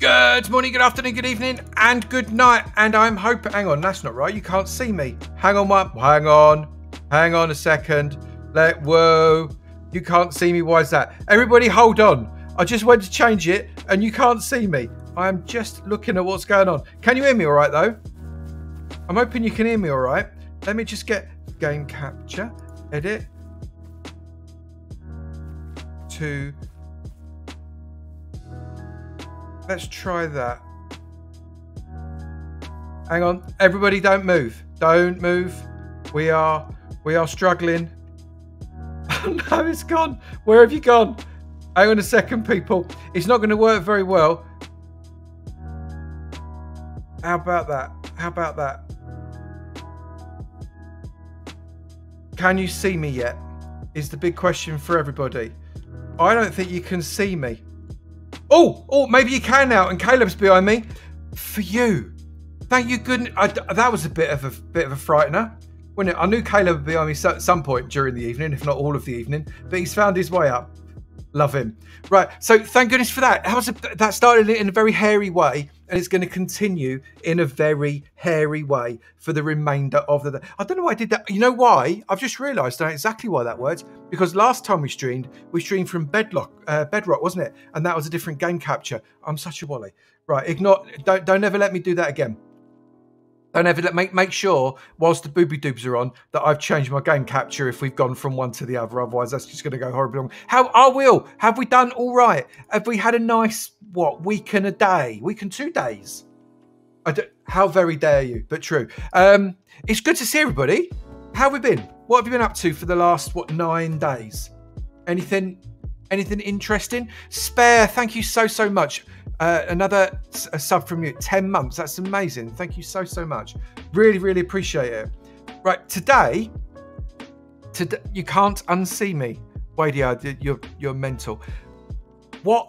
Good morning, good afternoon, good evening, and good night. And I'm hoping, hang on, that's not right. You can't see me. Hang on a second. Whoa, you can't see me. Why is that? Everybody, hold on. I just went to change it, and you can't see me. I'm just looking at what's going on. Can you hear me all right, though? I'm hoping you can hear me all right. Let me just get game capture, edit, to. Let's try that. Hang on, everybody, don't move. Don't move. We are struggling. Oh no, it's gone. Where have you gone? Hang on a second, people. It's not going to work very well. How about that? How about that? Can you see me yet? Is the big question for everybody. I don't think you can see me. Oh, maybe you can now, and Caleb's behind me. For you, thank you. That was a bit of a frightener, wasn't it? I knew Caleb would be behind me at some point during the evening, if not all of the evening. But he's found his way up. Love him. Right. So thank goodness for that. That started in a very hairy way, and it's going to continue in a very hairy way for the remainder of the day. I don't know why I did that. You know why? I've just realised I know exactly why that worked. Because last time we streamed from Bedrock, wasn't it? And that was a different game capture. I'm such a wally. Right, ignore. Don't ever let me do that again. Don't ever make sure, whilst the booby doobs are on, that I've changed my game capture if we've gone from one to the other. Otherwise, that's just going to go horribly wrong. Have we done all right? Have we had a nice, week and a day? Week and 2 days? How very dare you, but true. It's good to see everybody. How have we been? What have you been up to for the last, 9 days? Anything interesting? Spare, thank you so much. Another sub from you, 10 months. That's amazing. Thank you so much. Really appreciate it. Right, today you can't unsee me. Wadia, you're mental. What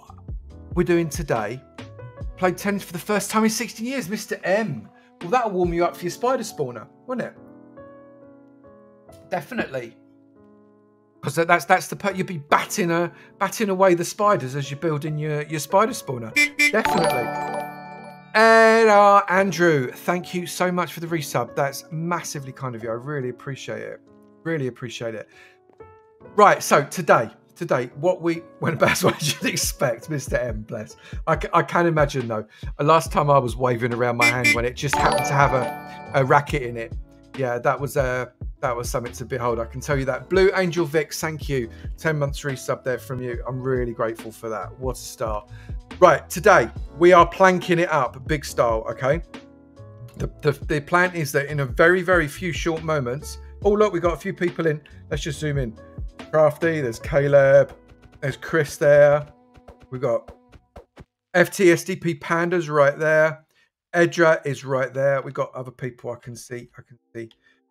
we're doing today, played tennis for the first time in 16 years, Mr. M. Well, that'll warm you up for your spider spawner, won't it? Definitely. Because that's the part you'll be batting away the spiders as you're building your spider spawner. Definitely. Andrew, thank you so much for the resub. That's massively kind of you. I really appreciate it. Right, so today, today what we went about, so I should expect Mr. M, bless. I can imagine though, last time I was waving around my hand when it just happened to have a racket in it. Yeah, that was something to behold, I can tell you that. Blue Angelvix, thank you, 10 months resub there from you. I'm really grateful for that. What a star. Right, today we are planking it up big style. Okay, the plan is that in a very few short moments, oh look, we got a few people in. Let's just zoom in. Crafty, there's Caleb, there's Chris there. We've got FTSDP Pandas right there. Edra is right there. We've got other people I can see.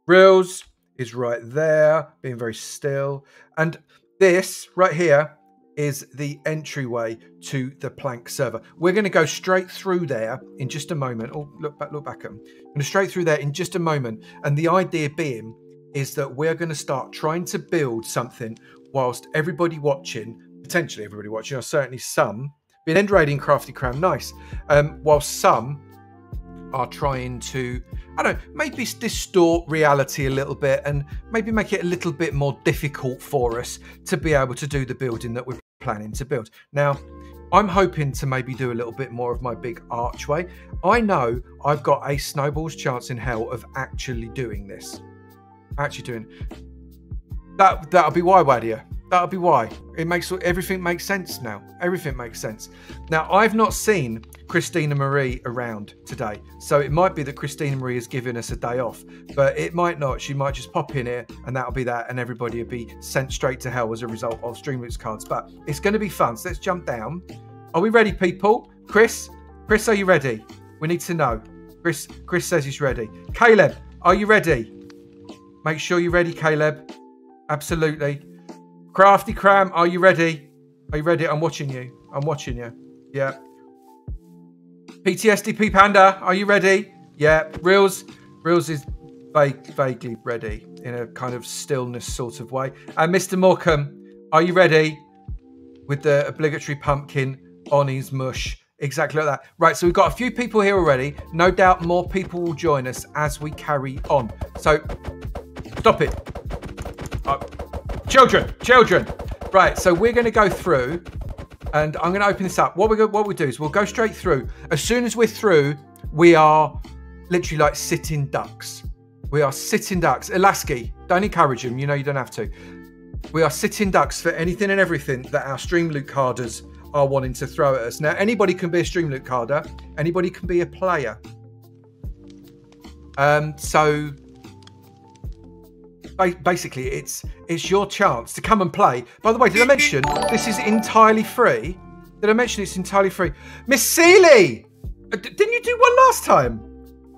Reels is right there, being very still. And this right here is the entryway to the plank server. We're going to go straight through there in just a moment. Oh, look back at them. I'm going to straight through there in just a moment. And the idea being is that we're going to start trying to build something whilst everybody watching, potentially everybody watching, or certainly some, been end raiding Crafty Cram, nice, while some are trying to, I don't know, maybe distort reality a little bit and maybe make it a little bit more difficult for us to be able to do the building that we're planning to build. Now, I'm hoping to maybe do a little bit more of my big archway. I know I've got a snowball's chance in hell of actually doing this. That'll be why, Wadia. That'll be why. It makes everything makes sense now. Everything makes sense. Now, I've not seen Christina Marie around today, so it might be that Christina Marie is giving us a day off, but it might not. She might just pop in here and that'll be that, and everybody will be sent straight to hell as a result of Streamloots cards. But it's going to be fun, so let's jump down. Are we ready, people? Chris, are you ready? We need to know. Chris says he's ready. Caleb, are you ready? Make sure you're ready, Caleb. Absolutely. Crafty Cram, are you ready? Are you ready? I'm watching you. I'm watching you. Yeah. PTSDP Panda, are you ready? Yeah. Reels is vaguely ready in a kind of stillness sort of way. And Mr. Morecambe, are you ready? With the obligatory pumpkin on his mush. Exactly like that. Right, so we've got a few people here already. No doubt more people will join us as we carry on. So... stop it. Children. Right, so we're going to go through and I'm going to open this up. What we'll do is we'll go straight through. As soon as we're through, we are literally like sitting ducks. We are sitting ducks. Alaski, don't encourage them. You know you don't have to. We are sitting ducks for anything and everything that our Streamloot carders are wanting to throw at us. Now, anybody can be a Streamloot carder. Anybody can be a player. So... basically, it's your chance to come and play. By the way, did I mention this is entirely free? Did I mention it's entirely free? Miss Seeley! Didn't you do one last time?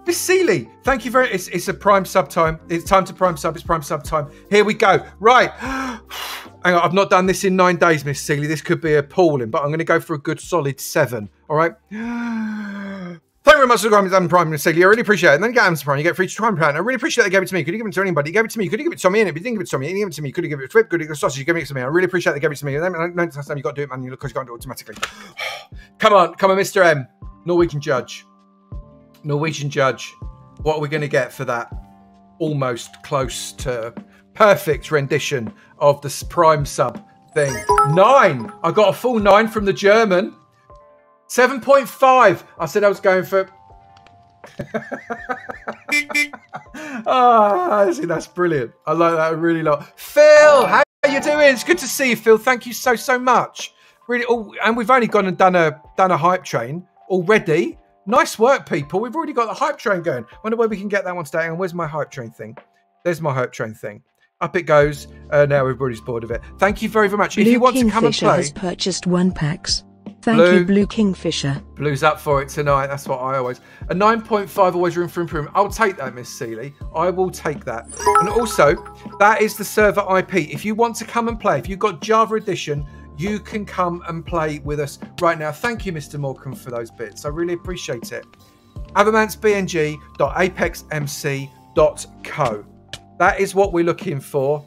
Miss Seeley, thank you very much. It's a prime sub time. It's time to prime sub. It's prime sub time. Here we go. Right. Hang on, I've not done this in 9 days, Miss Seeley. This could be appalling, but I'm going to go for a good solid 7. All right? Thank you very much for going to Prime, Miss Seeley. I really appreciate it. And then you get Amazon Prime, you get free Prime plan. I really appreciate they gave it to me. Could you give it to anybody? You gave it to me. Could you give it to me? And if you didn't give it to me, you didn't give it to me. Could you give it to Whip? Could you give it to Sausage? You gave it to me. I really appreciate they gave it to me. And then next time you got to do it, man. You look, because you can't do it automatically. Come on, Mr. M. Norwegian Judge. Norwegian Judge. What are we going to get for that? Almost close to perfect rendition of this Prime sub thing. 9. I got a full 9 from the German. 7.5. I said I was going for... oh, see, that's brilliant. I like that a really lot. Phil, how are you doing? It's good to see you, Phil. Thank you so much. Really. Oh, and we've only gone and done a hype train already. Nice work, people. We've already got the hype train going. Wonder where we can get that one today. And where's my hype train thing? There's my hype train thing. Up it goes. Now everybody's bored of it. Thank you very much. If you want to come and play, Blue Kingfisher has purchased 1 pack. Thank you, Blue Kingfisher. Blue's up for it tonight. That's what I always... A 9.5, always room for improvement. I'll take that, Miss Seeley. I will take that. And also, that is the server IP. If you want to come and play, if you've got Java Edition, you can come and play with us right now. Thank you, Mr. Morecambe, for those bits. I really appreciate it. avancebng.apexmc.co. That is what we're looking for.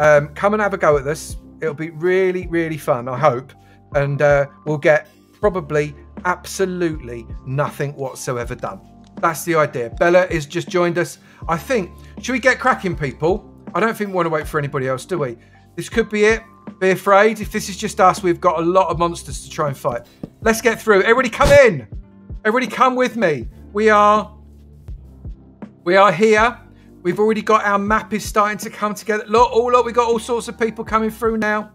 Come and have a go at this. It'll be really fun, I hope. And we'll get probably absolutely nothing whatsoever done. That's the idea. Bella has just joined us. I think, should we get cracking, people? I don't think we want to wait for anybody else, do we? This could be it. Be afraid, if this is just us, we've got a lot of monsters to try and fight. Let's get through. Everybody come in. Everybody come with me. We are here. We've already got our map is starting to come together. Look, look, we've got all sorts of people coming through now.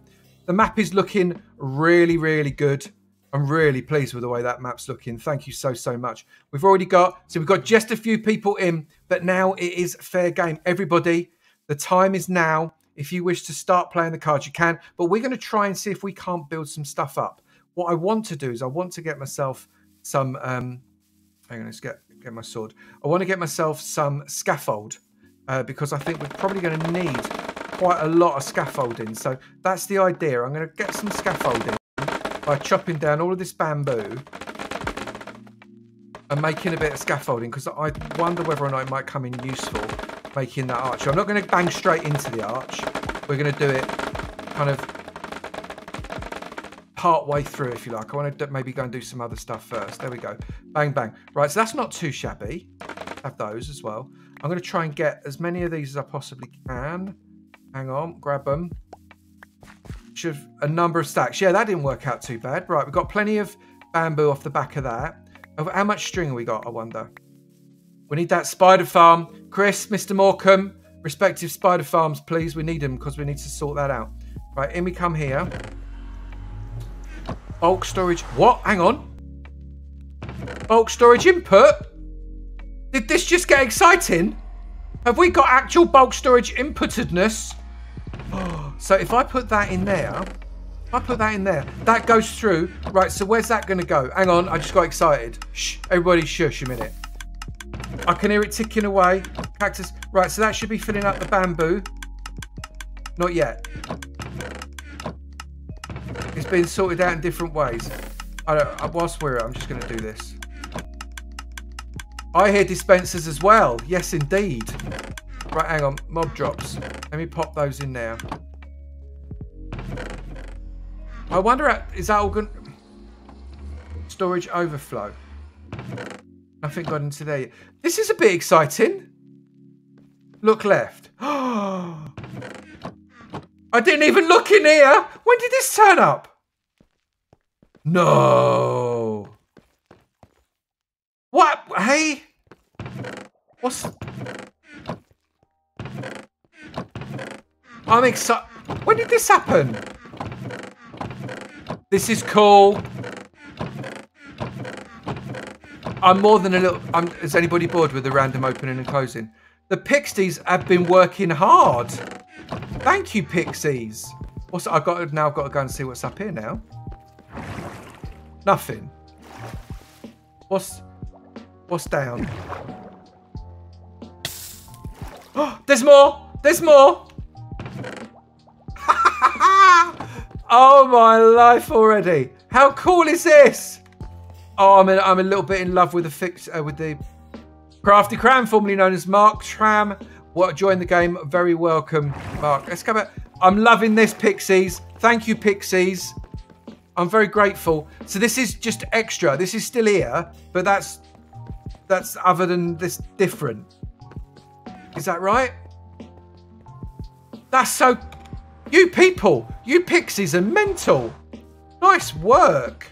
The map is looking really, really good. I'm really pleased with the way that map's looking. Thank you so, so much. We've already got, so we've got just a few people in, but now it is fair game. Everybody, the time is now. If you wish to start playing the cards, you can. But we're going to try and see if we can't build some stuff up. What I want to do is I want to get myself some, hang on, let's get my sword. I want to get myself some scaffold because I think we're probably going to need quite a lot of scaffolding. So that's the idea. I'm going to get some scaffolding by chopping down all of this bamboo and making a bit of scaffolding, because I wonder whether or not it might come in useful making that arch. I'm not going to bang straight into the arch. We're going to do it kind of part way through, if you like. I want to maybe go and do some other stuff first. There we go. Bang, bang. Right, so that's not too shabby. Have those as well. I'm going to try and get as many of these as I possibly can. Hang on, grab them. Of a number of stacks. Yeah, that didn't work out too bad. Right, we've got plenty of bamboo off the back of that. How much string have we got, I wonder? We need that spider farm. Chris, Mr. Morecambe, respective spider farms, please. We need them because we need to sort that out. Right, in we come here. Bulk storage. What? Hang on. Bulk storage input? Did this just get exciting? Have we got actual bulk storage inputtedness? So if I put that in there, that goes through. Right, so where's that going to go? Hang on, I just got excited. Shh, everybody shush a minute. I can hear it ticking away. Cactus. Right, so that should be filling up the bamboo. Not yet. It's been sorted out in different ways. Whilst we're here, I'm just going to do this. I hear dispensers as well. Yes, indeed. Right, hang on. Mob drops. Let me pop those in now. I wonder, is that all going? Storage overflow. Nothing got into there yet. This is a bit exciting. Look left. Oh, I didn't even look in here. When did this turn up? No. What? Hey. What's? I'm excited. When did this happen? This is cool. I'm more than a little... is anybody bored with the random opening and closing? The Pixies have been working hard. Thank you, Pixies. What's I've got to go and see what's up here now. Nothing. What's down? Oh, there's more. There's more. Oh, my life already. How cool is this? Oh, I'm a little bit in love with the Crafty Cram, formerly known as Mark Tram. What joined the game. Very welcome, Mark. Let's go back. I'm loving this, Pixies. Thank you, Pixies. I'm very grateful. So this is just extra. This is still here, but that's other than this different. Is that right? That's so... You people, you Pixies are mental. Nice work.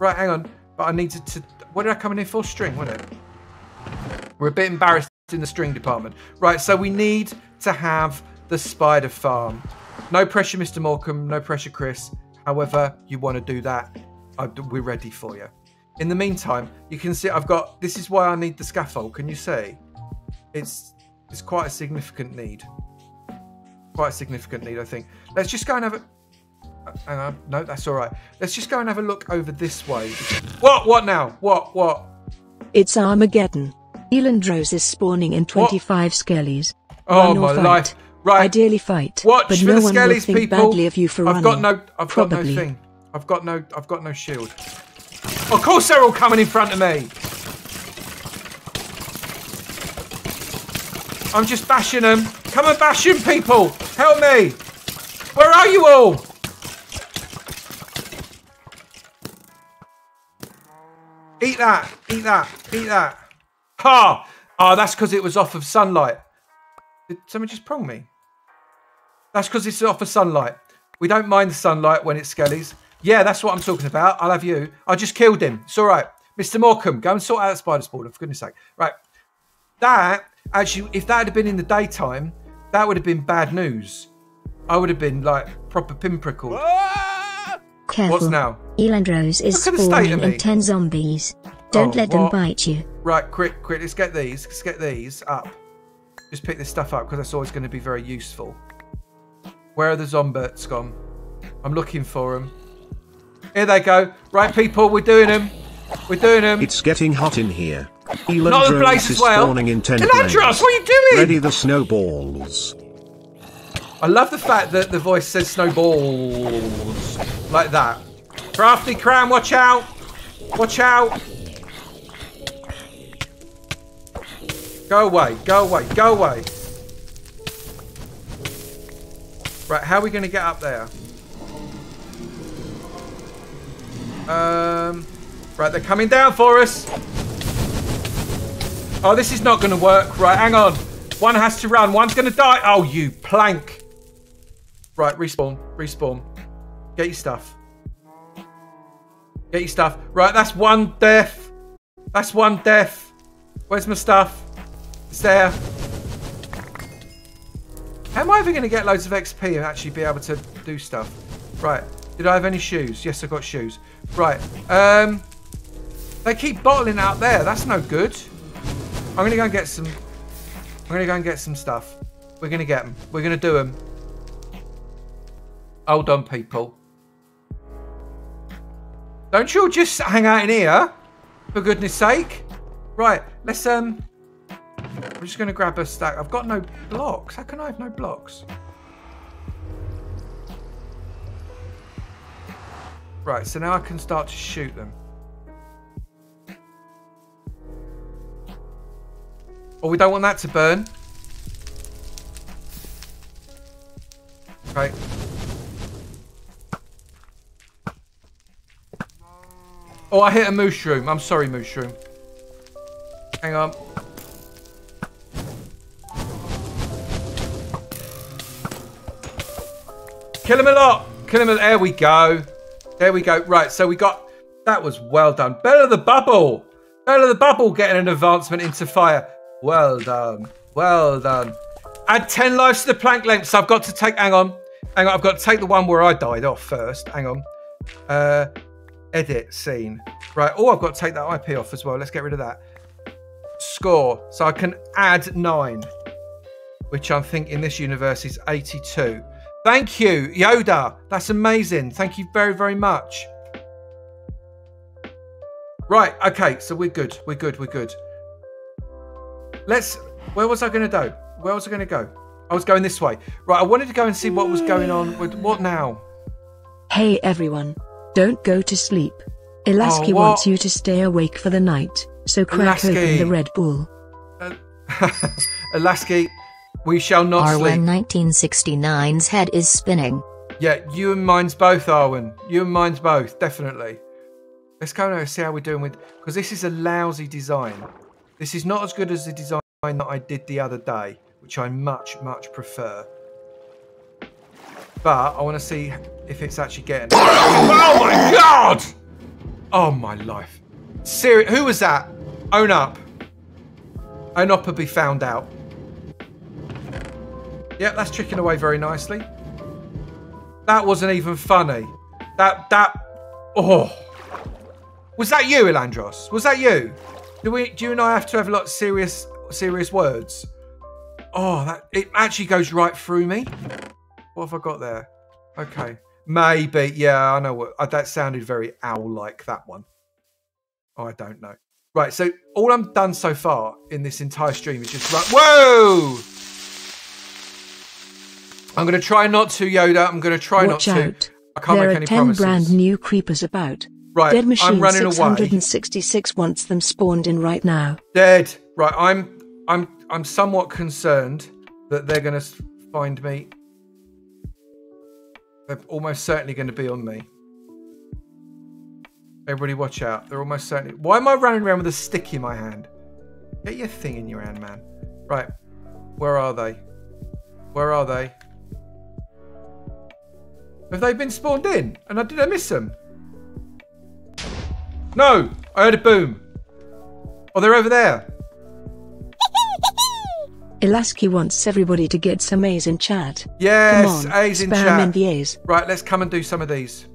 Right, hang on. But I needed to... What did I come in here for? String, wasn't it? We're a bit embarrassed in the string department. Right, so we need to have the spider farm. No pressure, Mr. Morecambe. No pressure, Chris. However you want to do that, we're ready for you. In the meantime, you can see I've got... This is why I need the scaffold. Can you see? It's quite a significant need. Quite a significant need, I think. Let's just go and have a... Hang on. No, that's all right. Let's just go and have a look over this way. What? What now? What? What? It's Armageddon. Elandros is spawning in 25 skellies. Oh, my life. Right. Ideally fight. Watch but for no the skellies, one will think people. Badly of you for I've running. Got no... I've Probably. Got no thing. I've got no shield. Of course they're all coming in front of me. I'm just bashing them. Come and bash them, people. Help me. Where are you all? Eat that. Eat that. Eat that. Ha! Oh, that's because it was off of sunlight. Did someone just prong me? That's because it's off of sunlight. We don't mind the sunlight when it's skellies. Yeah, that's what I'm talking about. I'll have you. I just killed him. It's all right. Mr. Morecambe, go and sort out spider spawner, for goodness sake. Right. That, actually, if that had been in the daytime, that would have been bad news. I would have been, like, proper pimperical. Careful. What's now? Elandros is spawning in 10 zombies. Don't let them bite you. Right, quick, quick. Let's get these. Let's get these up. Just pick this stuff up, because that's always going to be very useful. Where are the zomberts gone? I'm looking for them. Here they go. Right, people, we're doing them. We're doing them. It's getting hot in here. Elandros is spawning in 10 planes. Elandros, what are you doing? Ready the snowballs. I love the fact that the voice says snowballs. Like that. Crafty Cram, watch out. Watch out. Go away. Go away. Go away. Right, how are we going to get up there? Right, they're coming down for us. Oh, this is not going to work. Right, hang on. One has to run. One's going to die. Oh, you plank. Right, respawn. Respawn. Get your stuff. Get your stuff. Right, that's one death. That's one death. Where's my stuff? It's there. How am I ever going to get loads of XP and actually be able to do stuff? Right. Did I have any shoes? Yes, I got shoes. Right. They keep bottling out there. That's no good. I'm going to go and get some... I'm going to go and get some stuff. We're going to get them. We're going to do them. Hold on, people. Don't you all just hang out in here? For goodness sake. Right. Let's... I'm just going to grab a stack. I've got no blocks. How can I have no blocks? Right, so now I can start to shoot them. Oh, we don't want that to burn. Right. Oh, I hit a mushroom. I'm sorry, mushroom. Hang on. Kill him a lot. Kill him a lot. There we go. There we go. Right, so we got... That was well done. Bella the Bubble. Bella the Bubble getting an advancement into fire. Well done. Well done. Add 10 lives to the plank length. So I've got to take... Hang on. Hang on. I've got to take the one where I died off first. Hang on. Edit scene. Right. Oh, I've got to take that IP off as well. Let's get rid of that. Score. So I can add 9. Which I think in this universe is 82. Thank you, Yoda. That's amazing. Thank you very, very much. Right, okay, so we're good. We're good, we're good. Let's... Where was I going to go? Where was I going to go? I was going this way. Right, I wanted to go and see what was going on with... What now? Hey, everyone. Don't go to sleep. Elaski wants you to stay awake for the night, so crack open the Red Bull. Elaski... We shall not sleep. Arwen 1969's head is spinning. Yeah, you and mine's both, Arwen. You and mine's both, definitely. Let's go now and see how we're doing with... Because this is a lousy design. This is not as good as the design that I did the other day, which I much, much prefer. But I want to see if it's actually getting... Oh, my God! Oh, my life. Seriously, who was that? Own up. Own up and be found out. Yep, that's tricking away very nicely. That wasn't even funny. Was that you, Elandros? Was that you? Do you and I have to have a lot of serious words? Oh, that it actually goes right through me. What have I got there? Okay. Maybe, yeah, I know what that sounded very owl-like, that one. Oh, I don't know. Right, so all I'm done so far in this entire stream is just like, whoa! I'm going to try not to, Yoda. I'm going to try not to. I can't make any promises. There are 10 brand new creepers about. Right, Dead Machine 666 wants them spawned in right now. Dead. Right, I'm somewhat concerned that they're going to find me. They're almost certainly going to be on me. Everybody watch out. They're almost certainly... Why am I running around with a stick in my hand? Get your thing in your hand, man. Right, where are they? Where are they? Have they been spawned in? And did I miss them? No! I heard a boom. Oh, they're over there. Elaski wants everybody to get some A's in chat. Yes, A's in chat. Right, let's come and do some of these.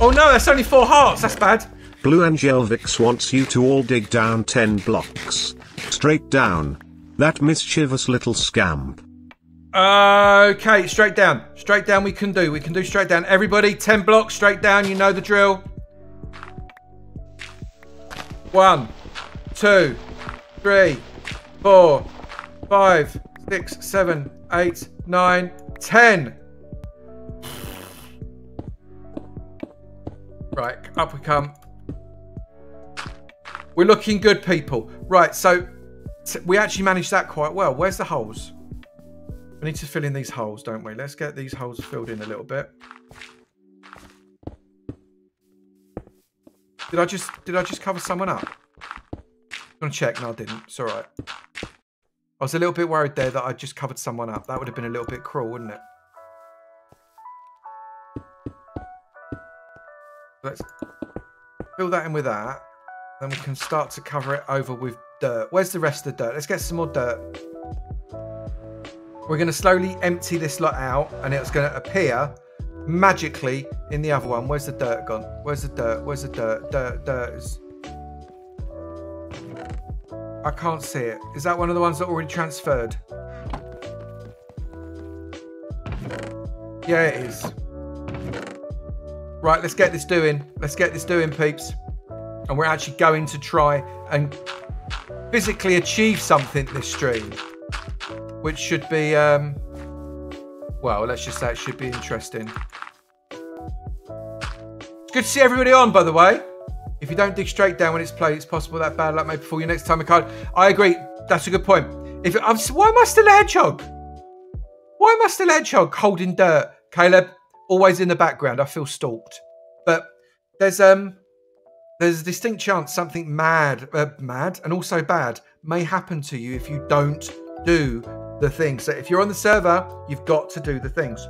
Oh no, that's only 4 hearts, that's bad. Blue Angelvix wants you to all dig down 10 blocks. Straight down. That mischievous little scamp. Okay, straight down. Straight down we can do straight down. Everybody, 10 blocks, straight down, you know the drill. 1, 2, 3, 4, 5, 6, 7, 8, 9, 10. Right, up we come. We're looking good, people. Right, so we actually managed that quite well. Where's the holes? We need to fill in these holes, don't we? Let's get these holes filled in a little bit. Did I just cover someone up? I'm gonna check. No, I didn't. It's all right. I was a little bit worried there that I just covered someone up. That would have been a little bit cruel, wouldn't it? Let's fill that in with that. Then we can start to cover it over with dirt. Where's the rest of the dirt? Let's get some more dirt. We're going to slowly empty this lot out and it's going to appear magically in the other one. Where's the dirt gone? Where's the dirt? Where's the dirt? Dirt is... I can't see it. Is that one of the ones that already transferred? Yeah, it is. Right, let's get this doing. Let's get this doing, peeps. And we're actually going to try and physically achieve something this stream. Which should be, well, let's just say it should be interesting. It's good to see everybody on, by the way. If you don't dig straight down when it's played, it's possible that bad luck may befall you next time I can't. I agree. That's a good point. Why am I still a hedgehog? Why am I still a hedgehog holding dirt? Caleb? Always in the background. I feel stalked. But there's a distinct chance something mad and also bad may happen to you if you don't do the thing. So if you're on the server, you've got to do the things.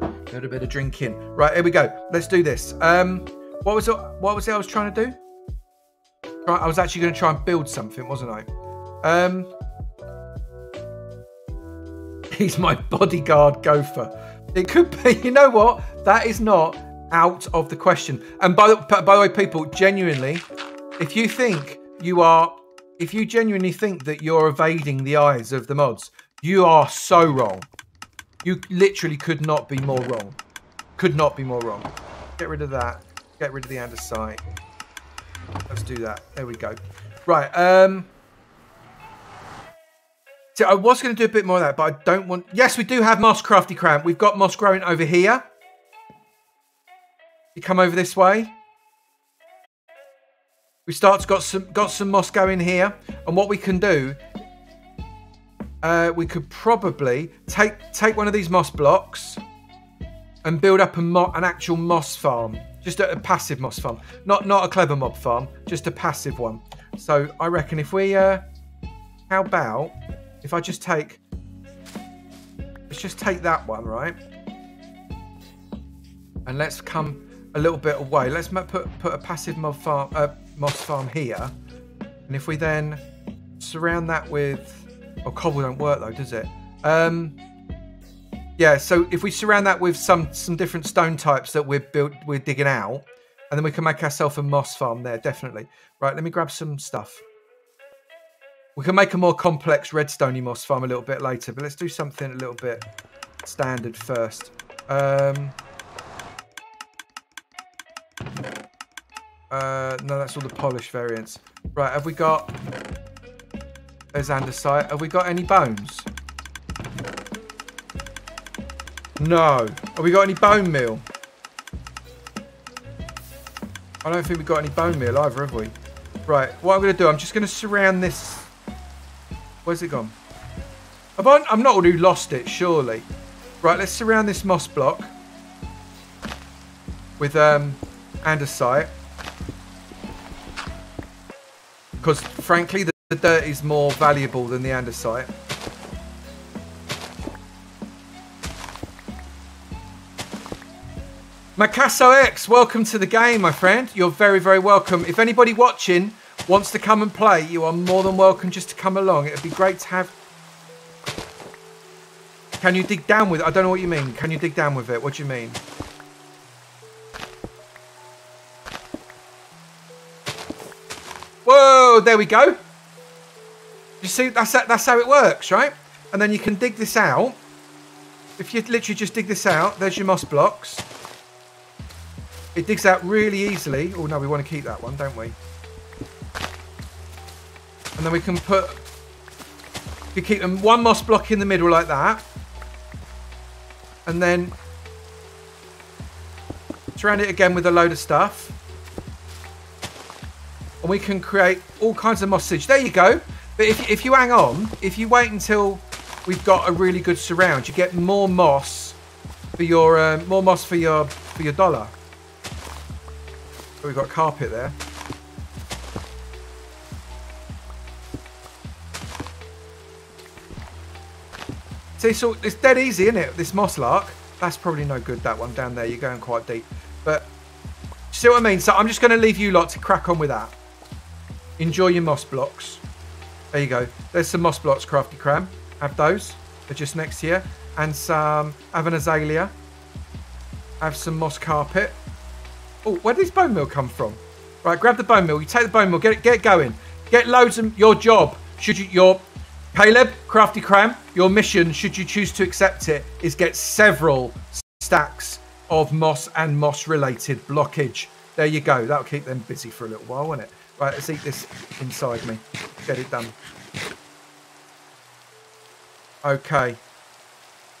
A little bit of drinking. Right, here we go. Let's do this. What was it I was trying to do? Right, I was actually going to try and build something, wasn't I? He's my bodyguard gopher. It could be, you know what? That is not out of the question. And by the way, people, genuinely, if you think you are, if you genuinely think that you're evading the eyes of the mods, you are so wrong. You literally could not be more wrong. Could not be more wrong. Get rid of that. Get rid of the andesite. Let's do that. There we go. Right. So I was going to do a bit more of that, but I don't want... Yes, we do have moss, Crafty Cram. We've got moss growing over here. You come over this way. We start got some moss going here. And what we can do... we could probably take one of these moss blocks and build up an actual moss farm. Just a passive moss farm. Not a clever mob farm. Just a passive one. So I reckon if we... how about... If I just take, let's just take that one, right? And let's come a little bit away. Let's put a passive moss farm here. And if we then surround that with, oh, cobble don't work though, does it? Yeah, so if we surround that with some different stone types that we're digging out, and then we can make ourselves a moss farm there, definitely. Right, let me grab some stuff. We can make a more complex redstone-y moss farm a little bit later, but let's do something a little bit standard first. No, that's all the polish variants. Right, have we got... There's andesite. Have we got any bones? No. Have we got any bone meal? I don't think we've got any bone meal either, have we? Right, what I'm going to do, I'm just going to surround this... Where's it gone? I'm not one who lost it, surely. Right, let's surround this moss block with andesite. Because frankly, the dirt is more valuable than the andesite. Macasso X, welcome to the game, my friend. You're very, very welcome. If anybody watching wants to come and play, you are more than welcome just to come along. It'd be great to have... Can you dig down with it? I don't know what you mean. Can you dig down with it? What do you mean? Whoa, there we go. You see, that's how it works, right? And then you can dig this out. If you literally just dig this out, there's your moss blocks. It digs out really easily. Oh no, we want to keep that one, don't we? And then we can put, you keep them one moss block in the middle like that. And then surround it again with a load of stuff. And we can create all kinds of mossage. There you go. But if you hang on, if you wait until we've got a really good surround, you get more moss for your more moss for your dollar. We've got carpet there. See, so it's dead easy, isn't it? This moss lark. That's probably no good, that one down there. You're going quite deep. But see what I mean? So I'm just going to leave you lot to crack on with that. Enjoy your moss blocks. There you go. There's some moss blocks, Crafty Cram. Have those. They're just next here. And some... Have an azalea. Have some moss carpet. Oh, where did this bone mill come from? Right, grab the bone mill. You take the bone mill. Get it going. Get loads of your job. Should you, your Caleb, Crafty Cram, your mission, should you choose to accept it, is get several stacks of moss and moss-related blockage. There you go. That'll keep them busy for a little while, won't it? Right, let's eat this inside me. Get it done. Okay.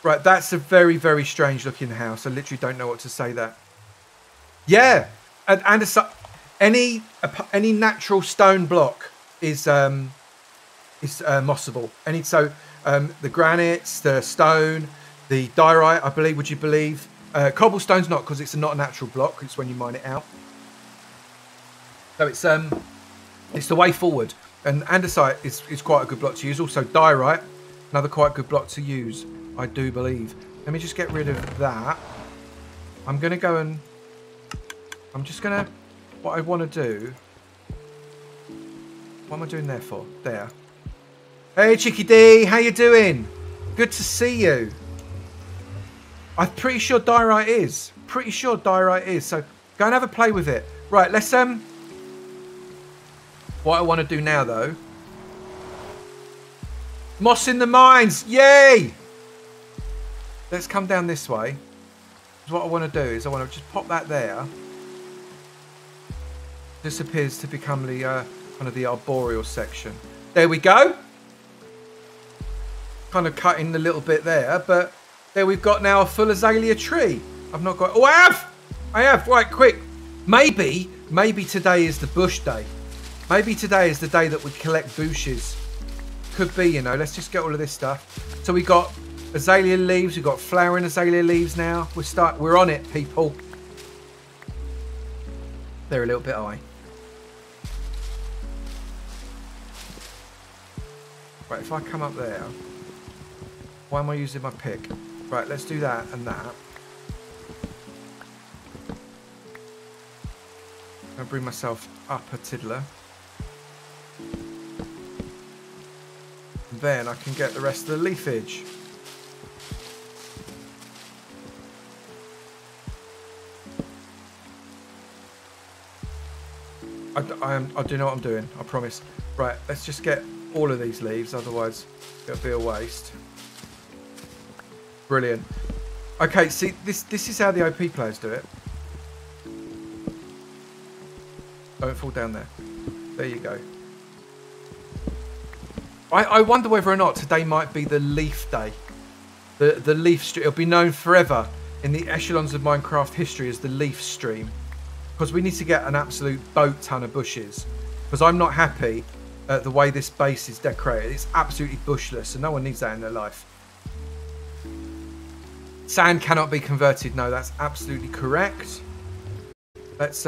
Right, that's a very, very strange-looking house. I literally don't know what to say there. Yeah, and any natural stone block is mossable. So the granites, the stone, the diorite, I believe. Would you believe? Cobblestone's not, because it's not a natural block. It's when you mine it out. So it's the way forward. And andesite is quite a good block to use. Also diorite, another quite good block to use, I do believe. Let me just get rid of that. I'm gonna go and. I'm just gonna, what I wanna do, what am I doing there for? There. Hey Chicky D, how you doing? Good to see you. I'm pretty sure diorite is. Pretty sure diorite is, so go and have a play with it. Right, let's, what I wanna do now though. Moss in the mines, yay! Let's come down this way. What I wanna do is I wanna just pop that there. This appears to become the kind of the arboreal section. There we go. Kind of cutting the little bit there, but there we've got now a full azalea tree. I've not got. Oh, I have. I have. Right, quick. Maybe today is the bush day. Maybe today is the day that we collect bushes. Could be, you know. Let's just get all of this stuff. So we got azalea leaves. We've got flowering azalea leaves now. We're on it, people. They're a little bit high. Right, if I come up there, why am I using my pick? Right, let's do that and that. I'm gonna bring myself up a tiddler. And then I can get the rest of the leafage. I do know what I'm doing, I promise. Right, let's just get all of these leaves, otherwise it'll be a waste. Brilliant. Okay, see, this is how the OP players do it. Don't fall down there. There you go. I wonder whether or not today might be the leaf day. The leaf stream. It'll be known forever in the echelons of Minecraft history as the leaf stream. Because we need to get an absolute boat ton of bushes. Because I'm not happy at the way this base is decorated. It's absolutely bushless, and no one needs that in their life. Sand cannot be converted. No, that's absolutely correct. Let's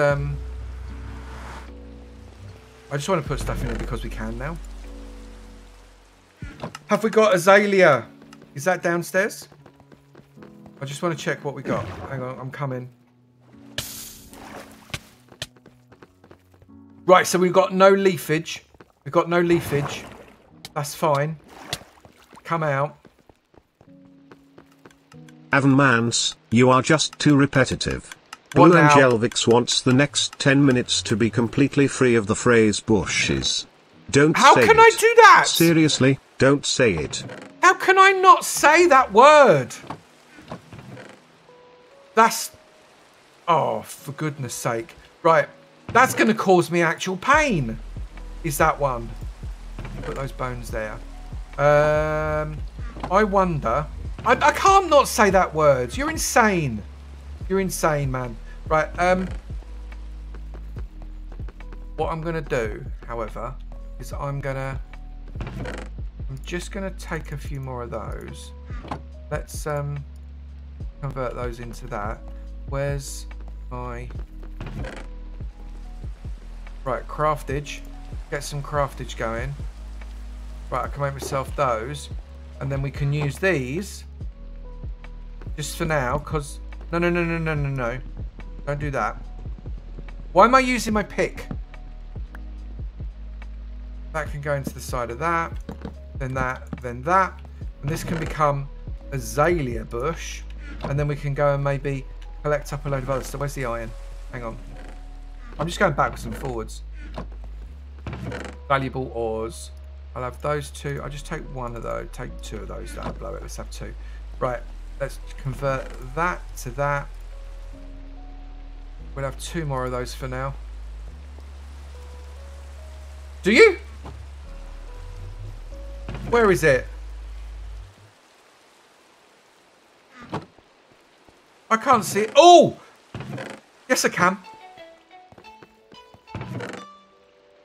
I just want to put stuff in it because we can now. Have we got Azalea? Is that downstairs? I just want to check what we got. Hang on, I'm coming. Right, so we've got no leafage. We've got no leafage. That's fine. Come out. Avonmance, you are just too repetitive. Blue Angelvix wants the next 10 minutes to be completely free of the phrase bushes. Don't say it. How can I do that? Seriously, don't say it. How can I not say that word? That's... oh, for goodness sake. Right, that's going to cause me actual pain. Is that one? Put those bones there. I wonder... I can't not say that word. You're insane. You're insane, man. Right, what I'm gonna do, however, is I'm just gonna take a few more of those. Let's convert those into that. Where's my... right, craftage. Get some craftage going. Right, I can make myself those. And then we can use these just for now, because... no, no, no, no, no, no, no. Don't do that. Why am I using my pick? That can go into the side of that. Then that, then that. And this can become azalea bush. And then we can go and maybe collect up a load of other stuff. Where's the iron? Hang on. I'm just going backwards and forwards. Valuable ores. I'll have those two. I'll just take one of those. Take two of those. That'll blow it. Let's have two. Right. Let's convert that to that. We'll have two more of those for now. Do you? Where is it? I can't see it. Oh! Yes, I can.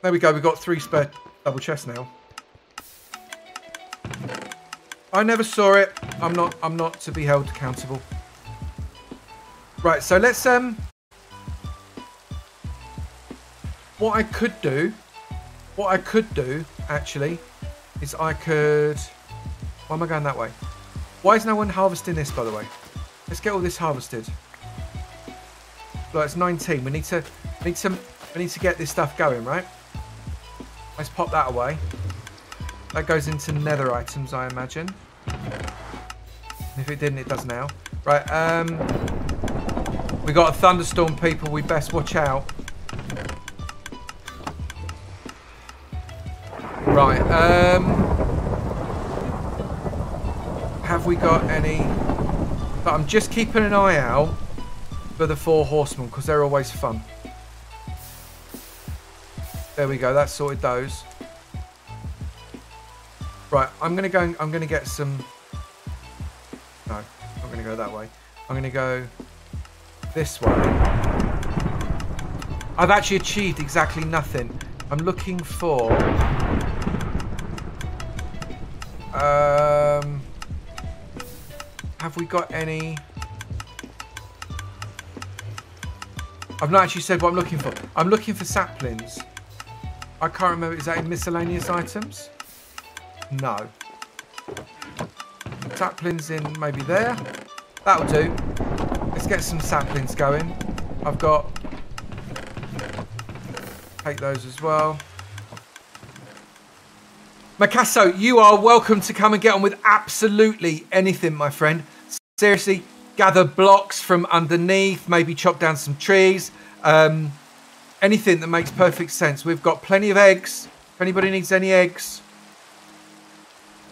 There we go. We've got three spare double chests now. I never saw it. I'm not to be held accountable. Right, so let's what I could do, actually, is I could... why am I going that way? Why is no one harvesting this, by the way? Let's get all this harvested. Look, it's 19. We need to get this stuff going, right? Let's pop that away. That goes into nether items, I imagine. If it didn't, it does now. Right, we got a thunderstorm, people. We best watch out. Right, have we got any... but I'm just keeping an eye out for the four horsemen, because they're always fun. There we go, that sorted those. Right, I'm gonna go. I'm gonna get some. No, I'm gonna go that way. I'm gonna go this way. I've actually achieved exactly nothing. I'm looking for. Have we got any? I've not actually said what I'm looking for. I'm looking for saplings. I can't remember. Is that in miscellaneous items? No. Saplings in maybe there. That'll do. Let's get some saplings going. I've got... take those as well. Macasso, you are welcome to come and get on with absolutely anything, my friend. Seriously, gather blocks from underneath. Maybe chop down some trees. Anything that makes perfect sense. We've got plenty of eggs. If anybody needs any eggs...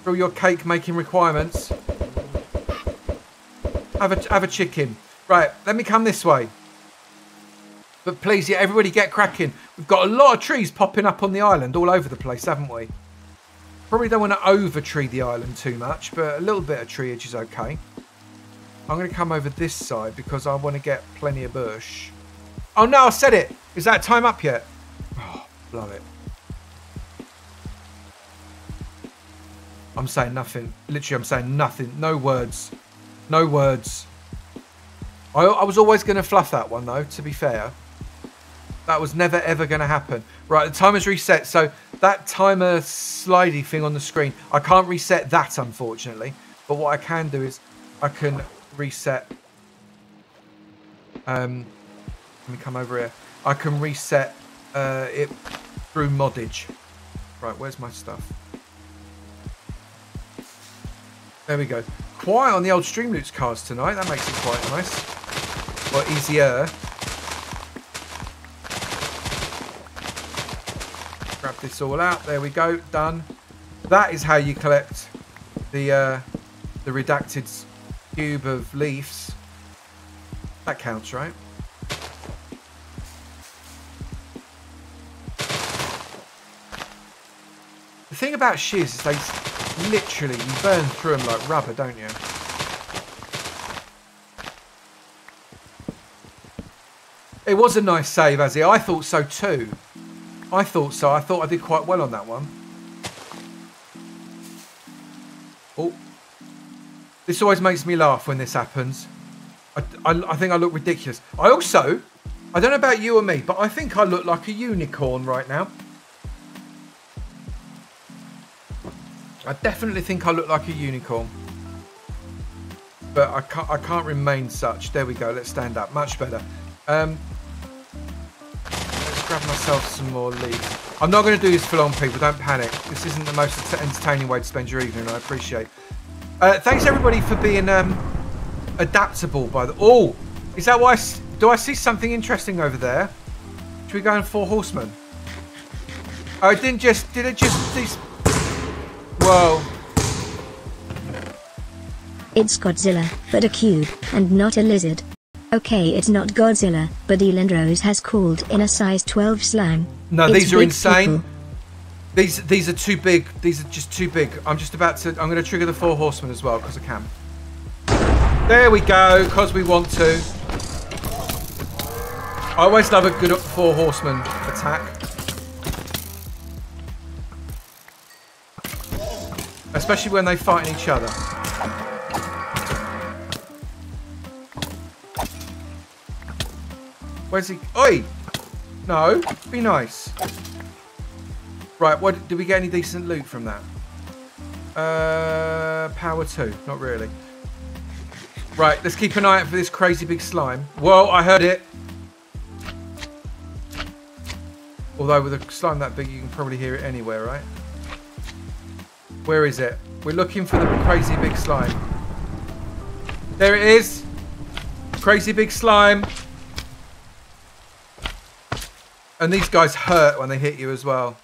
for your cake making requirements. Have a chicken. Right, let me come this way. But please, yeah, everybody get cracking. We've got a lot of trees popping up on the island all over the place, haven't we? Probably don't want to over-tree the island too much, but a little bit of treeage is okay. I'm going to come over this side because I want to get plenty of bush. Oh no, I said it. Is that time up yet? Oh, blow it. I'm saying nothing. Literally, I'm saying nothing. No words. No words. I was always going to fluff that one, though, to be fair. That was never ever going to happen. Right, the timer's reset. So that timer slidey thing on the screen, I can't reset that, unfortunately. But what I can do is I can reset. Let me come over here. I can reset it through moddage. Right, where's my stuff? There we go. Quiet on the old Streamloots cards tonight. That makes it quite nice. Well, easier. Grab this all out. There we go. Done. That is how you collect the redacted cube of leaves. That counts, right? The thing about shears is they... literally, you burn through them like rubber, don't you? It was a nice save, Azzy. I thought so too. I thought so. I thought I did quite well on that one. Oh. This always makes me laugh when this happens. I think I look ridiculous. I also, I don't know about you or me, but I think I look like a unicorn right now. I definitely think I look like a unicorn, but I can't remain such. There we go. Let's stand up. Much better. Let's grab myself some more leaves. I'm not going to do this for long, people. Don't panic. This isn't the most entertaining way to spend your evening. I appreciate. Thanks everybody for being adaptable. By the oh, is that why? Do I see something interesting over there? Should we go in Four Horsemen? Oh, it didn't just. Did it just? These. Whoa. It's Godzilla, but a cube, and not a lizard. Okay, it's not Godzilla, but Elandros has called in a size 12 slime. No, it's these are insane. People. These are too big. These are just too big. I'm going to trigger the Four Horsemen as well, because I can. There we go, because we want to. I always love a good Four Horsemen attack. Especially when they fight each other. Where's he? Oi! No, be nice. Right, what did we get any decent loot from that? Power 2, not really. Right, let's keep an eye out for this crazy big slime. Whoa, I heard it. Although with a slime that big, you can probably hear it anywhere, right? Where is it? We're looking for the crazy big slime. There it is. Crazy big slime. And these guys hurt when they hit you as well.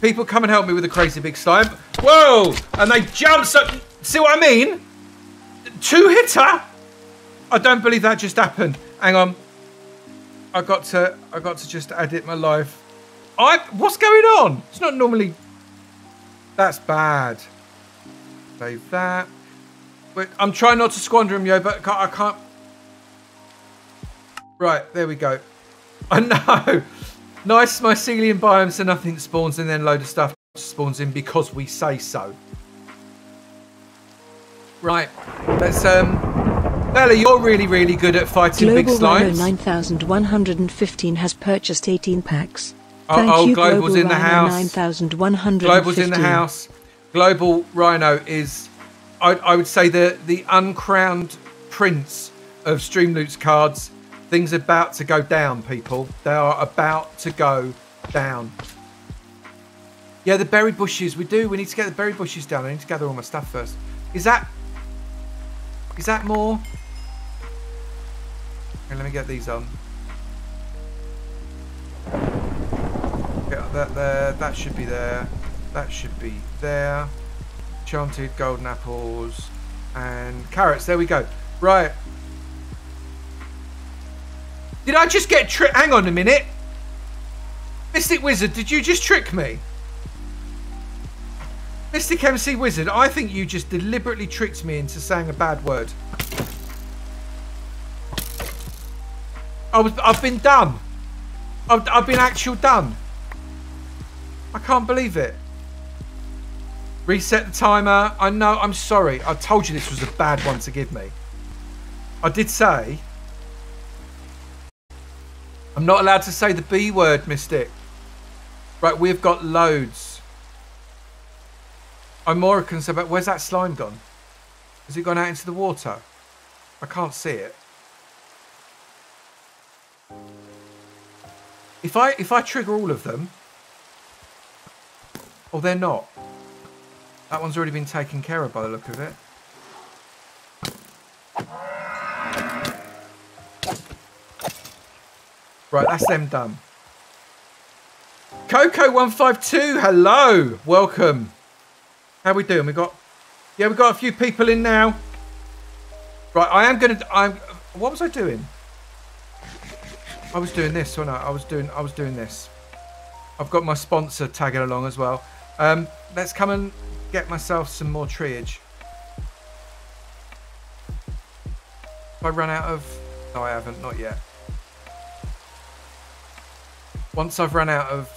People, come and help me with the crazy big slime. Whoa! And they jump so... See what I mean? Two-hitter? I don't believe that just happened. Hang on. I got to just edit my life. What's going on? It's not normally... That's bad. Save that. Wait, I'm trying not to squander him, yo, but I can't. Right, there we go. I know. Nice mycelium biome, so nothing spawns, and then load of stuff spawns in because we say so. Right, let's. Bella, you're really, really good at fighting Global big slimes. Rhino 9115 has purchased 18 packs. Oh, Global's in the house. Global's in the house. Global Rhino is, I would say, the uncrowned prince of Streamloots cards. Things are about to go down, people. They are about to go down. Yeah, the berry bushes. We do. We need to get the berry bushes down. I need to gather all my stuff first. Is that more? Okay, let me get these on. That there, that should be there, that should be there. Enchanted golden apples and carrots. There we go. Right. Did I just get tricked? Hang on a minute. Mystic Wizard, did you just trick me? Mystic MC Wizard, I think you just deliberately tricked me into saying a bad word. I've been done. I've been actual done. I can't believe it. Reset the timer. I know, I'm sorry. I told you this was a bad one to give me. I did say. I'm not allowed to say the B word, Mystic. Right, we've got loads. I'm more concerned about where's that slime gone? Has it gone out into the water? I can't see it. If I trigger all of them, oh, they're not. That one's already been taken care of by the look of it. Right, that's them done. Coco152, hello, welcome. How we doing? We got a few people in now. Right, what was I doing? I was doing this, wasn't I? I was doing this. I've got my sponsor tagging along as well. Let's come and get myself some more treeage. Have I run out of? No, I haven't. Not yet. Once I've run out of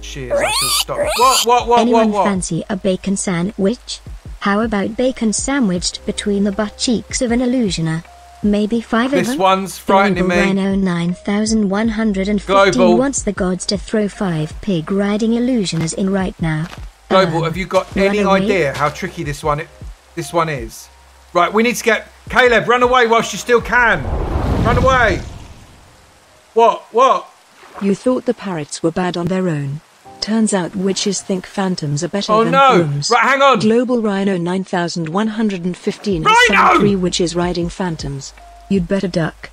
shears, I shall stop. What? Anyone fancy a bacon sandwich? How about bacon sandwiched between the butt cheeks of an illusioner? Maybe five of them. This one's frightening me. Global Rhino 9115 wants the gods to throw 5 pig riding illusioners in right now. Global, have you got any idea how tricky this one is? Right, we need to get Caleb. Run away whilst you still can. Run away. What? You thought the parrots were bad on their own. Turns out witches think phantoms are better than brooms. Oh no! Right, hang on! Global Rhino 9115 has found 3 witches riding phantoms. You'd better duck.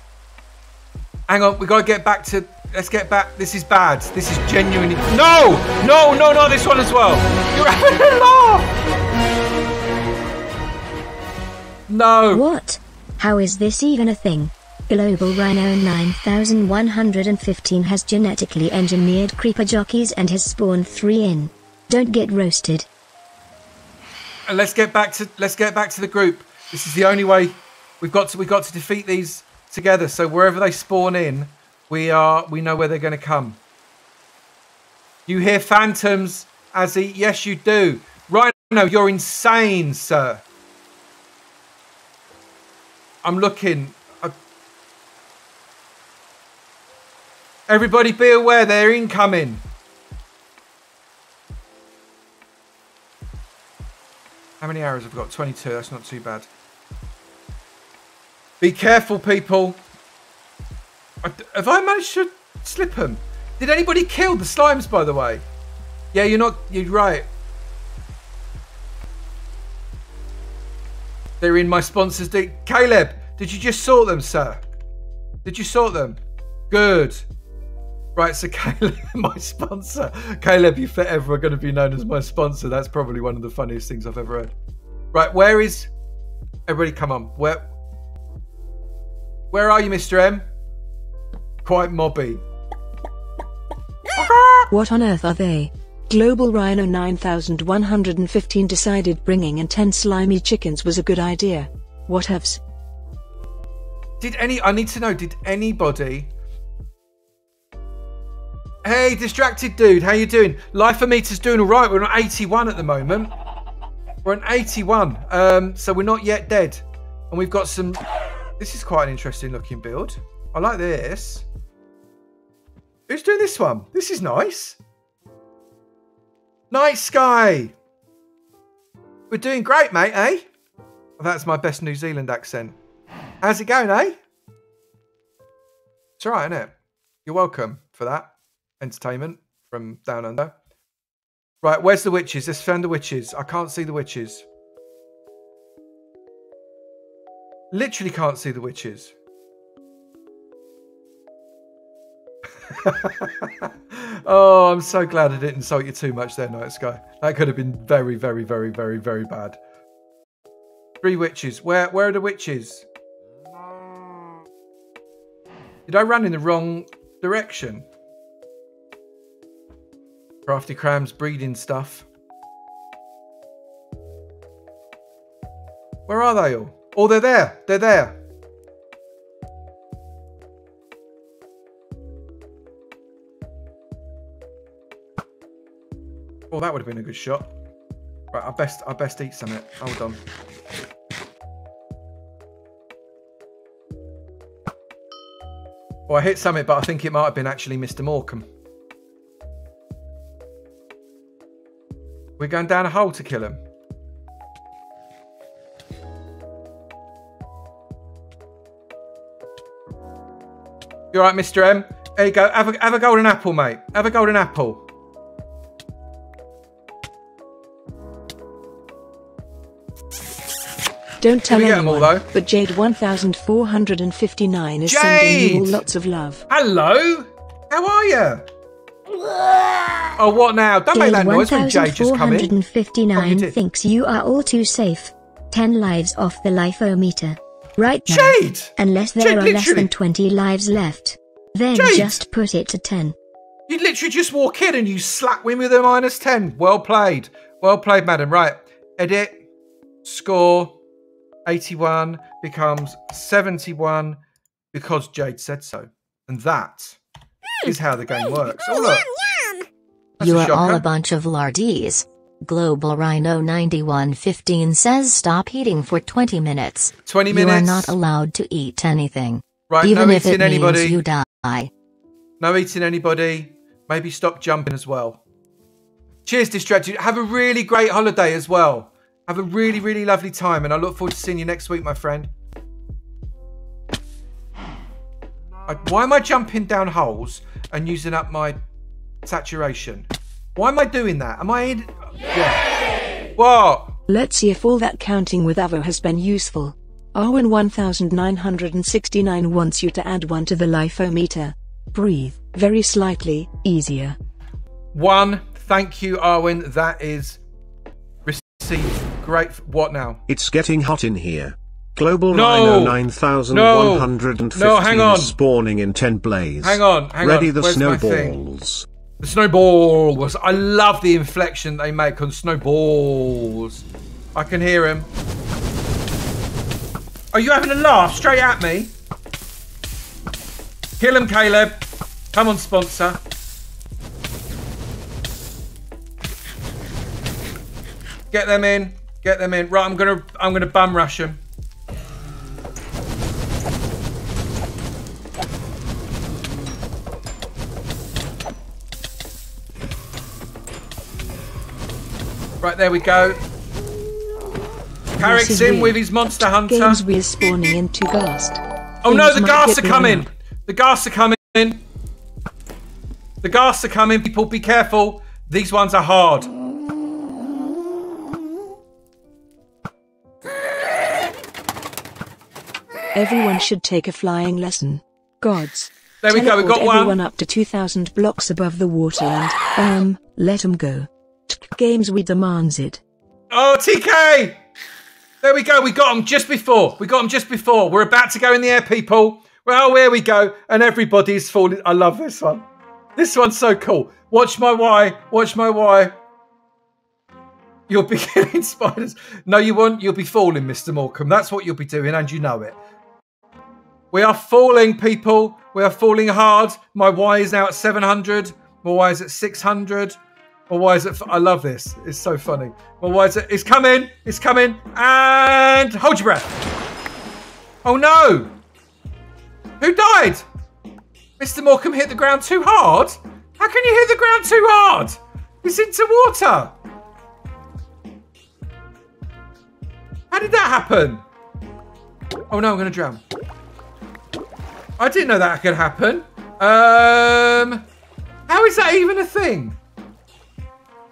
Hang on, we gotta get back to... Let's get back... This is bad. This is genuinely... No! No, no, no, this one as well! You're having a laugh! No! What? How is this even a thing? Global Rhino 9115 has genetically engineered creeper jockeys and has spawned 3 in. Don't get roasted. Let's get back to the group. This is the only way. We've got to defeat these together. So wherever they spawn in, we know where they're going to come. You hear phantoms, Azzy? Yes, you do. Rhino, you're insane, sir. I'm looking. Everybody be aware, they're incoming. How many arrows have we got? 22, that's not too bad. Be careful, people. Have I managed to slip them? Did anybody kill the slimes, by the way? Yeah, you're right. They're in my sponsors. Caleb, did you just sort them, sir? Did you sort them? Good. Right, so Caleb, my sponsor. Caleb, you're forever going to be known as my sponsor. That's probably one of the funniest things I've ever heard. Right, where is... Everybody, come on. Where are you, Mr. M? Quite mobby. What on earth are they? Global Rhino 9115 decided bringing in 10 slimy chickens was a good idea. What haves? I need to know, did anybody... Hey, distracted dude, how you doing? Life for meter's doing all right. We're on 81 at the moment. We're on 81, so we're not yet dead. And we've got some... This is quite an interesting looking build. I like this. Who's doing this one? This is nice. Night Sky. We're doing great, mate, eh? Well, that's my best New Zealand accent. How's it going, eh? It's all right, isn't it? You're welcome for that. Entertainment from down under. Right, where's the witches? Let's find the witches. I can't see the witches. Literally can't see the witches. Oh, I'm so glad I didn't insult you too much there, Night Sky. That could have been very, very, very, very, very bad. 3 witches. Where are the witches? Did I run in the wrong direction? Crafty Cram's breeding stuff. Where are they all? Oh, they're there. They're there. Oh, that would have been a good shot. Right, I best eat some of it. Hold on. Well, I hit something, but I think it might have been actually Mr. Morecambe. We're going down a hole to kill him. You all right, Mr. M? There you go. Have a golden apple, mate. Have a golden apple. Don't tell anyone, all, but Jade 1459 is Jade! Sending you all lots of love. Hello! How are you? Oh, what now? Don't make that noise when Jade just come in. Jade 1459 thinks you are all too safe. 10 lives off the life-o-meter. Right now, Jade! Unless there Jade, are less than 20 lives left. Then Jade, just put it to 10. You literally just walk in and you slap me with a minus 10. Well played. Well played, madam. Right. Edit. Score. 81 becomes 71 because Jade said so. And that is how the game works. Oh, look. You are all a bunch of lardies. Global Rhino 9115 says stop eating for 20 minutes. 20 minutes. You are not allowed to eat anything. Right, even no if eating it anybody. Means you die. No eating anybody. Maybe stop jumping as well. Cheers, Distracted. Have a really great holiday as well. Have a really, really lovely time, and I look forward to seeing you next week, my friend. Why am I jumping down holes and using up my saturation? Why am I doing that? Am I in... Yeah. What? Let's see if all that counting with Avo has been useful. Arwen 1969 wants you to add 1 to the life-o-meter. Breathe, very slightly, easier. 1. Thank you, Arwen. That is... Great. What now? It's getting hot in here. Global Rhino 9115 hang on. Spawning in 10 blaze. Hang on. Hang Ready on. The Where's snowballs. The snowballs. I love the inflection they make on snowballs. I can hear him. Are you having a laugh straight at me? Kill him, Caleb. Come on, sponsor. Get them in. Get them in. Right, I'm gonna bum rush them. Right, there we go. Carrick's in with his monster hunter. Games we're spawning into ghast. Oh no, the ghasts are coming! The ghasts are coming! The ghasts are coming, people, be careful. These ones are hard. Everyone should take a flying lesson. Gods. There we go, we got one. Everyone up to 2,000 blocks above the water and, let them go. Games we demands it. Oh, TK! There we go, we got them just before. We got them just before. We're about to go in the air, people. Well, here we go. And everybody's falling. I love this one. This one's so cool. Watch my Y. Watch my Y. You'll be killing spiders. No, you won't. You'll be falling, Mr. Morecambe. That's what you'll be doing, and you know it. We are falling, people. We are falling hard. My Y is now at 700. My Y is at 600. My Y is at... I love this. It's so funny. My Y is at... It's coming. It's coming. And... Hold your breath. Oh, no. Who died? Mr. Morecambe hit the ground too hard? How can you hit the ground too hard? It's into water. How did that happen? Oh, no. I'm going to drown. I didn't know that could happen. How is that even a thing?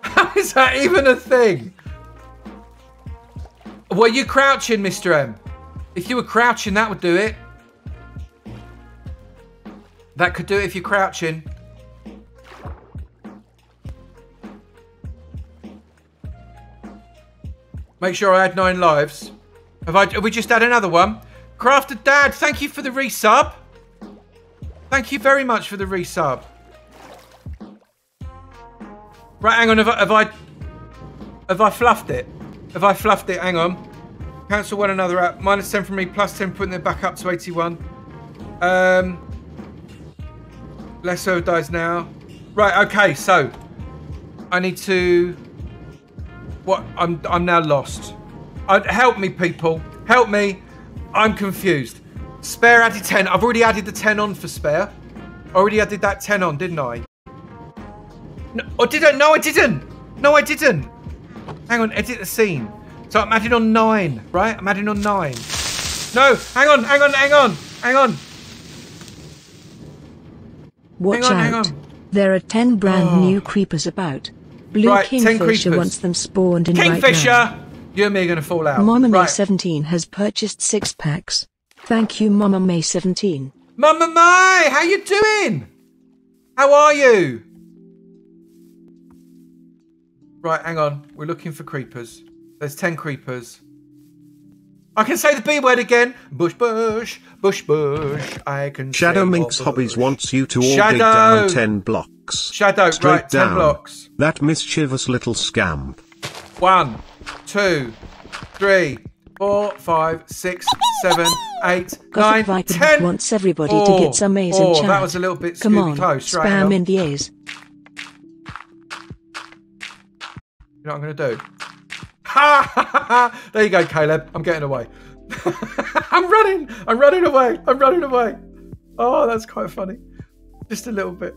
How is that even a thing? Were you crouching, Mr. M? If you were crouching, that would do it. That could do it if you're crouching. Make sure I had 9 lives. Have we just had another one? Crafted Dad, thank you for the resub. Thank you very much for the resub. Right, hang on, have I fluffed it? Have I fluffed it? Hang on. Cancel one another out. Minus 10 from me, plus 10, putting it back up to 81. Lesso dies now. Right, okay, so I need to... What? I'm now lost. Help me, people. Help me. I'm confused. Spare added 10. I've already added the 10 on for Spare. I already added that 10 on, didn't I? No, I didn't. No, I didn't. No, I didn't. Hang on, edit the scene. So I'm adding on 9, right? I'm adding on 9. No, hang on, hang on, hang on, hang on. Watch out. There are 10 brand new creepers about. Blue Kingfisher wants them spawned in right now. Kingfisher! You and me are going to fall out. Mama May 17 has purchased 6 packs. Thank you, Mama May 17. Mama May, how you doing? How are you? Right, hang on. We're looking for creepers. There's 10 creepers. I can say the B word again. Bush, bush, bush, bush. I can. Shadow Minx Hobbies wants you to all dig down 10 blocks. Shadow, straight right, down. 10 blocks. That mischievous little scamp. 1, 2, 3, 4, 5, 6, 7, 8, Gothic 9, Viper 10. Wants everybody to get some A's in chat. That was a little bit close. Right, spam in the A's. You know what I'm going to do? Ha ha ha! There you go, Caleb. I'm getting away. I'm running. I'm running away. I'm running away. Oh, that's quite funny. Just a little bit.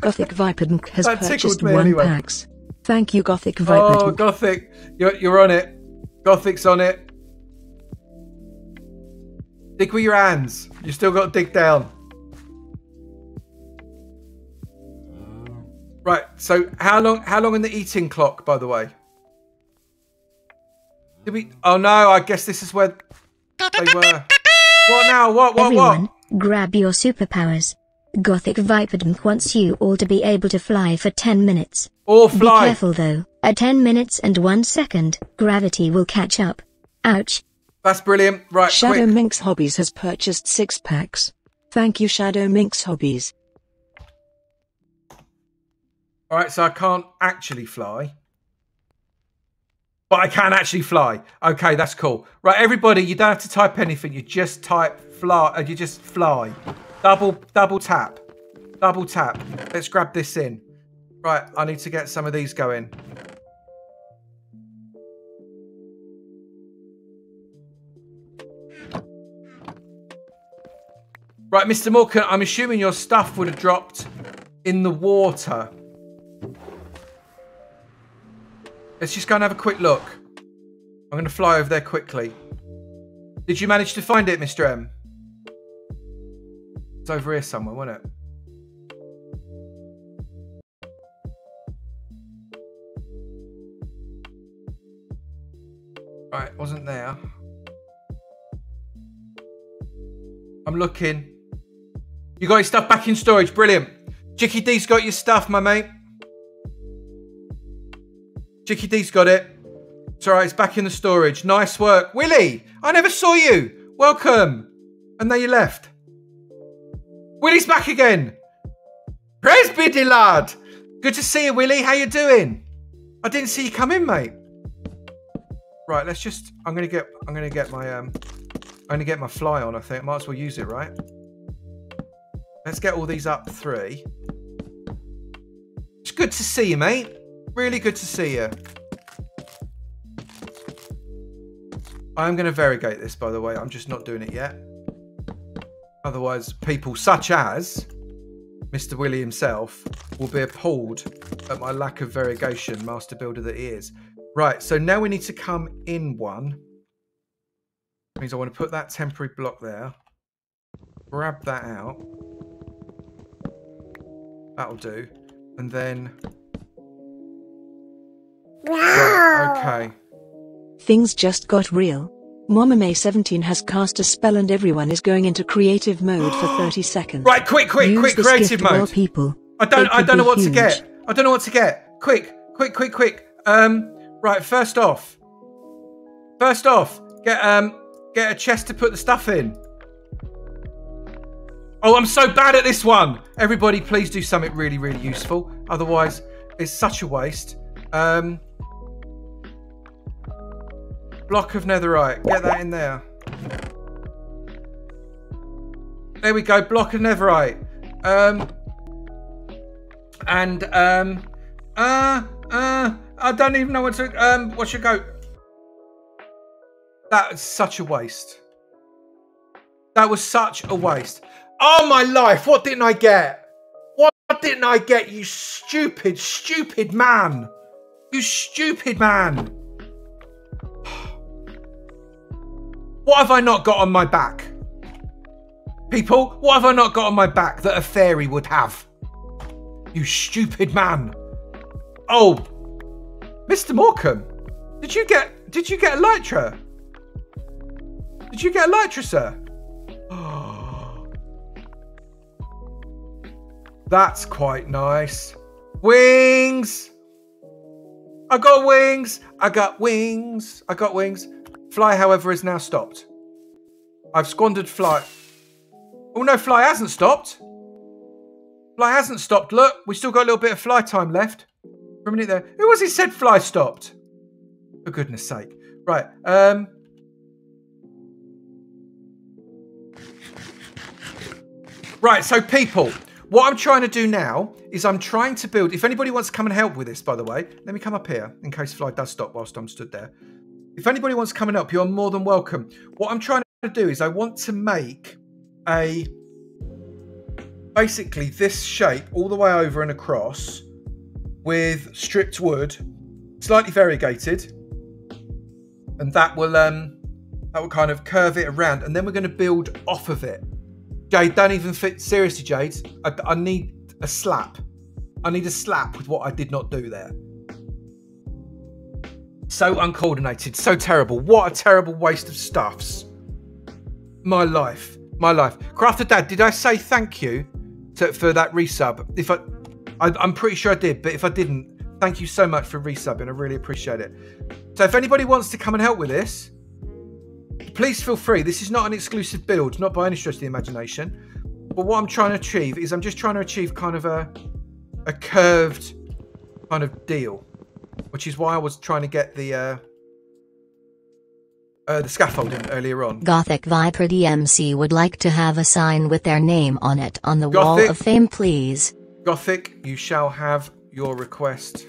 Gothic Viper has purchased 1 packs. Thank you, Gothic Viper. Oh, Gothic. You're on it. Gothic's on it. Dig with your hands. You still got to dig down. Right, so how long in the eating clock, by the way? Did we... Oh no, I guess this is where they were. What now? What, Everyone, what? Grab your superpowers. Gothic Viper wants you all to be able to fly for 10 minutes. Or fly. Be careful though. At 10 minutes and 1 second, gravity will catch up. Ouch. That's brilliant. Right, Shadow Minx Hobbies has purchased 6 packs. Thank you, Shadow Minx Hobbies. All right, so I can't actually fly, but I can actually fly. Okay, that's cool. Right, everybody, you don't have to type anything. You just type fly. You just fly. Double tap. Double tap. Let's grab this in. Right, I need to get some of these going. Right, Mr. Morecambe, I'm assuming your stuff would have dropped in the water. Let's just go and have a quick look. I'm going to fly over there quickly. Did you manage to find it, Mr. M? It's over here somewhere, wasn't it? Right, it wasn't there. I'm looking. You got your stuff back in storage. Brilliant. Jicky D's got your stuff, my mate. Jicky D's got it. It's all right, it's back in the storage. Nice work. Willie, I never saw you. Welcome. And there you left. Willie's back again. Praise be de lad. Good to see you, Willie. How you doing? I didn't see you come in, mate. Right, let's just, I'm gonna get my fly on, I think. Might as well use it, right? Let's get all these up 3. It's good to see you, mate. Really good to see you. I'm going to variegate this, by the way. I'm just not doing it yet. Otherwise, people such as Mr. Willie himself will be appalled at my lack of variegation, master builder that he is. Right, so now we need to come in 1. That means I want to put that temporary block there. Grab that out. That'll do. And then... Wow. Okay. Things just got real. Mama May 17 has cast a spell and everyone is going into creative mode for 30 seconds. Right, quick, creative mode. Well, people. I don't know what to get. I don't know what to get. Quick. Right, first off, get a chest to put the stuff in. Oh, I'm so bad at this one. Everybody, please do something really, really useful. Otherwise, it's such a waste. Block of netherite. Get that in there. There we go. Block of netherite. I don't even know what to, what should go. That's such a waste. That was such a waste. Oh, my life. What didn't I get? What didn't I get, you stupid, stupid man? You stupid man. What have I not got on my back? People, what have I not got on my back that a fairy would have? You stupid man. Oh, Mr. Morecambe, did you get Elytra? Did you get Elytra, sir? Oh, that's quite nice. Wings. I got wings. I got wings. I got wings. Fly, however, is now stopped. I've squandered fly. Oh no, fly hasn't stopped. Fly hasn't stopped. Look, we still got a little bit of fly time left. For a minute there. Who was it said fly stopped? For goodness sake. Right. Right, so people, what I'm trying to do now is I'm trying to build, if anybody wants to come and help with this, by the way, let me come up here in case fly does stop whilst I'm stood there. If anybody wants to come and help, you're more than welcome. What I'm trying to do is I want to make a, basically this shape all the way over and across with stripped wood, slightly variegated. And that will kind of curve it around and then we're gonna build off of it. Jade, don't even fit. Seriously, Jade, I need a slap. I need a slap with what I did not do there. So uncoordinated, so terrible. What a terrible waste of stuffs. My life, my life. Crafter Dad, did I say thank you for that resub? If I'm pretty sure I did, but if I didn't, thank you so much for resubbing. I really appreciate it. So if anybody wants to come and help with this, please feel free. This is not an exclusive build, not by any stretch of the imagination. But what I'm trying to achieve is I'm just trying to achieve kind of a curved kind of deal, which is why I was trying to get the scaffolding earlier on. Gothic Viper DMC would like to have a sign with their name on it on the Gothic Wall of Fame, please. Gothic, you shall have your request.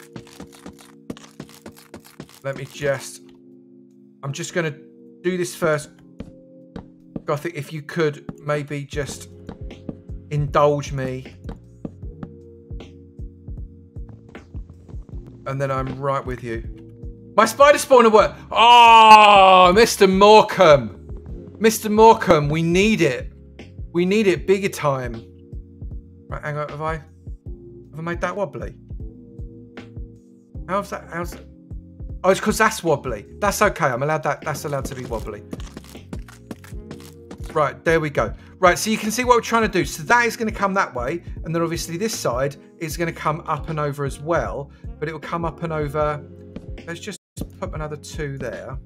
Let me just... I'm just going to... do this first. Gothic, if you could maybe just indulge me. And then I'm right with you. My spider spawner worked. Oh, Mr. Morecambe. Mr. Morecambe, we need it. We need it bigger time. Right, hang on, have I made that wobbly? How's that? How's that? Oh, it's because that's wobbly. That's okay. I'm allowed that. That's allowed to be wobbly. Right, there we go. Right, so you can see what we're trying to do. So that is going to come that way. And then obviously this side is going to come up and over as well. But it will come up and over. Let's just put another two there.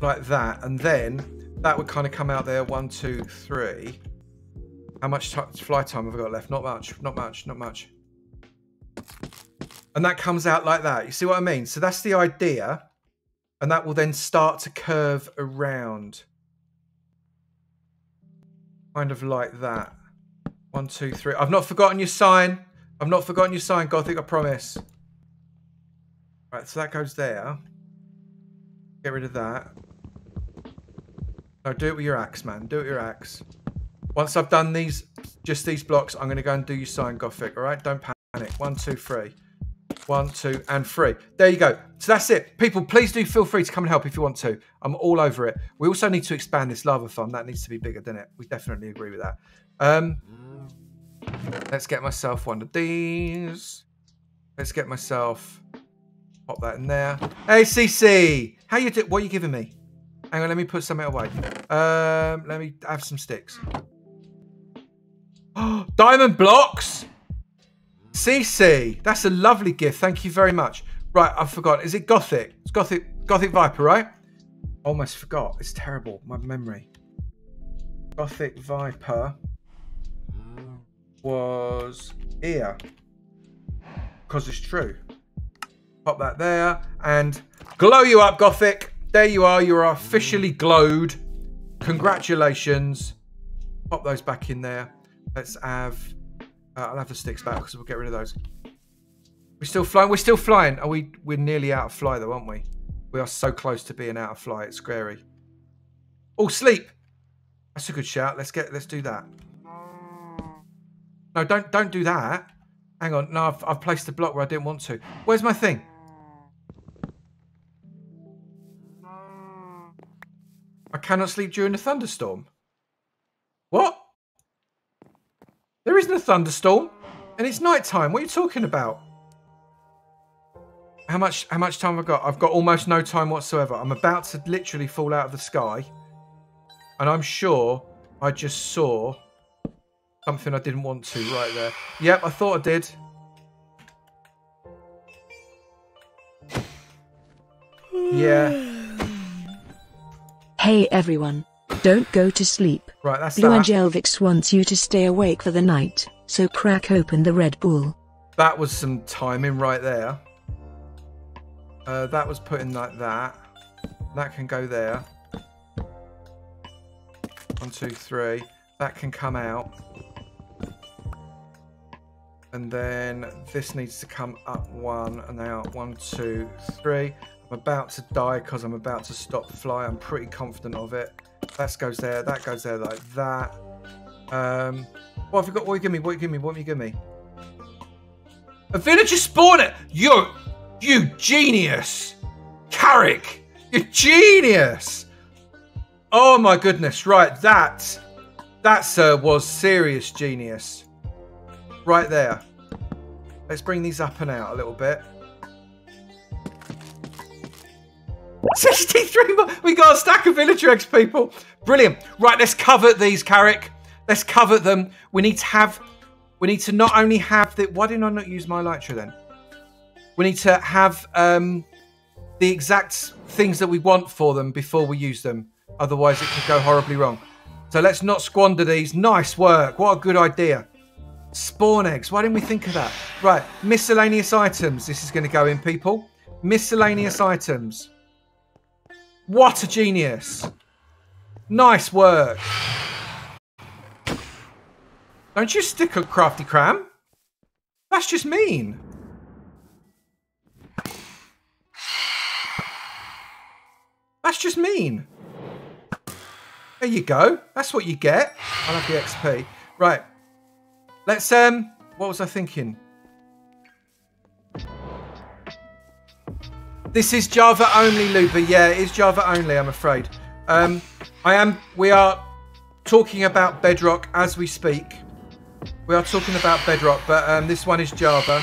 Like that. And then that would kind of come out there. One, two, three. How much fly time have I got left? Not much, not much, not much. And that comes out like that. You see what I mean? So that's the idea. And that will then start to curve around. Kind of like that. One, two, three. I've not forgotten your sign. I've not forgotten your sign, Gothic, I promise. Right, so that goes there. Get rid of that. No, do it with your axe, man. Do it with your axe. Once I've done these, just these blocks, I'm going to go and do your sign, Gothic, all right? Don't panic. One, two, three. One, two, and three. There you go. So that's it. People, please do feel free to come and help if you want to. I'm all over it. We also need to expand this lava farm. That needs to be bigger, doesn't it? We definitely agree with that. Let's get myself one of these. Let's get myself... pop that in there. Hey, CC! How you do... what are you giving me? Hang on, let me put something away. Let me have some sticks. Oh, diamond blocks. CC, that's a lovely gift. Thank you very much. Right, I forgot. Is it Gothic? It's Gothic Viper, right? Almost forgot. It's terrible. My memory. Gothic Viper was here. Because it's true. Pop that there and glow you up, Gothic. There you are. You are officially glowed. Congratulations. Pop those back in there. Let's have, I'll have the sticks back because we'll get rid of those. We're still flying. We're still flying. Are we? We're nearly out of fly though, aren't we? We are so close to being out of fly. It's scary. Oh, sleep. That's a good shout. Let's do that. No, don't do that. Hang on. No, I've placed the block where I didn't want to. Where's my thing? I cannot sleep during a thunderstorm. What? There isn't a thunderstorm, and it's night time. What are you talking about? How much time have I got? I've got almost no time whatsoever. I'm about to literally fall out of the sky. And I'm sure I just saw something I didn't want to right there. Yep, I thought I did. Yeah. Hey everyone, don't go to sleep. Right, that's Blue Angelvix wants you to stay awake for the night, so crack open the Red Bull. That was some timing right there. That was put in like that. That can go there. 1, 2, 3. That can come out. And then this needs to come up one and out. 1, 2, 3. I'm about to die because I'm about to stop fly. I'm pretty confident of it. That goes there. That goes there like that. What have you got? What you give me? What you give me? What you give me? A villager spawner! You genius! Carrick! You genius! Oh my goodness. Right, that sir was serious genius. Right there. Let's bring these up and out a little bit. 63 more. We got a stack of villager eggs, people. Brilliant. Right, let's covet these, Carrick. Let's covet them. We need to not only have the... Why didn't I not use my Lytra then? We need to have the exact things that we want for them before we use them. Otherwise, it could go horribly wrong. So let's not squander these. Nice work. What a good idea. Spawn eggs. Why didn't we think of that? Right. Miscellaneous items. This is going to go in, people. Miscellaneous items. What a genius. Nice work. Don't you stick at Crafty Cram. That's just mean. That's just mean. There you go. That's what you get. I love the XP. Right. Let's, what was I thinking? This is Java only, Luba. Yeah, it is Java only, I'm afraid. We are talking about Bedrock as we speak. We are talking about Bedrock, but this one is Java.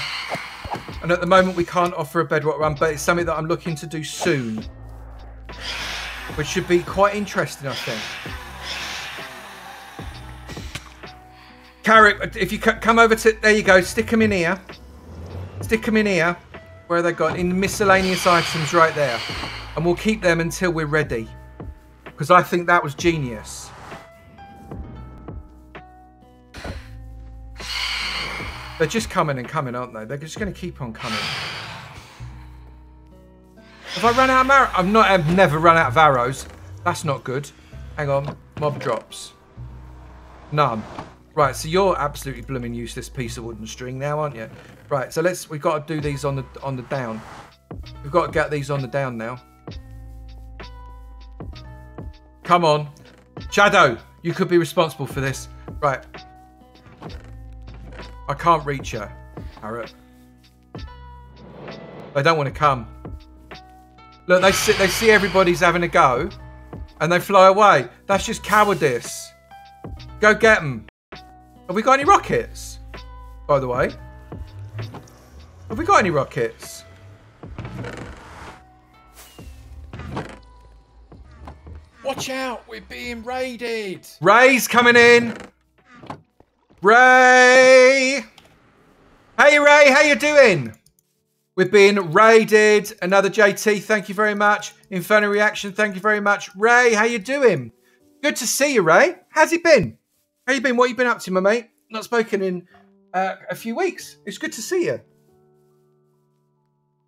And at the moment, we can't offer a Bedrock run, but it's something that I'm looking to do soon. Which should be quite interesting, I think. Carrick, if you come over to... There you go. Stick them in here. Stick them in here. Where they got in miscellaneous items right there. And we'll keep them until we're ready. Because I think that was genius. They're just coming and coming, aren't they? They're just going to keep on coming. Have I run out of arrows? I've never run out of arrows. That's not good. Hang on. Mob drops. None. Right, so you're absolutely blooming useless piece of wooden string now, aren't you? Right, so we've got to do these on the down. We've got to get these on the down now. Come on. Shadow, you could be responsible for this. Right. I can't reach her, Harriet. They don't want to come. Look, they see everybody's having a go, and they fly away. That's just cowardice. Go get them. Have we got any rockets? By the way, have we got any rockets? Watch out! We're being raided. Ray's coming in. Ray. Hey Ray, how you doing? We're being raided. Another JT, thank you very much. Inferno Reaction, thank you very much. Ray, how you doing? Good to see you, Ray. How's it been? How you been? What you been up to, my mate? Not spoken in a few weeks. It's good to see you.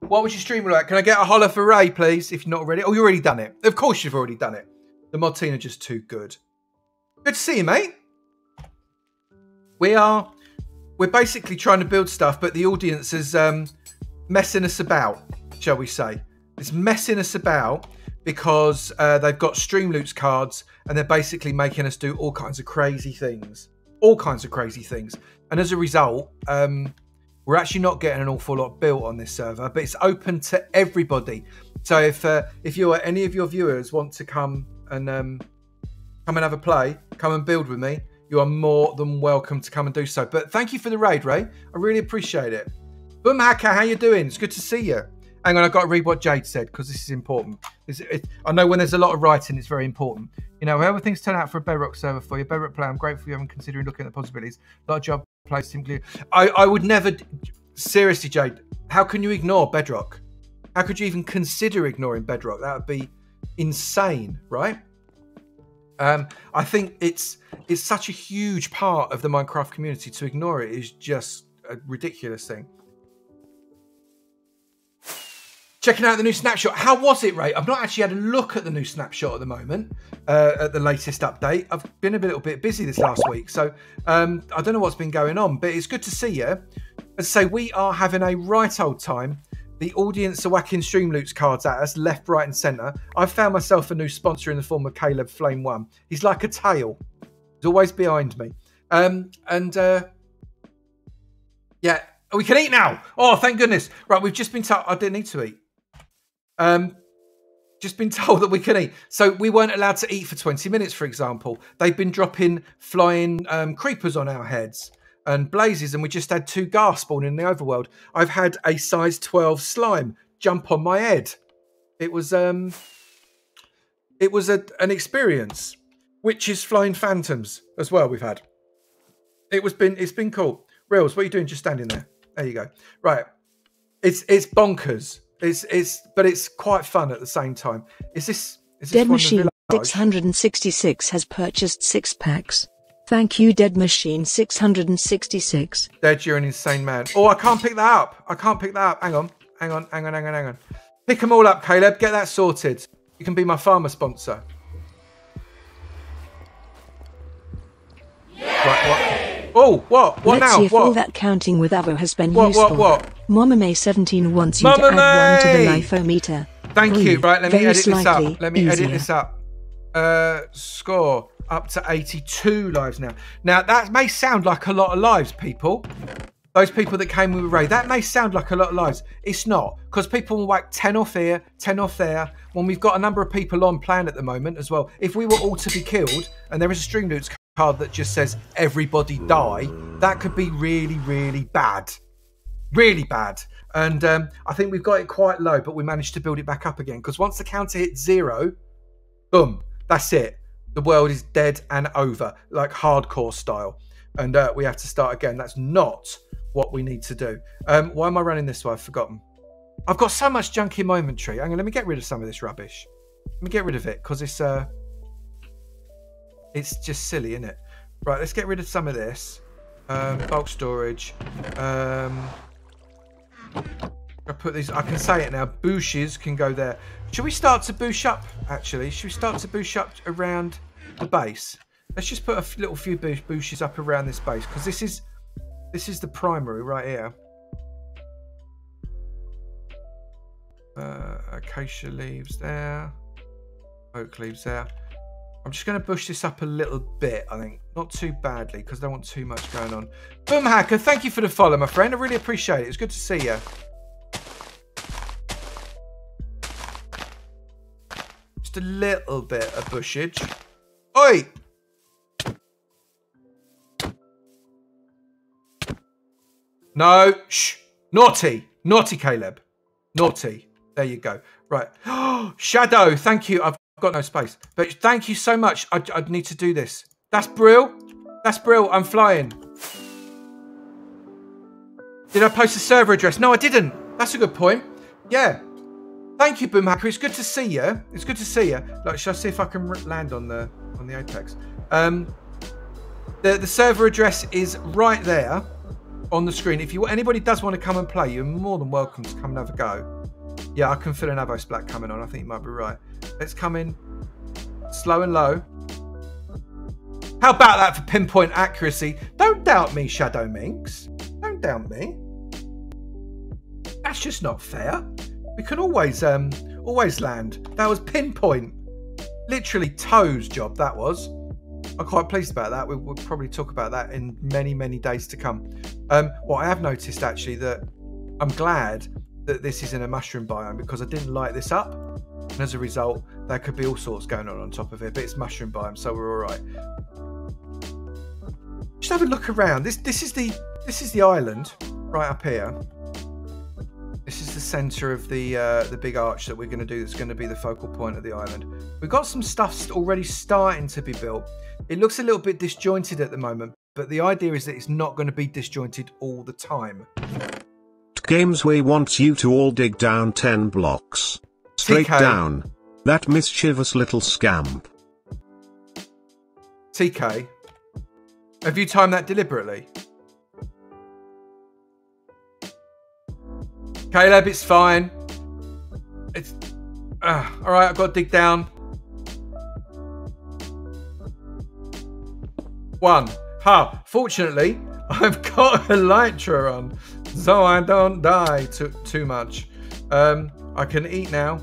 What was your stream like? Can I get a holler for Ray, please, if you're not already? Oh, you've already done it. Of course you've already done it. The mod team are just too good. Good to see you, mate. We're basically trying to build stuff, but the audience is... messing us about, shall we say. It's messing us about because they've got Streamloots cards and they're basically making us do all kinds of crazy things. All kinds of crazy things. And as a result, we're actually not getting an awful lot built on this server, but it's open to everybody. So if you or any of your viewers want to come and have a play, come and build with me, you are more than welcome to come and do so. But thank you for the raid, Ray. I really appreciate it. Boom Hacker, how you doing? It's good to see you. Hang on, I've got to read what Jade said because this is important. I know when there's a lot of writing, it's very important. You know, however things turn out for a Bedrock server for you, Bedrock player, I'm grateful you haven't considered looking at the possibilities. A lot of job plays simply. I would never, seriously, Jade, how can you ignore Bedrock? How could you even consider ignoring Bedrock? That would be insane, right? I think it's such a huge part of the Minecraft community. To ignore it is just a ridiculous thing. Checking out the new snapshot. How was it, Ray? I've not actually had a look at the new snapshot at the moment, at the latest update. I've been a little bit busy this last week, so I don't know what's been going on, but it's good to see you. As I say, we are having a right old time. The audience are whacking Streamloots cards at us, left, right, and centre. I've found myself a new sponsor in the form of Caleb Flame One. He's like a tail. He's always behind me. Yeah, we can eat now. Oh, thank goodness. Right, we've just been told, I didn't need to eat. Just been told that we can eat. So we weren't allowed to eat for 20 minutes, for example. They've been dropping flying creepers on our heads and blazes, and we just had 2 ghast spawn in the overworld. I've had a size 12 slime jump on my head. It was an experience. Witches flying phantoms as well we've had. It's been cool. Reels, what are you doing just standing there? There you go. Right. It's bonkers. But it's quite fun at the same time. Is this Dead Machine 666 has purchased 6 packs. Thank you, Dead Machine 666. Dead, you're an insane man. Oh, I can't pick that up. I can't pick that up. Hang on. Pick them all up, Caleb. Get that sorted. You can be my farmer sponsor. Yay! Right, what? Oh, what? What now? Let's see if all that counting with Avo has been useful. What? Mama May 17 wants you to add 1 to the life-o-meter. Thank you. Right, let me edit this up. Score up to 82 lives now. Now, that may sound like a lot of lives, people. Those people that came with Ray, that may sound like a lot of lives. It's not, because people will whack 10 off here, 10 off there. When we've got a number of people on plan at the moment as well, if we were all to be killed, and there is a Streamloots card that just says everybody die, that could be really, really bad. Really bad. And I think we've got it quite low, but we managed to build it back up again, because once the counter hits 0, boom, that's it. The world is dead and over, like hardcore style. And we have to start again. That's not what we need to do. Why am I running this way? I've forgotten. I've got so much junk in my inventory. Hang on, let me get rid of some of this rubbish. Let me get rid of it, because it's just silly, isn't it? Right, let's get rid of some of this. Bulk storage. I put these, I can say it now, bushes can go there. Should we start to bush up, actually? Should we start to bush up around the base? Let's just put a little few bushes up around this base, because this is the primary right here. Acacia leaves there. Oak leaves there. I'm just going to bush this up a little bit, I think. Not too badly, because I don't want too much going on. Boom Hacker, thank you for the follow, my friend. I really appreciate it. It's good to see you. Just a little bit of bushage. Oi! No, shh. Naughty. Naughty, Caleb. Naughty. There you go. Right. Shadow, thank you. I've got no space, but thank you so much. I need to do this. That's brill. That's brill. I'm flying. Did I post the server address? No, I didn't. That's a good point. Yeah. Thank you, Boom Hacker. It's good to see you. It's good to see you. Like, shall I see if I can land on the apex? The server address is right there on the screen. If you anybody does want to come and play, you're more than welcome to come and have a go. Yeah, I can feel an Avo splat coming on. I think you might be right. Let's come in slow and low. How about that for pinpoint accuracy? Don't doubt me, Shadow Minx. Don't doubt me. That's just not fair. We can always land. That was pinpoint. Literally Toe's job, that was. I'm quite pleased about that. We'll probably talk about that in many, many days to come. Well, I have noticed actually that I'm glad that this is in a mushroom biome because I didn't light this up. And as a result, there could be all sorts going on top of it, but it's mushroom biome, so we're all right. Just have a look around. This is the island right up here. This is the centre of the big arch that we're going to do. That's going to be the focal point of the island. We've got some stuff already starting to be built. It looks a little bit disjointed at the moment, but the idea is that it's not going to be disjointed all the time. Gamesway wants you to all dig down 10 blocks. Straight down. That mischievous little scamp. TK, have you timed that deliberately? Caleb, it's fine. It's all right. I've got to dig down. 1. Ha! Fortunately, I've got Elytra on, so I don't die too much. I can eat now,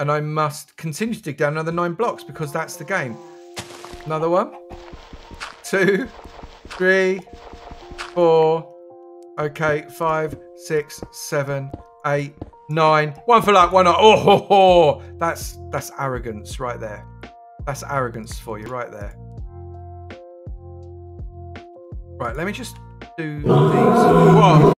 and I must continue to dig down another 9 blocks because that's the game. Another 1, 2, 3, 4. Okay, 5, 6, 7, 8, 9. 1 for luck, 1 not. Oh, ho, ho. That's arrogance right there. That's arrogance for you right there. Right, let me just do these. Whoa.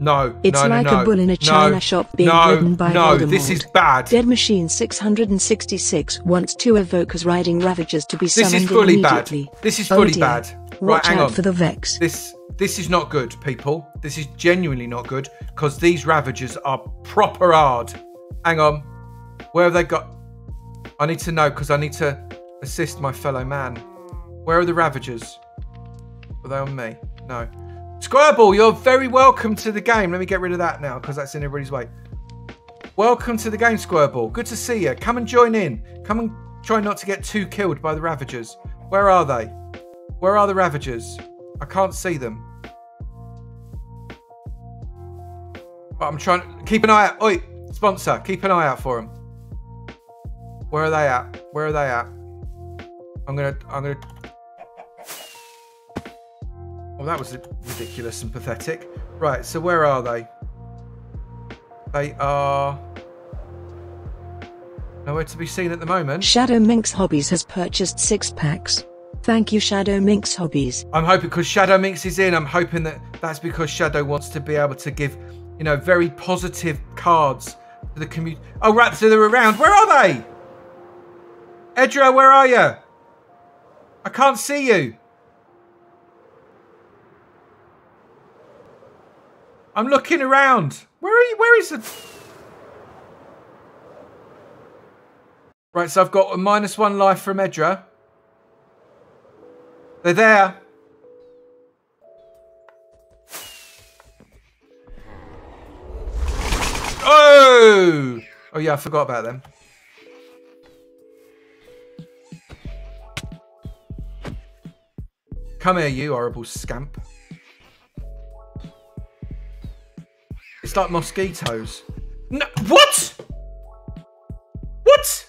No, it's no, like no, a bull in a china shop being ridden by Voldemort. No, this is bad. Dead Machine 666 wants 2 evokers riding Ravagers to be summoned immediately. This is fully bad. Right, watch hang out on. For the Vex. This is not good, people. This is genuinely not good because these Ravagers are proper hard. Hang on, where have they got? I need to know because I need to assist my fellow man. Where are the Ravagers? Are they on me? No. Squarball, you're very welcome to the game. Let me get rid of that now because that's in everybody's way. Welcome to the game, Squarball. Good to see you. Come and join in. Come and try not to get too killed by the Ravagers. Where are they? Where are the Ravagers? I can't see them. But I'm trying to keep an eye out. Oi, sponsor, keep an eye out for them. Where are they at? Where are they at? I'm gonna. Well, that was ridiculous and pathetic. Right, so where are they? They are nowhere to be seen at the moment. Shadow Minx Hobbies has purchased 6 packs. Thank you, Shadow Minx Hobbies. I'm hoping, because Shadow Minx is in, I'm hoping that's because Shadow wants to be able to give, you know, very positive cards to the community. Oh, right, so they're around. Where are they? Edra, where are you? I can't see you. I'm looking around. Where are you? Where is the... Right, so I've got a -1 life from Edra. They're there. Oh! Oh, yeah, I forgot about them. Come here, you horrible scamp. It's like mosquitoes. No, what? What?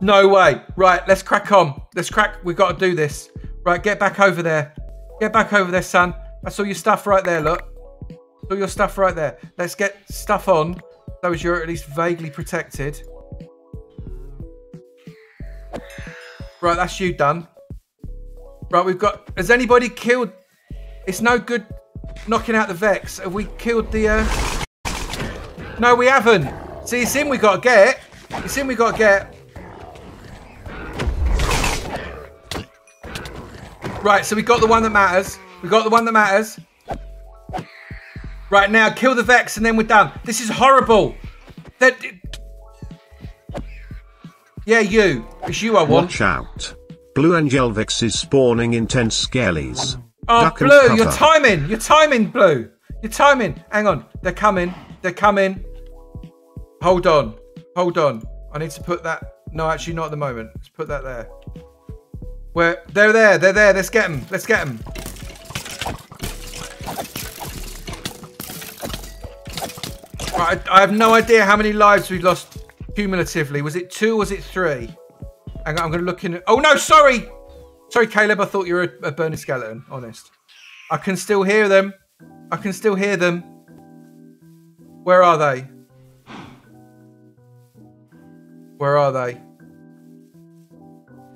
No way. Right, let's crack on. Let's crack. We've got to do this. Right, get back over there. Get back over there, son. I saw your stuff right there, look. All your stuff right there. Let's get stuff on. So as you're at least vaguely protected. Right, that's you done. Right, we've got... Has anybody killed... It's no good knocking out the Vex. Have we killed the... No, we haven't. See, it's him we got to get. It's him we got to get. Right, so we got the one that matters. We got the one that matters. Right, now kill the Vex and then we're done. This is horrible. That... Yeah, you. It's you I want. Watch out. Blue Angelvix is spawning intense skellies. Oh, Duck Blue, your timing! Your timing, Blue! Your timing! Hang on. They're coming. They're coming. Hold on. Hold on. I need to put that... No, actually not at the moment. Let's put that there. Where they're there. Let's get them. Let's get them. Right, I have no idea how many lives we lost cumulatively. Was it 2? Was it 3? Hang on, I'm gonna look in. Oh no, sorry. Sorry, Caleb. I thought you were a burning skeleton. Honest. I can still hear them. I can still hear them. Where are they? Where are they?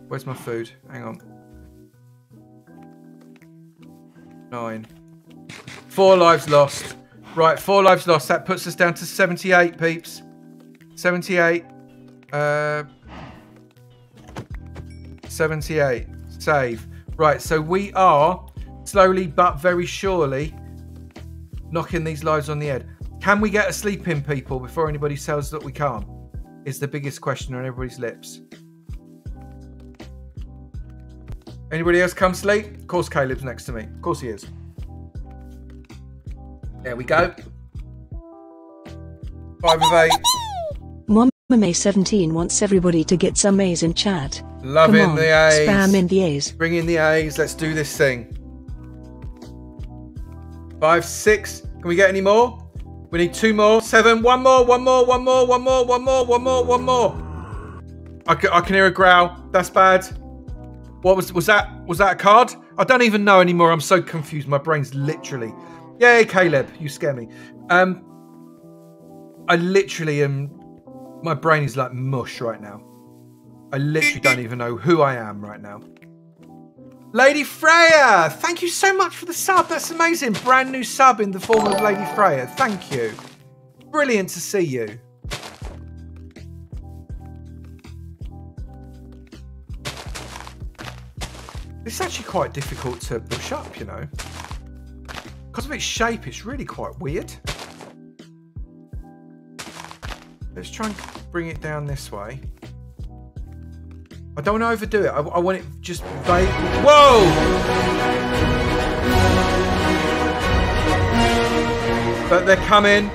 Where's my food? Hang on. 9. 4 lives lost. Right, 4 lives lost. That puts us down to 78, peeps. 78. 78. Save. Right, so we are slowly but very surely knocking these lives on the head. Can we get a sleep in, people, before anybody tells that we can't? Is the biggest question on everybody's lips. Anybody else come sleep? Of course Caleb's next to me. Of course he is. There we go. 5 of 8. Mama May 17 wants everybody to get some A's in chat. Loving on, the A's. Spam in the A's. Bring in the A's. Let's do this thing. 5, 6. Can we get any more? We need 2 more. 7. 1 more. 1 more. 1 more. 1 more. 1 more. 1 more. 1 more. I can hear a growl. That's bad. What was that a card? I don't even know anymore. I'm so confused. My brain's literally. Yay, Caleb, you scare me. I literally am. My brain is like mush right now. I literally don't even know who I am right now. Lady Freya, thank you so much for the sub. That's amazing. Brand new sub in the form of Lady Freya. Thank you. Brilliant to see you. It's actually quite difficult to push up, you know. Because of its shape, it's really quite weird. Let's try and bring it down this way. I don't want to overdo it. I want it just vague. Whoa! But they're coming.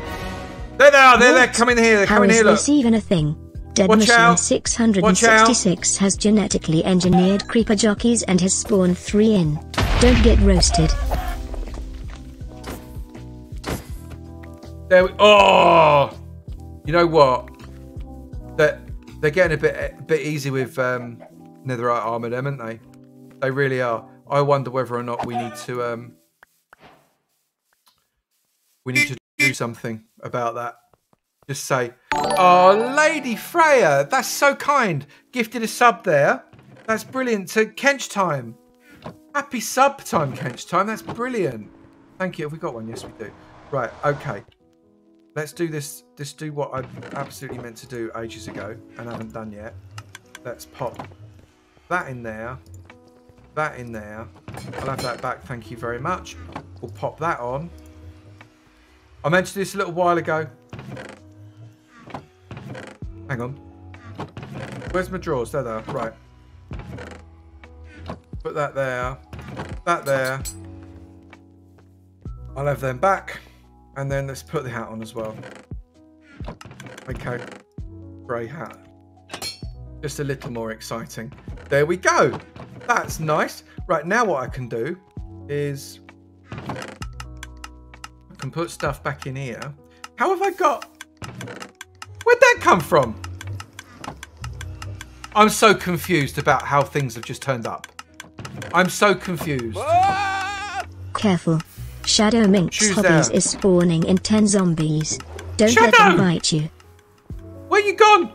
There they are. They're coming here. They're coming here. Look. How is this even a thing? Dead Machine 666 has genetically engineered creeper jockeys and has spawned 3 in. Don't get roasted. There we, oh! You know what? They're getting a bit easy with netherite armor, them, aren't they? They really are. I wonder whether or not we need to do something about that. Just say, oh, Lady Freya, that's so kind. Gifted a sub there. That's brilliant. To Kench time. Happy sub time, Kench time. That's brilliant. Thank you. Have we got one? Yes, we do. Right, okay. Let's do this. Just do what I absolutely meant to do ages ago and haven't done yet. Let's pop that in there. That in there. I'll have that back. Thank you very much. We'll pop that on. I mentioned this a little while ago. Hang on. Where's my drawers? There they are. Right. Put that there. That there. I'll have them back. And then let's put the hat on as well. Okay. Grey hat. Just a little more exciting. There we go. That's nice. Right, now what I can do is I can put stuff back in here. How have I got... Where'd that come from? I'm so confused about how things have just turned up. I'm so confused. Careful. Shadow Minx Hobbies is spawning in 10 zombies. Don't let them bite you. Where you gone?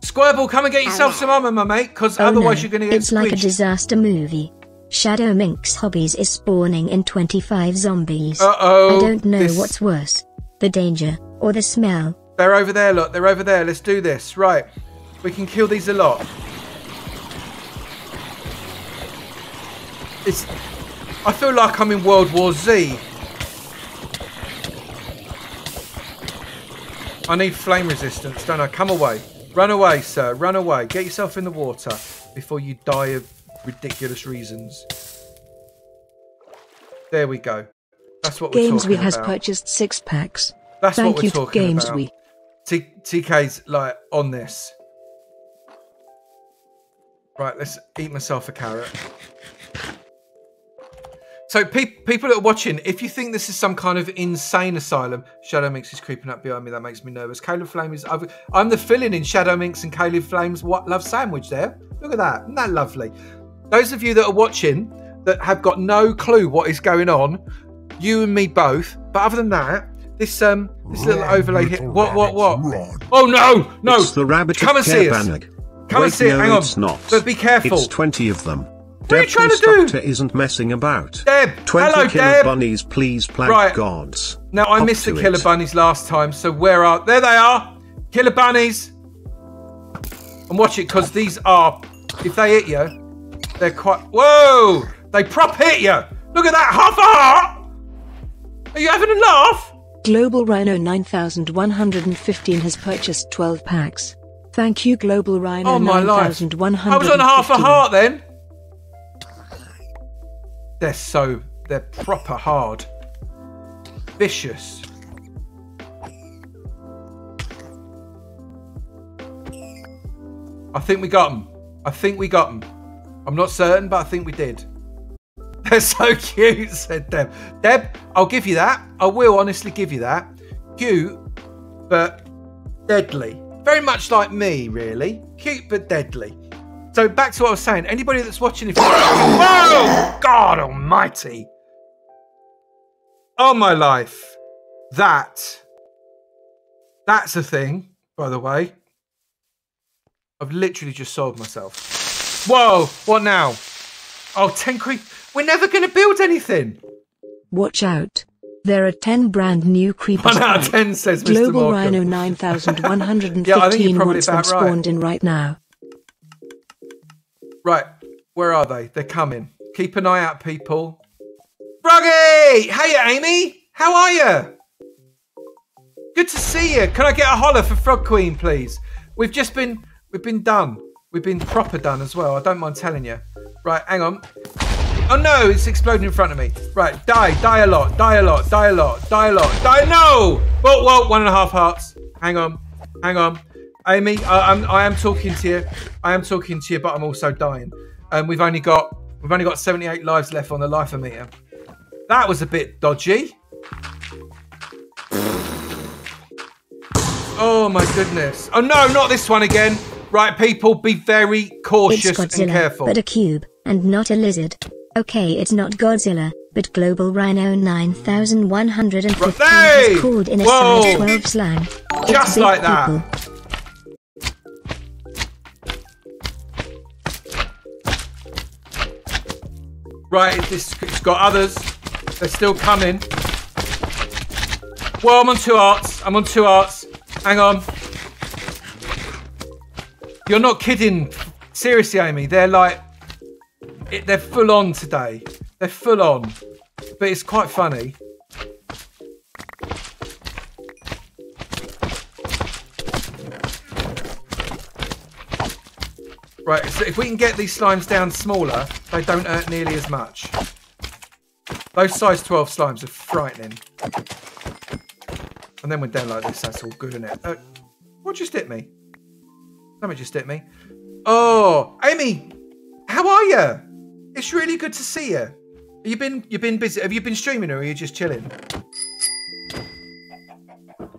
Squarball, come and get yourself some armor, my mate, because otherwise you're going to get squished. It's like a disaster movie. Shadow Minx Hobbies is spawning in 25 zombies. Uh-oh. I don't know what's worse. The danger, or the smell. They're over there, look. They're over there. Let's do this. Right. We can kill these a lot. It's... I feel like I'm in World War Z. I need flame resistance, don't I? Come away. Run away, sir. Run away. Get yourself in the water before you die of ridiculous reasons. There we go. That's what we're talking about. GamesWe has purchased 6 packs. That's what we're talking about. TK's like on this. Right, let's eat myself a carrot. So people that are watching, if you think this is some kind of insane asylum, Shadow Minx is creeping up behind me. That makes me nervous. Caleb Flame is... I'm the fill-in in Shadow Minx and Caleb Flame's What Love Sandwich there. Look at that. Isn't that lovely? Those of you that are watching that have got no clue what is going on, you and me both. But other than that, this little overlay here. What? Rod. Oh, no! No! It's the rabbit. Come and see us. Come and see it. Hang on. It's not. But be careful. It's 20 of them. What are you trying to do? Deb Constructor isn't messing about. Deb, 20 hello, killer Deb. Bunnies, please, plank right. Gods. Now, I missed the killer bunnies last time, so where are... There they are. Killer bunnies. And watch it, because these are... If they hit you, they're quite... Whoa! They prop hit you. Look at that. Hover! Are you having a laugh? Global Rhino 9115 has purchased 12 packs. Thank you, Global Rhino 9115. I was on half a heart then. They're proper hard. Vicious. I think we got them. I'm not certain, but I think we did. They're so cute, said Deb. Deb, I'll give you that. I will honestly give you that. Cute, but deadly. Very much like me, really. Cute, but deadly. So back to what I was saying. Anybody that's watching, if you... Oh, God almighty. Oh, my life. That's a thing, by the way. I've literally just sold myself. Whoa, what now? Oh, 10 creep. We're never going to build anything. Watch out. There are 10 brand new creepers. 1 out of 10, says Mr. Morecambe. Global Rhino 9115 yeah, I think you're probably wants them spawned in right now. Right, where are they? They're coming. Keep an eye out, people. Froggy! Hey, Amy! How are you? Good to see you. Can I get a holler for Frog Queen, please? We've been done. We've been proper done as well. I don't mind telling you. Right, hang on. Oh no, it's exploding in front of me. Right, die a lot. No! Whoa, 1.5 hearts. Hang on. Amy, I am talking to you. But I'm also dying. We've only got 78 lives left on the life meter. That was a bit dodgy. Oh my goodness! Oh no, not this one again! Right, people, be very cautious and careful. But a cube, and not a lizard. Okay, it's not Godzilla, but Global Rhino 9115 is called in a size 12 slang. Just like that. People. Right, it's got others. They're still coming. Well, I'm on 2 hearts. Hang on. You're not kidding. Seriously, Amy. They're like... they're full on today. They're full on. But it's quite funny. Right, so if we can get these slimes down smaller, they don't hurt nearly as much. Those size 12 slimes are frightening. And then when down like this, that's all good, isn't it? What just hit me? Something just hit me. Oh, Amy, how are you? It's really good to see you. You've been busy. Have you been streaming or are you just chilling?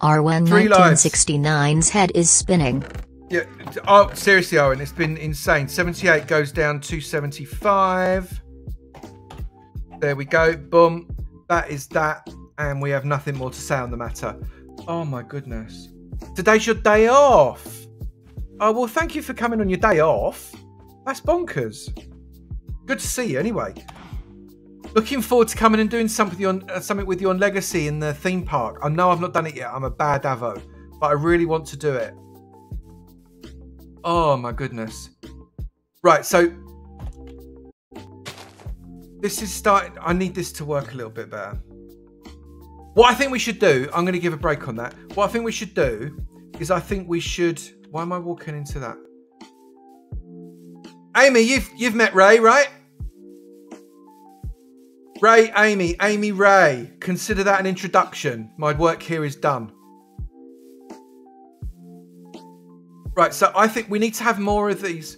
R1969's head is spinning. Yeah, oh, seriously, Owen, it's been insane. 78 goes down to 75. There we go. Boom. That is that. And we have nothing more to say on the matter. Oh, my goodness. Today's your day off. Oh, well, thank you for coming on your day off. That's bonkers. Good to see you anyway. Looking forward to coming and doing something with you on Legacy in the theme park. I know I've not done it yet. I'm a bad Avo, but I really want to do it. Oh, my goodness. Right, so this is starting. I need this to work a little bit better. What I think we should do, I'm going to give a break on that. What I think we should do is why am I walking into that? Amy, you've met Ray, right? Ray, Amy, Ray. Consider that an introduction. My work here is done. Right, so I think we need to have more of these.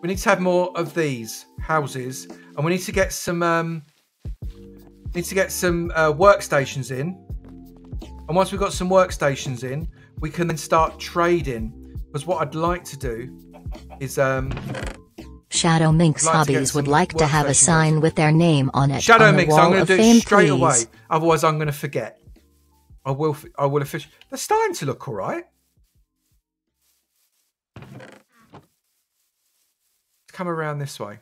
We need to have more of these houses, and we need to get some workstations in. And once we've got some workstations in, we can then start trading. Because what I'd like to do is Shadow Minx Hobbies would like to have a sign with their name on it. Shadow Minx, I'm going to do it straight away. Otherwise, I'm going to forget. I will officially. They're starting to look all right. Come around this way.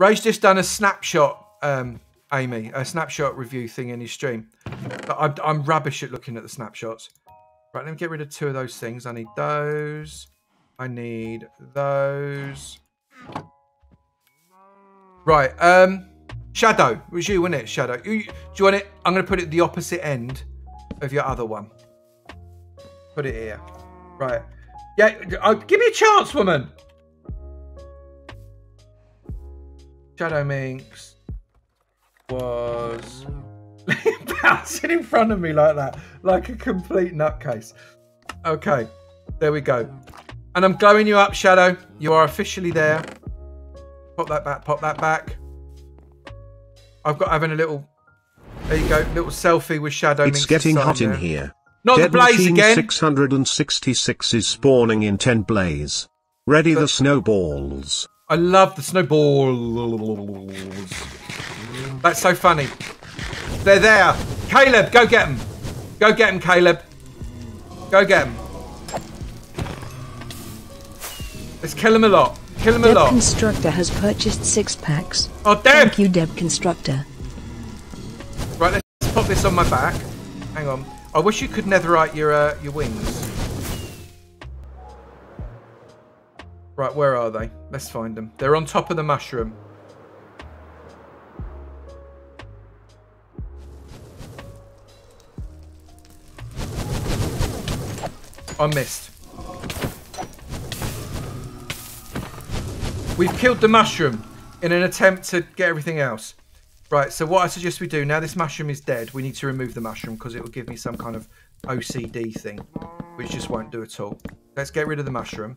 Ray's just done a snapshot, Amy, a snapshot review thing in his stream. But I'm rubbish at looking at the snapshots. Right, let me get rid of two of those things. I need those. I need those. Right, Shadow. It was you, wasn't it, Shadow? Do you want it? I'm going to put it at the opposite end of your other one. Put it here. Right. Yeah, give me a chance, woman. Shadow Minx was bouncing in front of me like that, like a complete nutcase. Okay, there we go. And I'm glowing you up, Shadow. You are officially there. Pop that back, pop that back. I've got having a little, there you go, little selfie with Shadow Minx. It's getting hot in here. Not the blaze again. Dead Machine 666 is spawning in 10 blaze. Ready the snowballs. I love the snowballs. That's so funny. They're there. Caleb, go get them. Go get them, Caleb. Go get them. Let's kill them a lot. Kill them a lot. Deb Constructor has purchased 6 packs. Oh, Deb! Thank you, Deb Constructor. Right, let's pop this on my back. Hang on. I wish you could netherite your wings. Right, where are they? Let's find them. They're on top of the mushroom. I missed. We've killed the mushroom in an attempt to get everything else. Right, so what I suggest we do, now this mushroom is dead, we need to remove the mushroom because it will give me some kind of OCD thing, which just won't do at all. Let's get rid of the mushroom,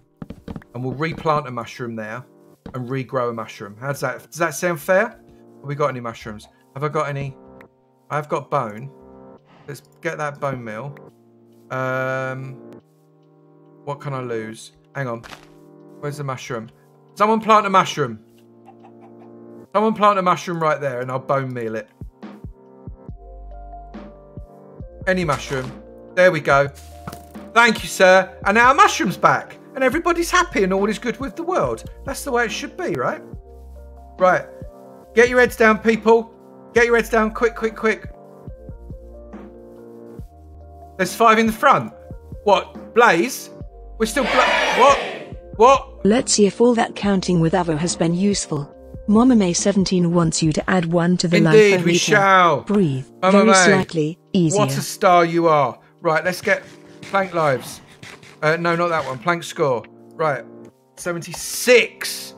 and we'll replant a mushroom there and regrow a mushroom. How does that, sound fair? Have we got any mushrooms? Have I got any? I've got bone. Let's get that bone meal. What can I lose? Hang on. Where's the mushroom? Someone plant a mushroom. Someone plant a mushroom right there and I'll bone meal it. Any mushroom. There we go. Thank you, sir. And now our mushroom's back. And everybody's happy and all is good with the world. That's the way it should be, right? Right. Get your heads down, people. Get your heads down. Quick, quick, quick. There's 5 in the front. What? Blaze? We're still... What? What? Let's see if all that counting with Avo has been useful. Mama May 17 wants you to add 1 to the life. Indeed, we shall. Breathe. Mama May. Slightly easier. What a star you are. Right, let's get plank lives. No, not that one. Plank score. Right. 76.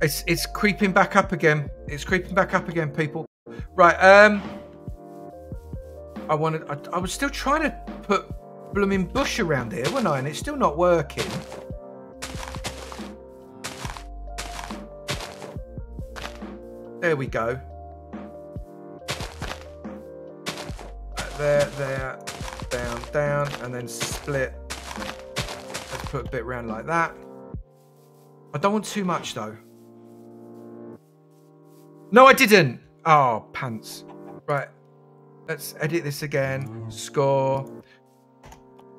It's creeping back up again. It's creeping back up again, people. Right. I was still trying to put blooming bush around here, wasn't I? And it's still not working. There we go. There. Down, down, and then split. Let's put a bit round like that. I don't want too much, though. No, I didn't. Oh, pants. Right. Let's edit this again. Score.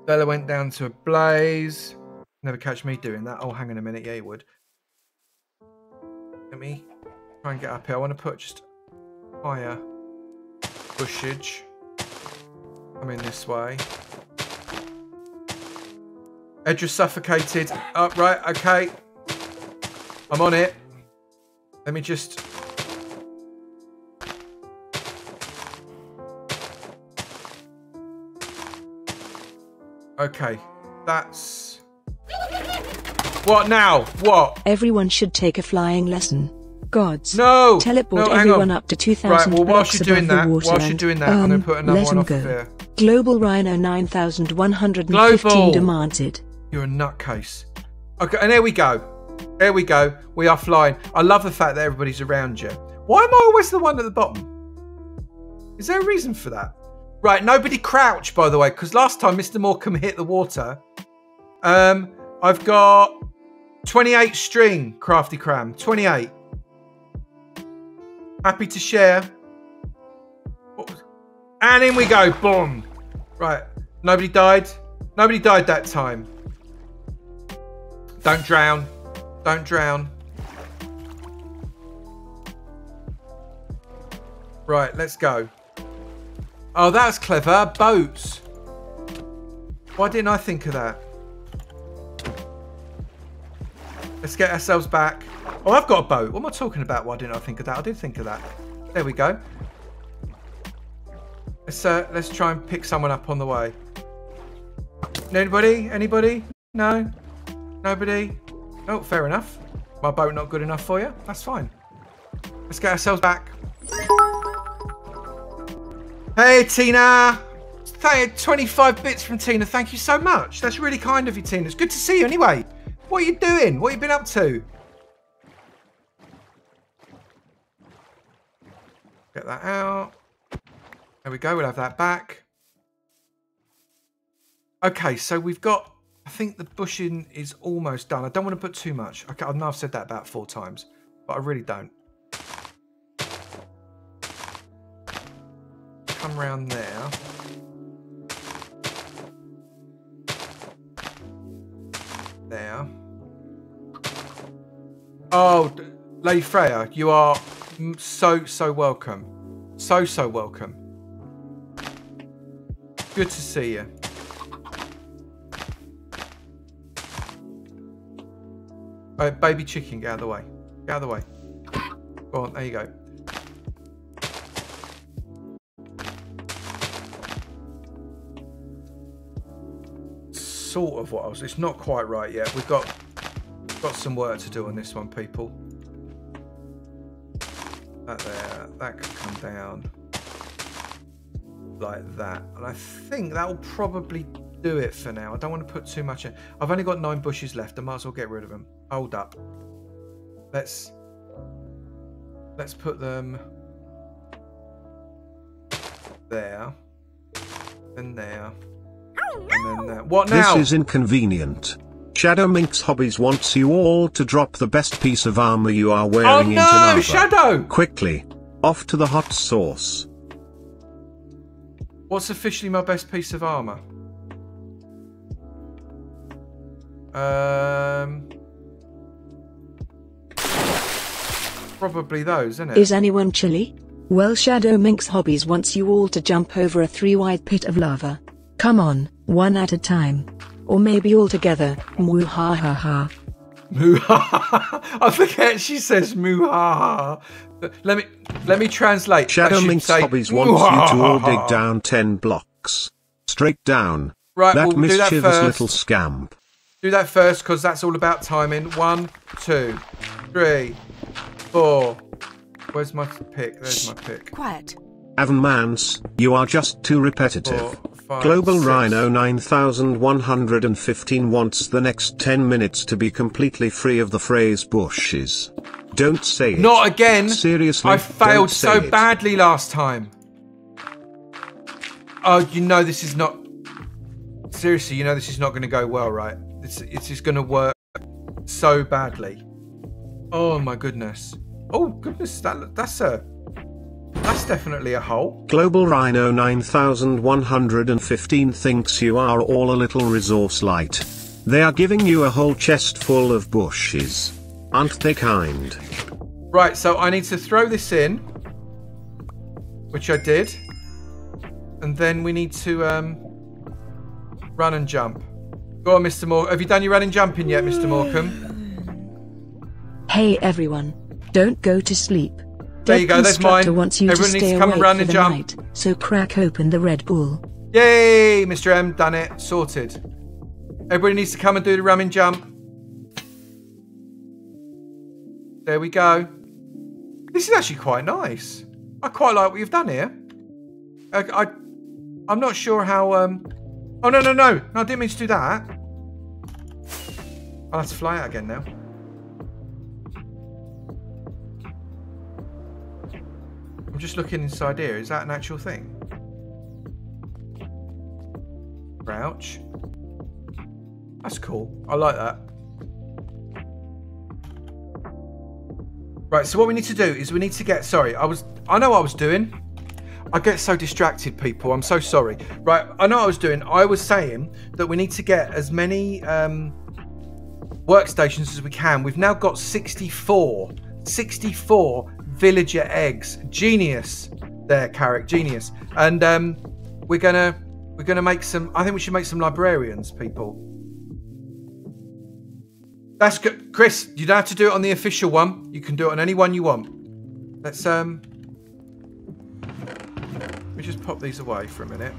Bella went down to a blaze. Never catch me doing that. Oh, hang on a minute. Yeah, you would. Let me try and get up here. I want to put just higher bushage. I'm in this way. Edra suffocated. Right, okay. I'm on it. Let me just... Okay, that's... What now? What? Everyone should take a flying lesson. Gods. No! Teleport everyone up to 2,000 blocks above the waterline. Right, well, whilst you're doing that, I'm going to put another one off of here. Global Rhino 9115 demands it. You're a nutcase. Okay, and there we go. There we go. We are flying. I love the fact that everybody's around you. Why am I always the one at the bottom? Is there a reason for that? Right, nobody crouch, by the way, because last time Mr. Morecambe hit the water. I've got 28 string Crafty Cram. 28. Happy to share. And in we go. Boom. Right. Nobody died. Nobody died that time. Don't drown. Don't drown. Right, let's go. Oh, that's clever. Boats. Why didn't I think of that? Let's get ourselves back. Oh, I've got a boat. What am I talking about? Why didn't I think of that? I did think of that. There we go. Let's try and pick someone up on the way. Anybody? Anybody? No? Nobody? Oh, fair enough. My boat not good enough for you? That's fine. Let's get ourselves back. Hey, Tina. 25 bits from Tina. Thank you so much. That's really kind of you, Tina. It's good to see you anyway. What are you doing? What have you been up to? Get that out. There we go. We'll have that back. Okay, so we've got... I think the bushing is almost done. I don't want to put too much. Okay, I know I've said that about 4 times, but I really don't. Come round there. There. Oh, Lady Freya, you are so welcome. So welcome. Good to see you. Oh, baby chicken, get out of the way. Get out of the way. Go on, there you go. Sort of what I was... It's not quite right yet. We've got some work to do on this one, people. That there. That can come down. Like that. And I think that will probably do it for now. I don't want to put too much in. I've only got 9 bushes left. I might as well get rid of them. Hold up. Let's put them there and there. Oh, no. And then there. What now? This is inconvenient. Shadow Minx Hobbies wants you all to drop the best piece of armor you are wearing into lava. Oh no, Shadow! Quickly, off to the hot sauce. What's officially my best piece of armor? Probably those, isn't it? Is anyone chilly? Well, Shadow Minx Hobbies wants you all to jump over a 3-wide pit of lava. Come on, one at a time. Or maybe all together. Moo ha ha ha. Moo ha ha. I forget she says moo ha ha. Let me translate. Shadow Minx Hobbies wants you to all dig down 10 blocks. Straight down. Right, that mischievous little scamp. Do that first because that's all about timing. 1, 2, 3, 4. Where's my pick? There's my pick. Quiet. Avonmance, you are just too repetitive. 4, 5, Global Rhino 9115 wants the next 10 minutes to be completely free of the phrase bushes. Don't say it. Not again. Seriously. I failed so badly last time. Oh, you know this is not... Seriously, you know this is not going to go well, right? It's just going to work so badly. Oh, my goodness. Oh, goodness. That's definitely a hole. Global Rhino 9115 thinks you are all a little resource light. They are giving you a whole chest full of bushes. Aren't they kind? Right, so I need to throw this in. Which I did. And then we need to run and jump. Go on, Mr. Morecambe. Have you done your running jumping yet, Mr. Morecambe? Hey everyone, don't go to sleep. There you go, there's mine. Everyone needs to come and run and jump. Night, so crack open the Red Bull. Yay, Mr. M, done it, sorted. Everybody needs to come and do the run and jump. There we go. This is actually quite nice. I quite like what you've done here. I'm not sure how... Oh, no, no, no. No, I didn't mean to do that. I'll have to fly out again now. I'm just looking inside here. Is that an actual thing? Crouch. That's cool. I like that. Right, so what we need to do is we need to get... Sorry, I know what I was doing. I get so distracted, people. I'm so sorry. Right, I know what I was doing. I was saying that we need to get as many workstations as we can. We've now got 64 villager eggs. Genius there, Carrick. Genius. And we're gonna make some... I think we should make some librarians, people. That's good. Chris, you don't have to do it on the official one. You can do it on any one you want. Let's let me just pop these away for a minute.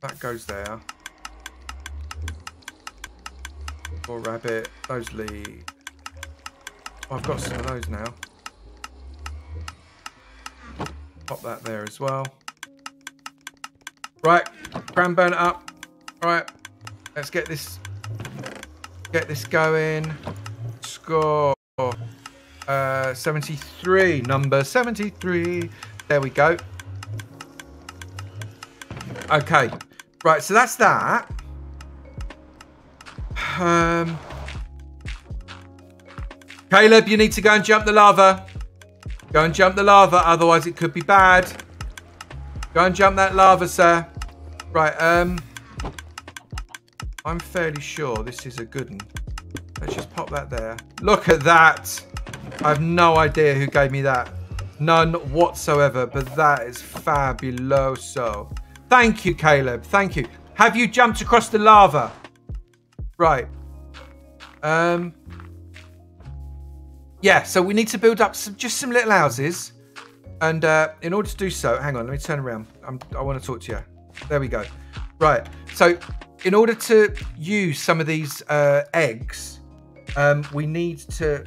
That goes there. Or rabbit. Those lead. Oh, I've got some of those now. Pop that there as well. Right, cram burn it up. Right, let's get this going. Score 73, number 73. There we go. Okay, right. So that's that. Caleb, you need to go and jump the lava. Go and jump the lava, otherwise it could be bad. Go and jump that lava, sir. Right. I'm fairly sure this is a good one. Let's just pop that there. Look at that. I have no idea who gave me that. None whatsoever, but that is fabuloso. Thank you, Caleb. Thank you. Have you jumped across the lava? Right. Yeah, so we need to build up just some little houses. And in order to do so, hang on, let me turn around. I want to talk to you. There we go. Right, so... In order to use some of these eggs, we need to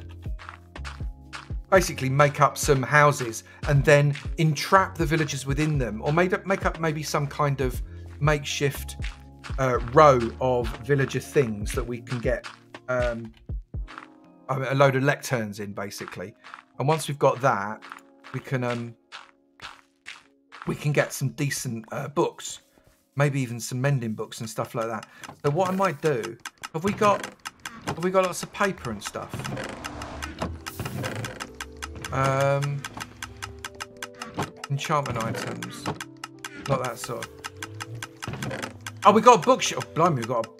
basically make up some houses and then entrap the villagers within them, or make up maybe some kind of makeshift row of villager things that we can get a load of lecterns in, basically. And once we've got that, we can get some decent books. Maybe even some mending books and stuff like that. So what I might do, have we got lots of paper and stuff? Enchantment items, not that sort. Oh, we got a bookshelf. Oh, blimey, we got a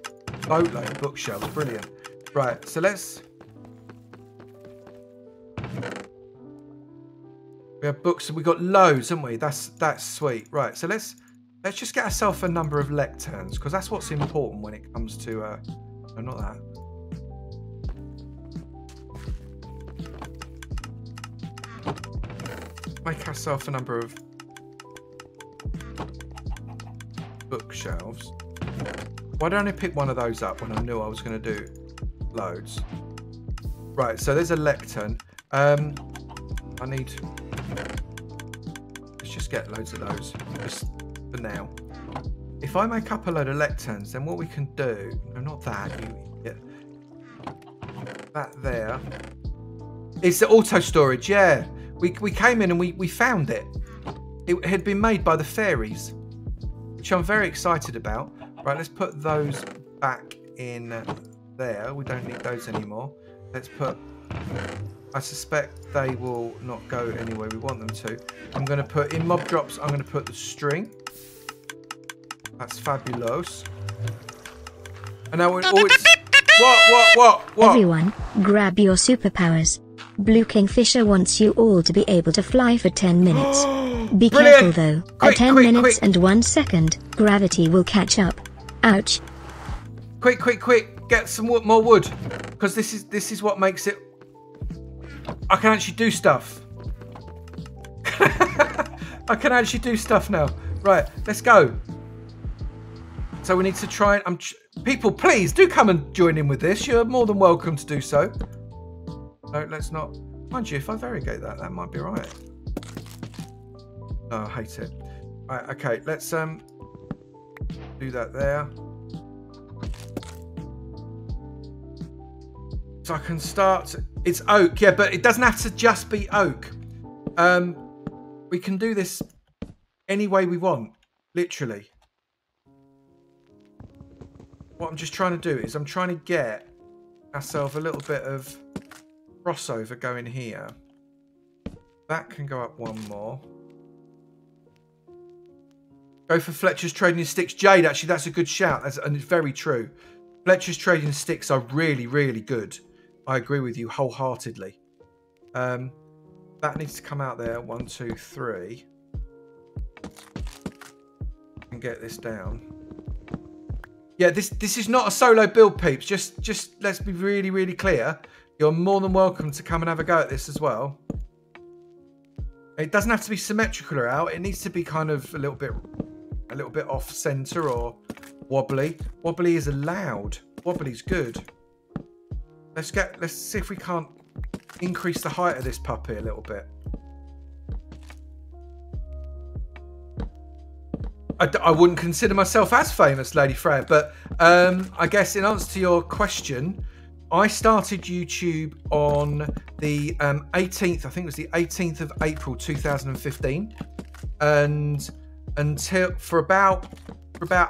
boatload of bookshelves. Brilliant. Right, so let's. We have books. We got loads, haven't we? That's sweet. Right, so let's. Let's just get ourselves a number of lecterns, because that's what's important when it comes to... no, not that. Make ourselves a number of bookshelves. Why don't I pick one of those up when I knew I was going to do loads? Right, so there's a lectern. I need... Let's just get loads of those. Just... For now, if I make up a load of lecterns, then what we can do, no, not that, that there, it's the auto storage. Yeah, we came in and we found it. It had been made by the fairies, which I'm very excited about. Right, let's put those back in there. We don't need those anymore. Let's put, I suspect they will not go anywhere we want them to. I'm going to put in mob drops, I'm going to put the string. That's fabulous. And now we're always... What? Everyone, grab your superpowers. Blue Kingfisher wants you all to be able to fly for 10 minutes. Be careful though. At 10 minutes and 1 second, gravity will catch up. Ouch. Quick. Get some more wood. Because this is what makes it... I can actually do stuff. I can actually do stuff now. Right, let's go. So we need to try and... people, please do come and join in with this. You're more than welcome to do so. No, let's not. Mind you, if I variegate that might be right. No, I hate it. Right, okay, let's do that there. So I can start, it's oak, yeah, but it doesn't have to just be oak. We can do this any way we want, literally. What I'm just trying to do is I'm trying to get ourselves a little bit of crossover going here. That can go up one more. Go for Fletcher's Trading Sticks. Jade, actually, that's a good shout. That's, and it's very true. Fletcher's Trading Sticks are really, really good. I agree with you wholeheartedly. That needs to come out there. 1, 2, 3. And get this down. Yeah, this is not a solo build, peeps. Just let's be really, really clear. You're more than welcome to come and have a go at this as well. It doesn't have to be symmetrical or out. It needs to be kind of a little bit off center or wobbly. Wobbly is allowed. Wobbly's good. Let's see if we can't increase the height of this puppy a little bit. I wouldn't consider myself as famous, Lady Freya, but I guess in answer to your question, I started YouTube on the 18th, I think it was the 18th of April 2015, and until for about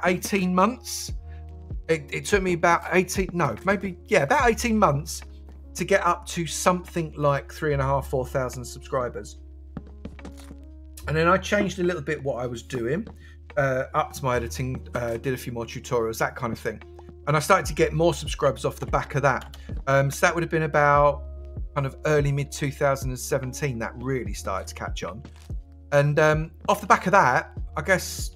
18 months, it took me about 18 months to get up to something like 3,500 to 4,000 subscribers, and then I changed a little bit what I was doing. Upped my editing, did a few more tutorials, that kind of thing, and I started to get more subscribers off the back of that. So that would have been about kind of early mid 2017 that really started to catch on, and off the back of that, I guess,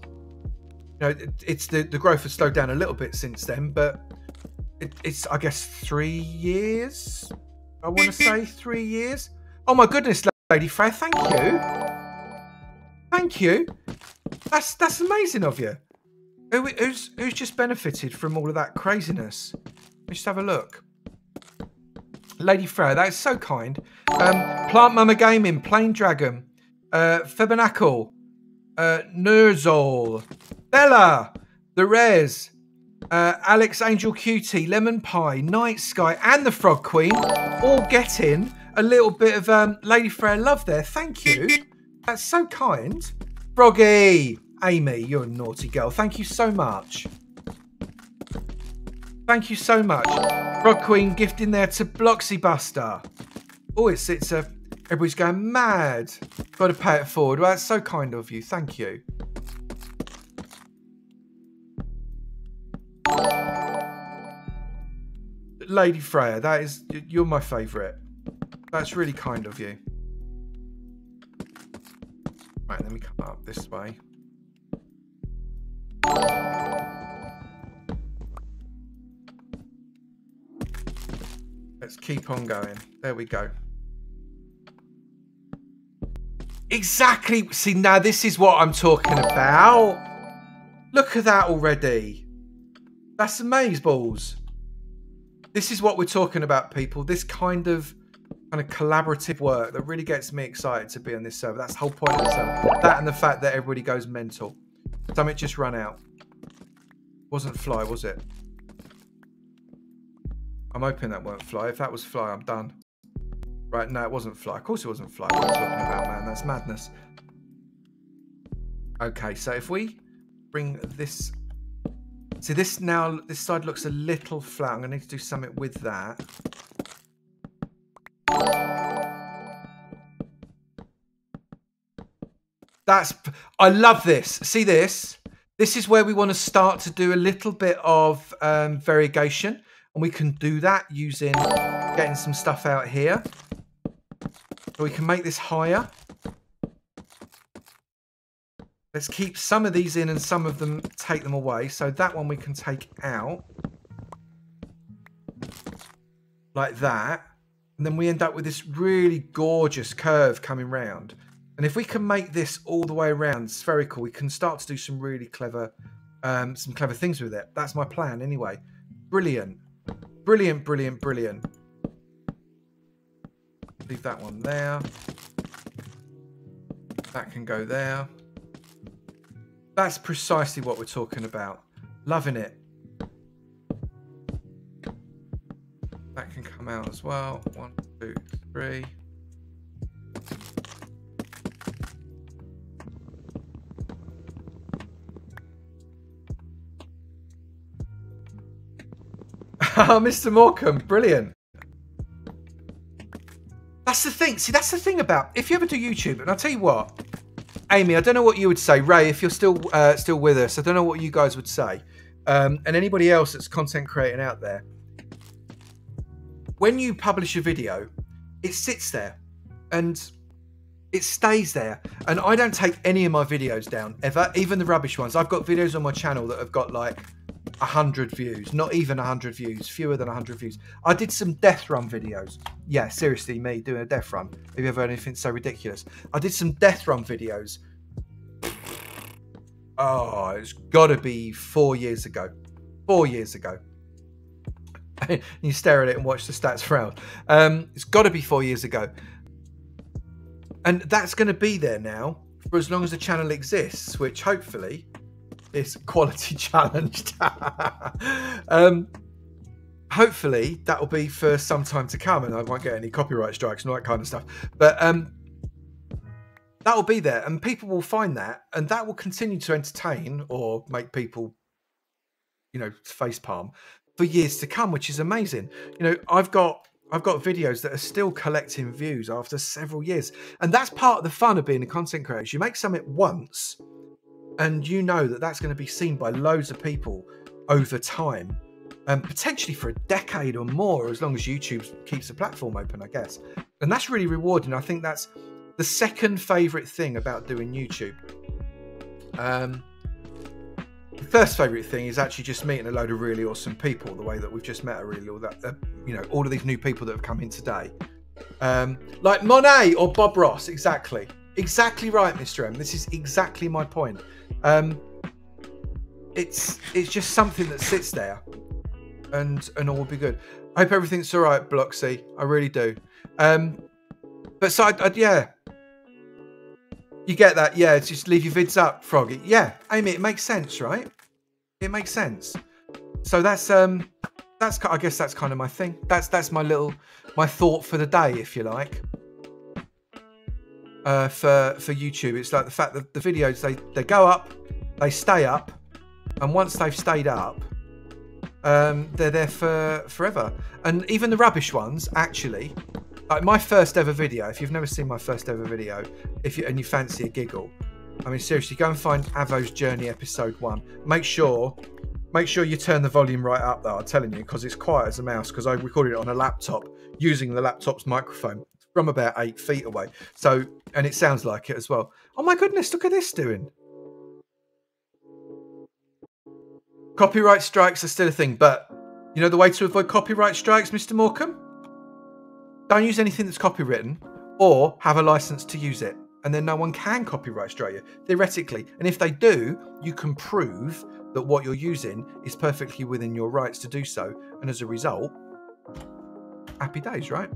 you know, it's the growth has slowed down a little bit since then, but it's I guess 3 years. I want to say 3 years. Oh my goodness, Lady Freya, thank you, thank you. That's amazing of you. Who's just benefited from all of that craziness? Let's just have a look. Lady Freya, that's so kind. Plant Mama Gaming, Plain Dragon, Fibonacci, Nerzol, Bella, The Rez, Alex Angel Cutie, Lemon Pie, Night Sky, and the Frog Queen all getting a little bit of Lady Freya love there. Thank you. That's so kind. Froggy! Amy, you're a naughty girl. Thank you so much. Thank you so much. Frog Queen gifting there to Bloxy Buster. Oh, it's a... Everybody's going mad. Got to pay it forward. Well, that's so kind of you. Thank you. Lady Freya, that is... You're my favourite. That's really kind of you. Right, let me come up this way. Let's keep on going. There we go. Exactly. See, now this is what I'm talking about. Look at that already. That's amazeballs. This is what we're talking about, people. This kind of collaborative work that really gets me excited to be on this server. That's the whole point of the server. That and the fact that everybody goes mental. Damn it, just ran out. Wasn't fly, was it? I'm hoping that weren't fly. If that was fly, I'm done. Right, no, it wasn't fly. Of course it wasn't fly. What are you talking about, man? That's madness. Okay, so if we bring this... See, this now, this side looks a little flat. I'm going to need to do something with that. That's, I love this. See this? This is where we want to start to do a little bit of variegation. And we can do that using getting some stuff out here. So we can make this higher. Let's keep some of these in and some of them take them away. So that one we can take out. Like that. And then we end up with this really gorgeous curve coming round. And if we can make this all the way around spherical, we can start to do some really clever, some clever things with it. That's my plan anyway. Brilliant. Brilliant, brilliant, brilliant. Leave that one there. That can go there. That's precisely what we're talking about. Loving it. That can come them out as well. 1, 2, 3. Oh, Mr. Morecambe, brilliant. That's the thing. See, that's the thing about if you ever do YouTube, and I'll tell you what, Amy, I don't know what you would say. Ray, if you're still with us, I don't know what you guys would say. And anybody else that's content creating out there, when you publish a video, it sits there and it stays there. And I don't take any of my videos down ever, even the rubbish ones. I've got videos on my channel that have got like 100 views, not even 100 views, fewer than 100 views. I did some death run videos. Yeah, seriously, me doing a death run. Have you ever heard anything so ridiculous? I did some death run videos. Oh, it's got to be 4 years ago. 4 years ago. You stare at it and watch the stats frown. It's got to be 4 years ago. And that's going to be there now for as long as the channel exists, which hopefully is quality challenged. Hopefully that will be for some time to come and I won't get any copyright strikes and all that kind of stuff. But that will be there and people will find that and that will continue to entertain or make people, you know, facepalm for years to come, which is amazing. You know, I've got videos that are still collecting views after several years. And that's part of the fun of being a content creator. You make something once and you know that that's going to be seen by loads of people over time and potentially for a decade or more, as long as YouTube keeps the platform open, I guess. And that's really rewarding. I think that's the second favorite thing about doing YouTube. The first favorite thing is actually just meeting a load of really awesome people, the way that we've just met, really, all that, you know, all of these new people that have come in today, like Monet or Bob Ross. Exactly. Exactly right, Mr. M. This is exactly my point. It's just something that sits there and all will be good. I hope everything's all right, Bloxy. I really do. But so, yeah. You get that? Yeah, it's just leave your vids up, Froggy. Yeah, Amy, it makes sense, right? It makes sense. So that's I guess that's kind of my thing. That's my thought for the day, if you like. For YouTube, it's like the fact that the videos they go up, they stay up, and once they've stayed up, they're there for forever. And even the rubbish ones, actually. Like my first ever video, if you've never seen my first ever video, and you fancy a giggle, I mean seriously, go and find Avo's Journey episode 1. Make sure you turn the volume right up though, I'm telling you, because it's quiet as a mouse, because I recorded it on a laptop using the laptop's microphone from about 8 feet away. So, and it sounds like it as well. Oh my goodness, look at this doing. Copyright strikes are still a thing, but you know the way to avoid copyright strikes, Mr. Morecambe? Don't use anything that's copywritten or have a license to use it. And then no one can copyright strike you, theoretically. And if they do, you can prove that what you're using is perfectly within your rights to do so. And as a result, happy days, right?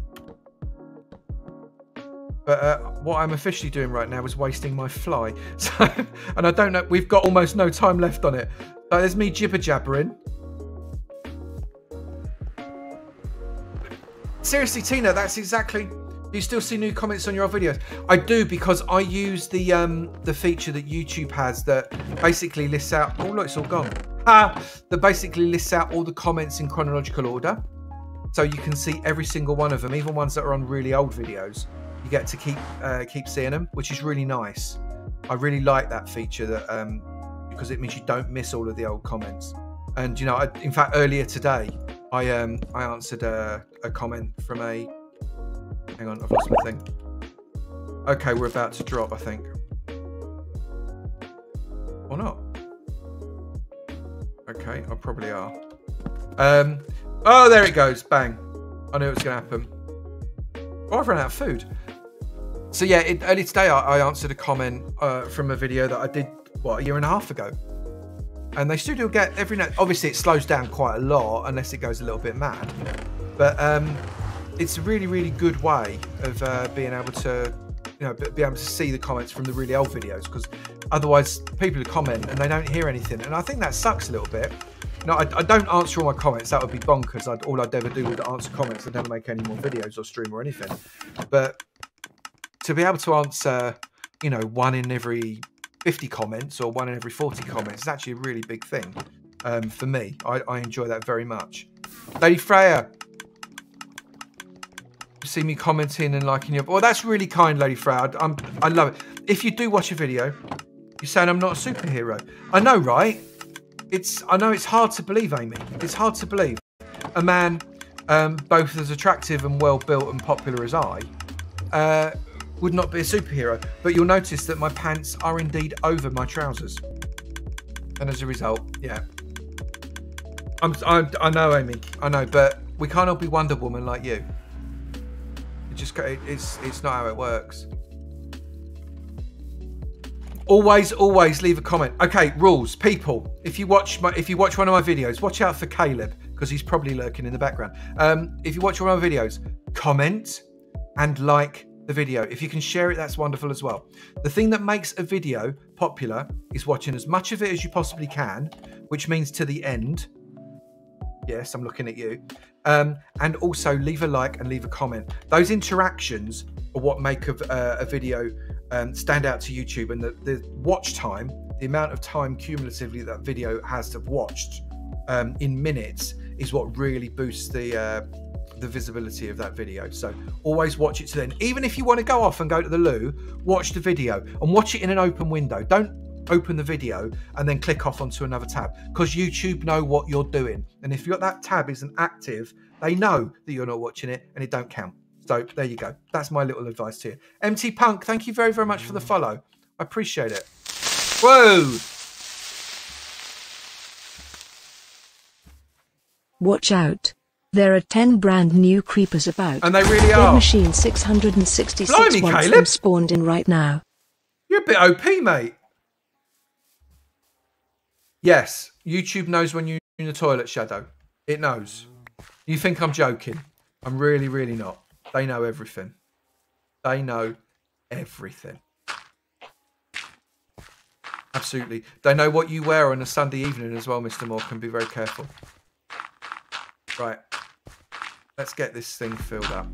But what I'm officially doing right now is wasting my fly. So, and I don't know, we've got almost no time left on it. Like, there's me jibber-jabbering. Seriously, Tina, that's exactly. Do you still see new comments on your old videos? I do, because I use the feature that YouTube has that basically lists out. Oh look, it's all gone. That basically lists out all the comments in chronological order, so you can see every single one of them, even ones that are on really old videos. You get to keep seeing them, which is really nice. I really like that feature that because it means you don't miss all of the old comments. And you know, in fact, earlier today. I answered a comment from a, hang on, I've lost my thing. Okay, we're about to drop, I think. Or not. Okay, I probably are. Oh, there it goes, bang. I knew it was gonna happen. Oh, I've run out of food. So yeah, early today I answered a comment from a video that I did, what, 1.5 years ago. And they still do get every now. Obviously, it slows down quite a lot unless it goes a little bit mad. But it's a really, really good way of being able to, you know, be able to see the comments from the really old videos, because otherwise people comment and they don't hear anything, and I think that sucks a little bit. No, I don't answer all my comments. That would be bonkers. All I'd ever do would answer comments. I don't make any more videos or stream or anything. But to be able to answer, you know, one in every 50 comments or one in every 40 comments is actually a really big thing for me. I enjoy that very much. Lady Freya, see me commenting and liking your... Well, that's really kind, Lady Freya. I love it. If you do watch a video, you're saying I'm not a superhero. I know, right? I know it's hard to believe, Amy. It's hard to believe a man both as attractive and well-built and popular as I would not be a superhero. But you'll notice that my pants are indeed over my trousers. And as a result, yeah. I know, Amy. I know, but we can't all be Wonder Woman like you. It just, it's not how it works. Always leave a comment. Okay, rules, people. If you watch one of my videos, watch out for Caleb because he's probably lurking in the background. If you watch one of my videos, comment and like the video. If you can share it, that's wonderful as well. The thing that makes a video popular is watching as much of it as you possibly can, which means to the end. Yes, I'm looking at you. And also leave a like and leave a comment. Those interactions are what make a video stand out to YouTube, and the watch time, the amount of time cumulatively that video has to have watched in minutes, is what really boosts the visibility of that video. So always watch it to the end. Even if you want to go off and go to the loo, watch the video and watch it in an open window. Don't open the video and then click off onto another tab, because YouTube know what you're doing, and if you got that tab isn't active, they know that you're not watching it and it don't count. So there you go. That's my little advice to you. MT Punk, thank you very, very much for the follow. I appreciate it. Whoa! Watch out. There are 10 brand new creepers about. And they really are. Dead Machine 666. Blimey, wants Caleb. Them spawned in right now. You're a bit OP, mate. Yes, YouTube knows when you're in the toilet, Shadow. It knows. You think I'm joking. I'm really, really not. They know everything. They know everything. Absolutely. They know what you wear on a Sunday evening as well, Mr. Morecambe. Be very careful. Right. Let's get this thing filled up.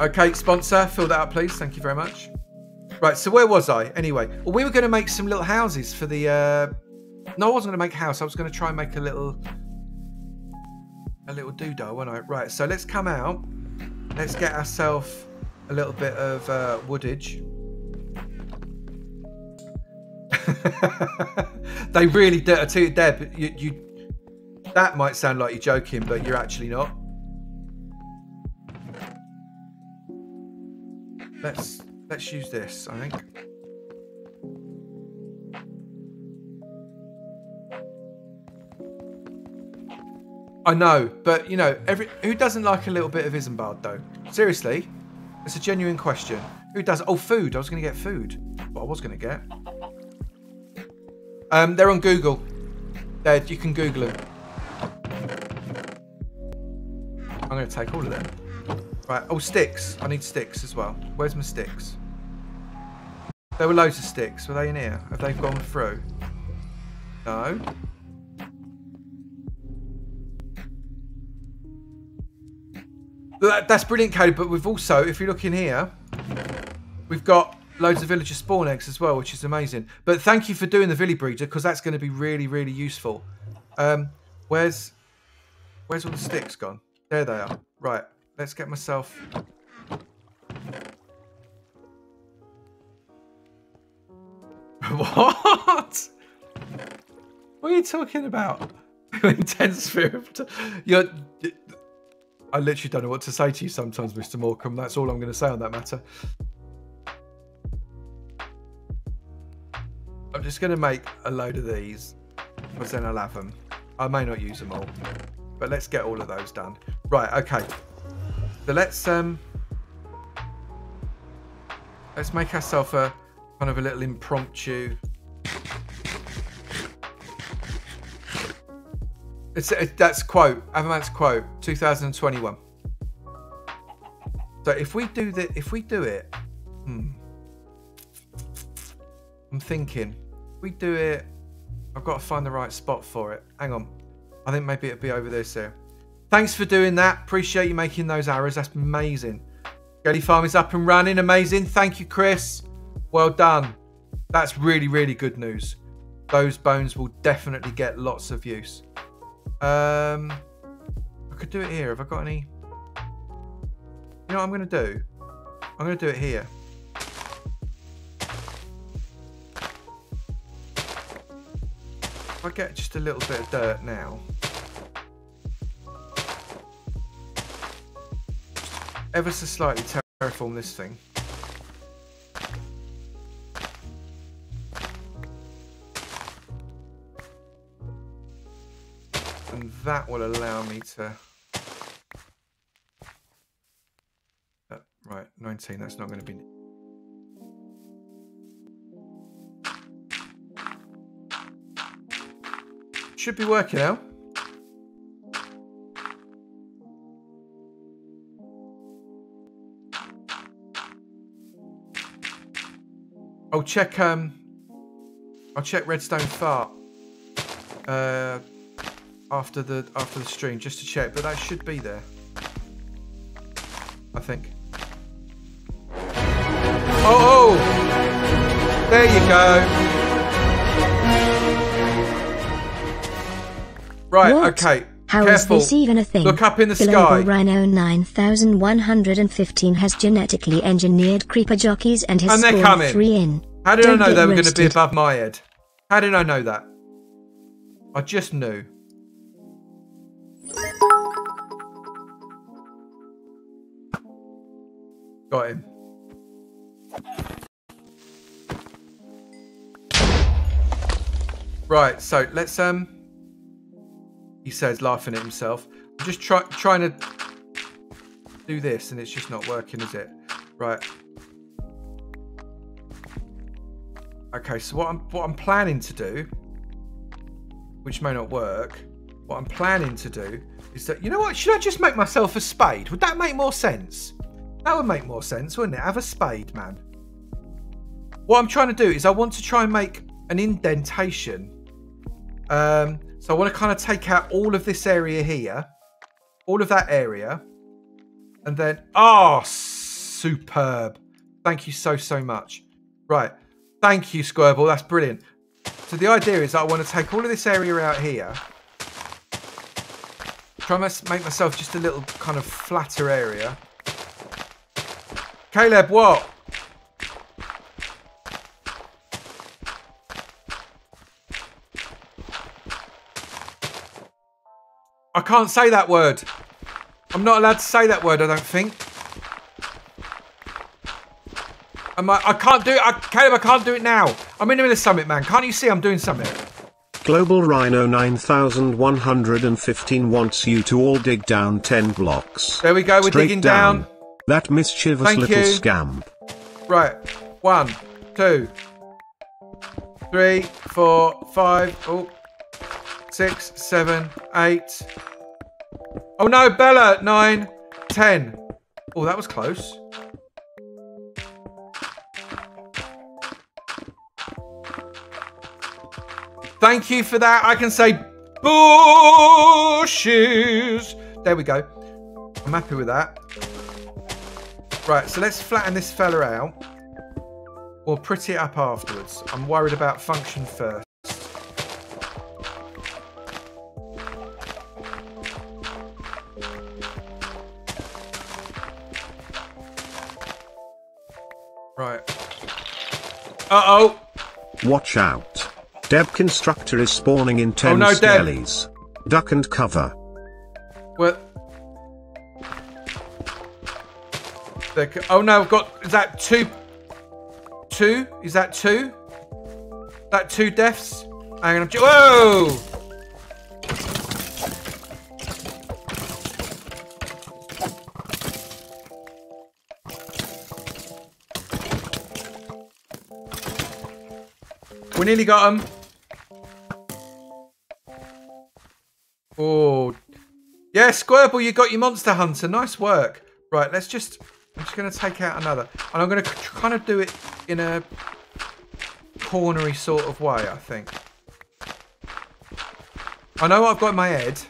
Okay, sponsor, fill that up, please. Thank you very much. Right, so where was I? Anyway, well, we were going to make some little houses for the... No, I wasn't going to make a house. I was going to try and make a little doodah, wasn't I? Right, so let's come out. Let's get ourselves a little bit of woodage. They really do. I tell you, Deb, you... That might sound like you're joking, but you're actually not. Let's use this, I think. I know, but you know, who doesn't like a little bit of Isambard though? Seriously, it's a genuine question. Who does? Oh, food. I was going to get food. What I was going to get. They're on Google. There, you can Google them. I'm going to take all of them. Right, oh, sticks. I need sticks as well. Where's my sticks? There were loads of sticks. Were they in here? Have they gone through? No. That's brilliant, Caleb, but we've also, if you look in here, we've got loads of villager spawn eggs as well, which is amazing. But thank you for doing the Villy Breeder, because that's going to be really, really useful. Where's all the sticks gone? There they are. Right. Let's get myself... What? What are you talking about? Intense fear of... I literally don't know what to say to you sometimes, Mr. Morecambe. That's all I'm going to say on that matter. I'm just going to make a load of these, because then I'll have them. I may not use them all, but let's get all of those done. Right, okay. So let's make ourselves a kind of a little impromptu. That's quote, Avamant's quote, 2021. So if we do that, I'm thinking we do it, I've got to find the right spot for it. Hang on. I think maybe it'll be over there soon. Thanks for doing that. Appreciate you making those arrows. That's amazing. Jelly Farm is up and running. Amazing. Thank you, Chris. Well done. That's really, really good news. Those bones will definitely get lots of use. I could do it here. Have I got any? You know what I'm going to do? I'm going to do it here. If I get just a little bit of dirt now. Ever so slightly terraform this thing. And that will allow me to... right, 19, that's not going to be... Should be working out. I'll check Redstone Fart after the stream just to check, but that should be there, I think. Oh, oh, there you go. Right, what? Okay. How careful. Is this even a thing? Look up in the sky. Global Rhino 9115 has genetically engineered creeper jockeys and has spawned 3 in. How did I know they were going to be above my head? How did I know that? I just knew. Got him. Right, so let's he says, laughing at himself. I'm just trying to do this, and it's just not working, is it? Right. Okay, so what I'm planning to do, which may not work, what I'm planning to do is that, you know what? Should I just make myself a spade? Would that make more sense? That would make more sense, wouldn't it? Have a spade, man. What I'm trying to do is I want to try and make an indentation. So I want to kind of take out all of this area here, all of that area, and then, oh, superb. Thank you so, so much. Right. Thank you, Squarball. That's brilliant. So the idea is I want to take all of this area out here, try and make myself just a little kind of flatter area. Caleb, what? I can't say that word. I'm not allowed to say that word, I don't think. I can't do it. Caleb, I can't do it now. I'm in the middle of summit, man. Can't you see I'm doing something? Global Rhino 9115 wants you to all dig down 10 blocks. There we go. We're digging down. That mischievous little scamp. Right. 1, 2, 3, 4, 5. Oh. 6, 7, 8. Oh no, Bella, 9, 10. Oh, that was close. Thank you for that. I can say bushes. There we go. I'm happy with that. Right, so let's flatten this fella out. We'll pretty it up afterwards. I'm worried about function first. Right. Uh-oh. Watch out. Deb Constructor is spawning in 10 skellies. Deb. Duck and cover. Well. Oh no, I've got... Is that 2? 2? Is that 2? Is that 2 deaths? Hang on. Whoa! We nearly got him. Oh. Yeah, Squirble, you got your monster hunter. Nice work. Right, let's just... I'm just going to take out another. And I'm going to kind of do it in a... cornery sort of way, I think. I know what I've got in my head.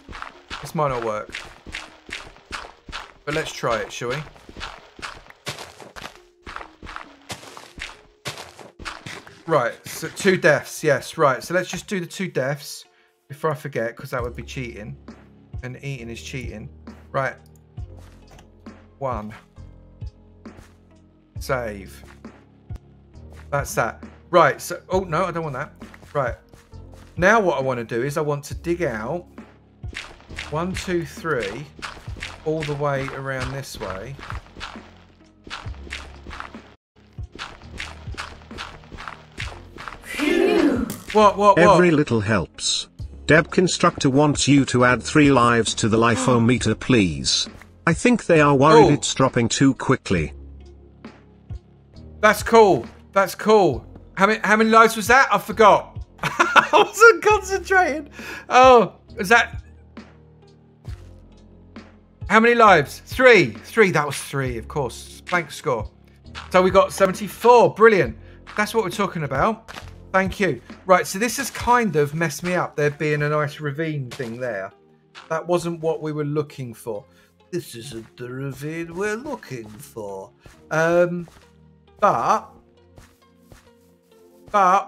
This might not work. But let's try it, shall we? Right, so 2 deaths, yes, right. So let's just do the 2 deaths before I forget, because that would be cheating. And eating is cheating. Right. 1. Save. That's that. Right, so... Oh, no, I don't want that. Right. Now what I want to do is I want to dig out 1, 2, 3 all the way around this way. What? Every little helps. Deb Constructor wants you to add 3 lives to the life-o-meter, please. I think they are worried it's dropping too quickly. That's cool. That's cool. How many lives was that? I forgot. I wasn't concentrating. Oh, is that... How many lives? 3. 3. That was 3, of course. Blank score. So we got 74. Brilliant. That's what we're talking about. Thank you. Right, so this has kind of messed me up, there being a nice ravine thing there. That wasn't what we were looking for. This isn't the ravine we're looking for. But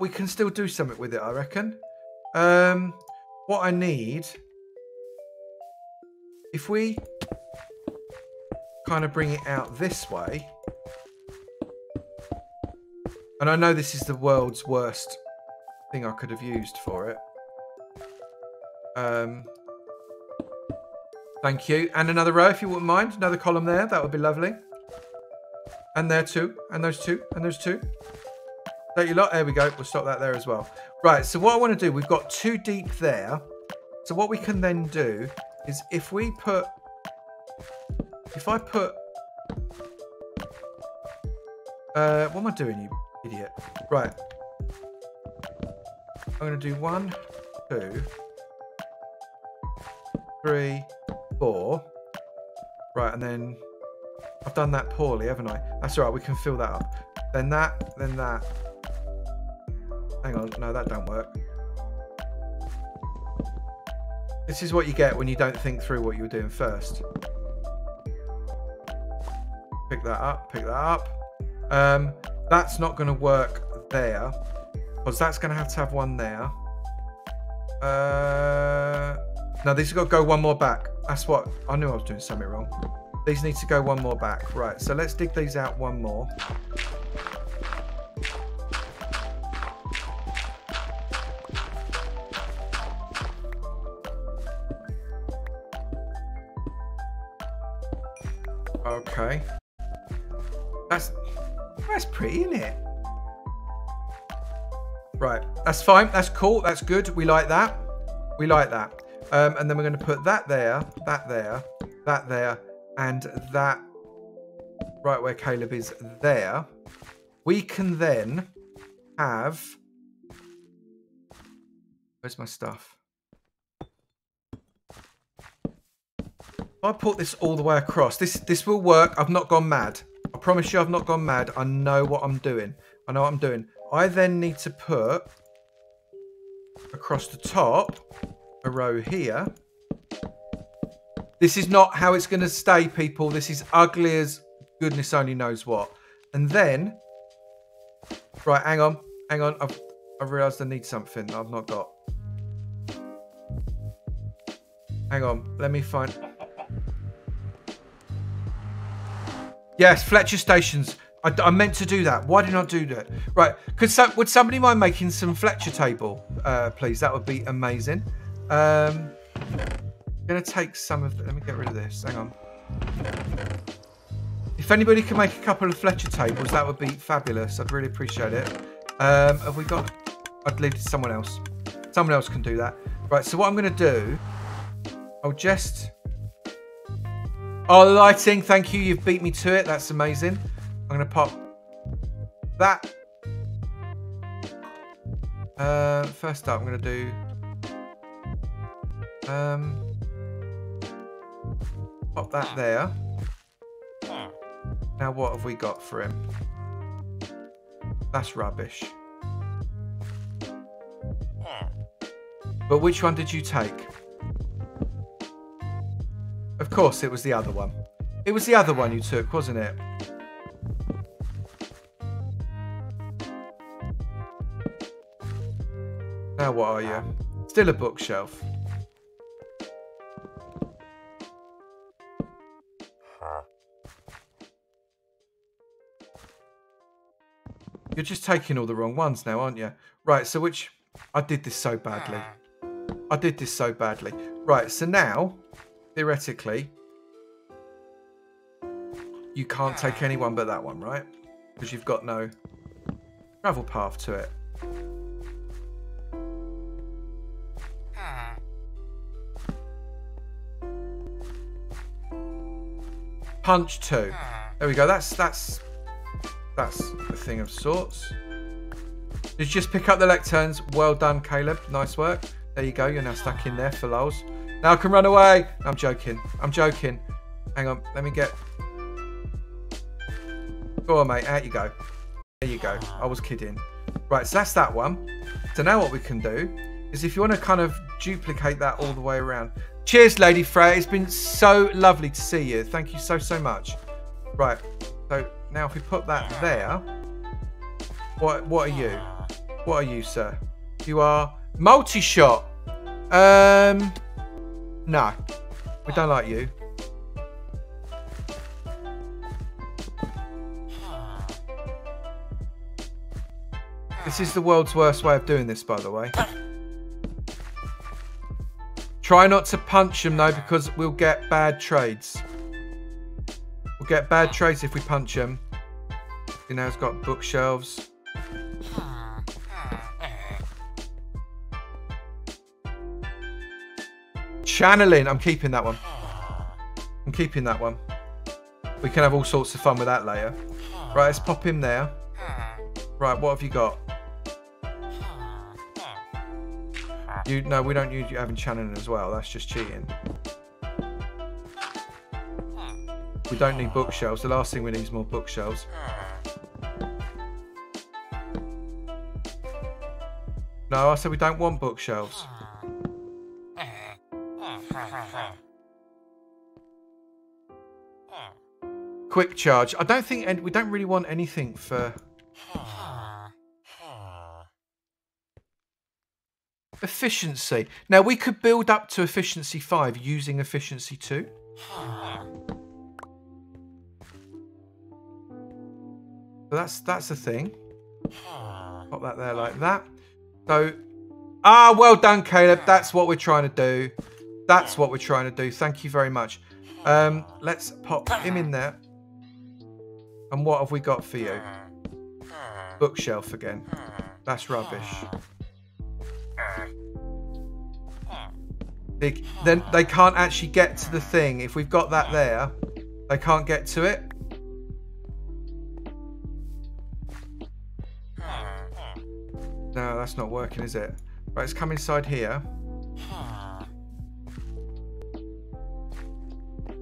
we can still do something with it, I reckon. What I need, if we kind of bring it out this way. And I know this is the world's worst thing I could have used for it. Thank you. And another row, if you wouldn't mind. Another column there. That would be lovely. And there too. And those two. And those two. Don't you lot? There we go. We'll stop that there as well. Right. So what I want to do, we've got 2 deep there. So what we can then do is if we put... If I put... what am I doing, you... Idiot. Right. I'm going to do 1, 2, 3, 4. Right, and then I've done that poorly, haven't I? That's all right. We can fill that up. Then that, then that. Hang on. No, that don't work. This is what you get when you don't think through what you were doing first. Pick that up. Pick that up. That's not going to work there, because that's going to have one there. No, these have got to go 1 more back. That's what... I knew I was doing something wrong. These need to go 1 more back. Right, so let's dig these out 1 more. Okay. That's pretty, isn't it? Right, that's fine. That's cool. That's good. We like that. We like that. And then we're going to put that there, that there, that there, and that right where Caleb is there. We can then have... Where's my stuff? I put this all the way across. This will work. I've not gone mad. I promise you I've not gone mad. I know what I'm doing. I know what I'm doing. I then need to put across the top a row here. This is not how it's going to stay, people. This is ugly as goodness only knows what. And then... Right, hang on. Hang on. I've realised I need something I've not got. Hang on. Let me find... Yes, Fletcher Stations. I meant to do that. Why did I do that? Right. Would somebody mind making some Fletcher table, please? That would be amazing. I'm going to take some of... Let me get rid of this. Hang on. If anybody can make a couple of Fletcher tables, that would be fabulous. I'd really appreciate it. Have we got... I'd leave it to someone else. Someone else can do that. Right, so what I'm going to do... I'll just... Oh, lighting, thank you. You've beat me to it. That's amazing. I'm going to pop that. First up, I'm going to do... pop that there. Now what have we got for him? That's rubbish. But which one did you take? Of course, it was the other one. It was the other one you took, wasn't it? Now what are you? Still a bookshelf. You're just taking all the wrong ones now, aren't you? Right, so which... I did this so badly. I did this so badly. Right, so now, theoretically, you can't take anyone but that one, right? Because you've got no travel path to it. Punch two. There we go. That's a thing of sorts. Did you just pick up the lecterns? Well done, Caleb. Nice work. There you go. You're now stuck in there for lols. Now I can run away. I'm joking. I'm joking. Hang on. Let me get... Go on, mate. Out you go. There you go. I was kidding. Right, so that's that one. So now what we can do is if you want to kind of duplicate that all the way around. Cheers, Lady Freya. It's been so lovely to see you. Thank you so, so much. Right. So now if we put that there... What are you? What are you, sir? You are multi-shot. No, we don't like you. This is the world's worst way of doing this, by the way. Try not to punch them though, because we'll get bad trades. We'll get bad trades if we punch them. You know, it's got bookshelves. Channeling. I'm keeping that one. I'm keeping that one. We can have all sorts of fun with that later. Right, let's pop him there. Right, what have you got? You no, we don't use you having channeling as well. That's just cheating. We don't need bookshelves. The last thing we need is more bookshelves. No, I said we don't want bookshelves. Quick charge. I don't think, and we don't really want anything for efficiency. Now we could build up to efficiency 5 using efficiency 2. So that's the thing. Pop that there like that. So, well done, Caleb. That's what we're trying to do. That's what we're trying to do. Thank you very much. Let's pop him in there. And what have we got for you? Bookshelf again. That's rubbish. Then they can't actually get to the thing. If we've got that there, they can't get to it. No, that's not working, is it? Right, let's come inside here.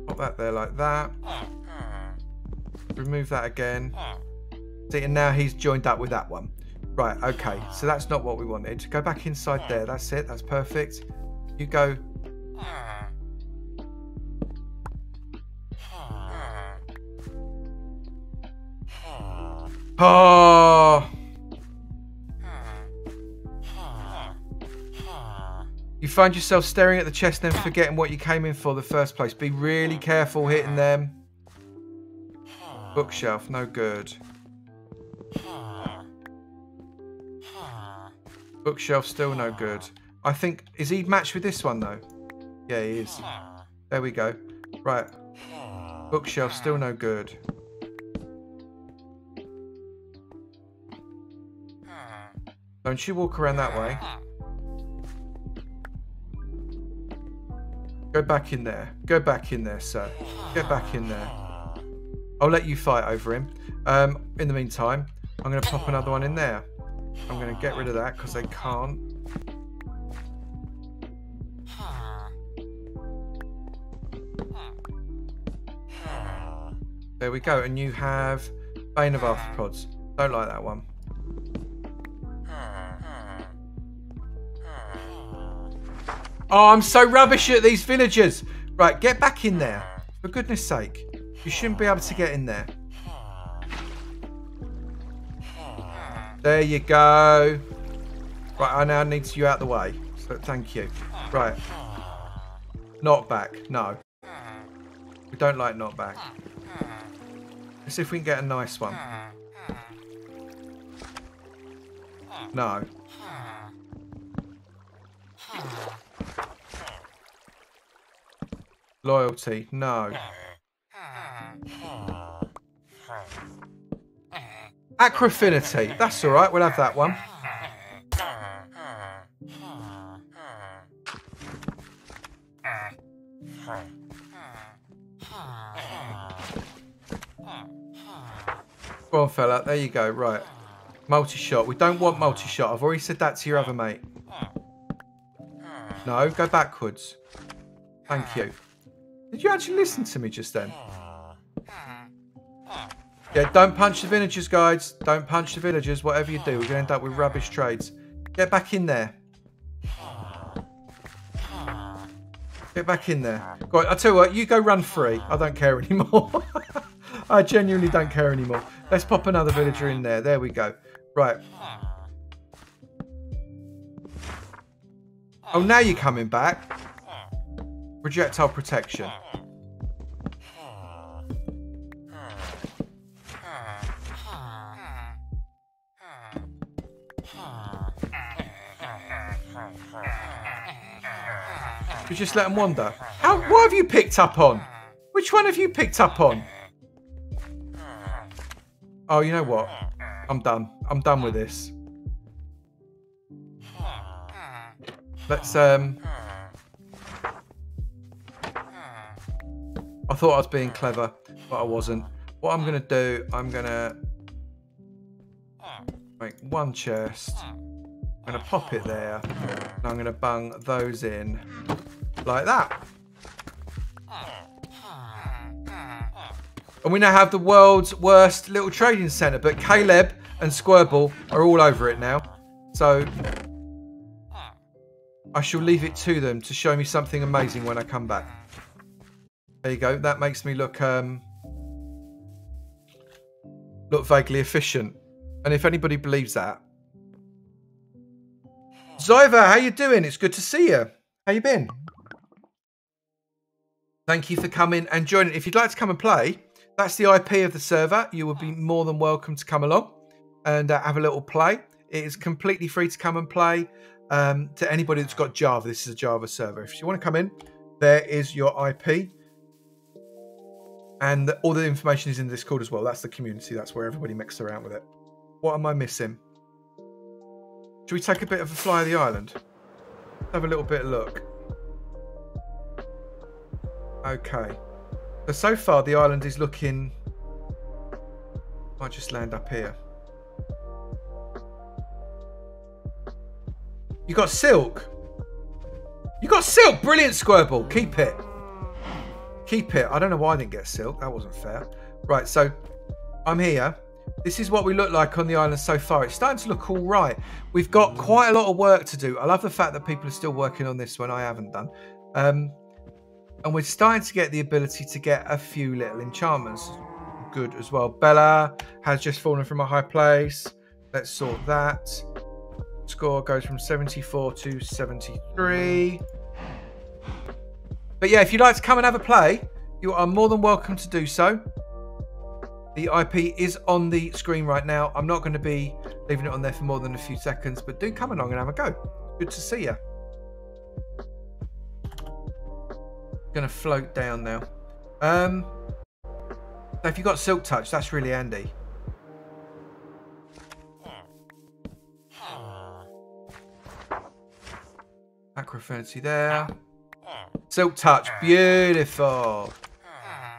Pop that there like that. Remove that again. See, and now he's joined up with that one. Right, okay. So that's not what we wanted. Go back inside there. That's it. That's perfect. You go. Oh! You find yourself staring at the chest and then forgetting what you came in for in the first place. Be really careful hitting them. Bookshelf, no good. Bookshelf, still no good. I think, is he matched with this one though? Yeah, he is. There we go. Right. Bookshelf, still no good. Don't you walk around that way. Go back in there. Go back in there, sir. Get back in there. I'll let you fight over him. In the meantime, I'm going to pop another one in there. I'm going to get rid of that because they can't. There we go. And you have Bane of Arthropods. Don't like that one. Oh, I'm so rubbish at these villagers. Right, get back in there. For goodness sake. You shouldn't be able to get in there. There you go. Right, I now need you out the way. So thank you. Right. Knock back. No. We don't like knock back. Let's see if we can get a nice one. No. Loyalty. No. Acrofinity. That's all right. We'll have that one. Go on, fella. There you go. Right. Multi-shot. We don't want multi-shot. I've already said that to your other mate. No, go backwards. Thank you. Did you actually listen to me just then? Yeah, don't punch the villagers, guys. Don't punch the villagers. Whatever you do, we're going to end up with rubbish trades. Get back in there. Get back in there. Go on, I'll tell you what, you go run free. I don't care anymore. I genuinely don't care anymore. Let's pop another villager in there. There we go. Right. Oh, now you're coming back. Projectile protection. You just let them wander. How? What have you picked up on? Which one have you picked up on? Oh, you know what? I'm done. I'm done with this. Let's, I thought I was being clever, but I wasn't. What I'm going to do, I'm going to make one chest. I'm going to pop it there. And I'm going to bung those in like that. And we now have the world's worst little trading centre, but Caleb and Squarball are all over it now. So I shall leave it to them to show me something amazing when I come back. There you go. That makes me look vaguely efficient. And if anybody believes that. Zyva, how you doing? It's good to see you. How you been? Thank you for coming and joining. If you'd like to come and play... That's the IP of the server. You would be more than welcome to come along and have a little play. It is completely free to come and play to anybody that's got Java. This is a Java server. If you want to come in, there is your IP. And all the information is in the Discord as well. That's the community. That's where everybody mixes around with it. What am I missing? Should we take a bit of a fly of the island? Let's have a little bit of a look. Okay. So far, the island is looking... Might just land up here. You got silk. You got silk. Brilliant, Squarball. Keep it. Keep it. I don't know why I didn't get silk. That wasn't fair. Right, so I'm here. This is what we look like on the island so far. It's starting to look all right. We've got quite a lot of work to do. I love the fact that people are still working on this one. I haven't done. And we're starting to get the ability to get a few little enchantments. Good as well. Bella has just fallen from a high place. Let's sort that. Score goes from 74 to 73. But yeah, if you'd like to come and have a play, you are more than welcome to do so. The IP is on the screen right now. I'm not going to be leaving it on there for more than a few seconds, but do come along and have a go. Good to see you. Gonna float down now. If you've got silk touch, that's really handy. Acrofinity there. Silk touch, beautiful.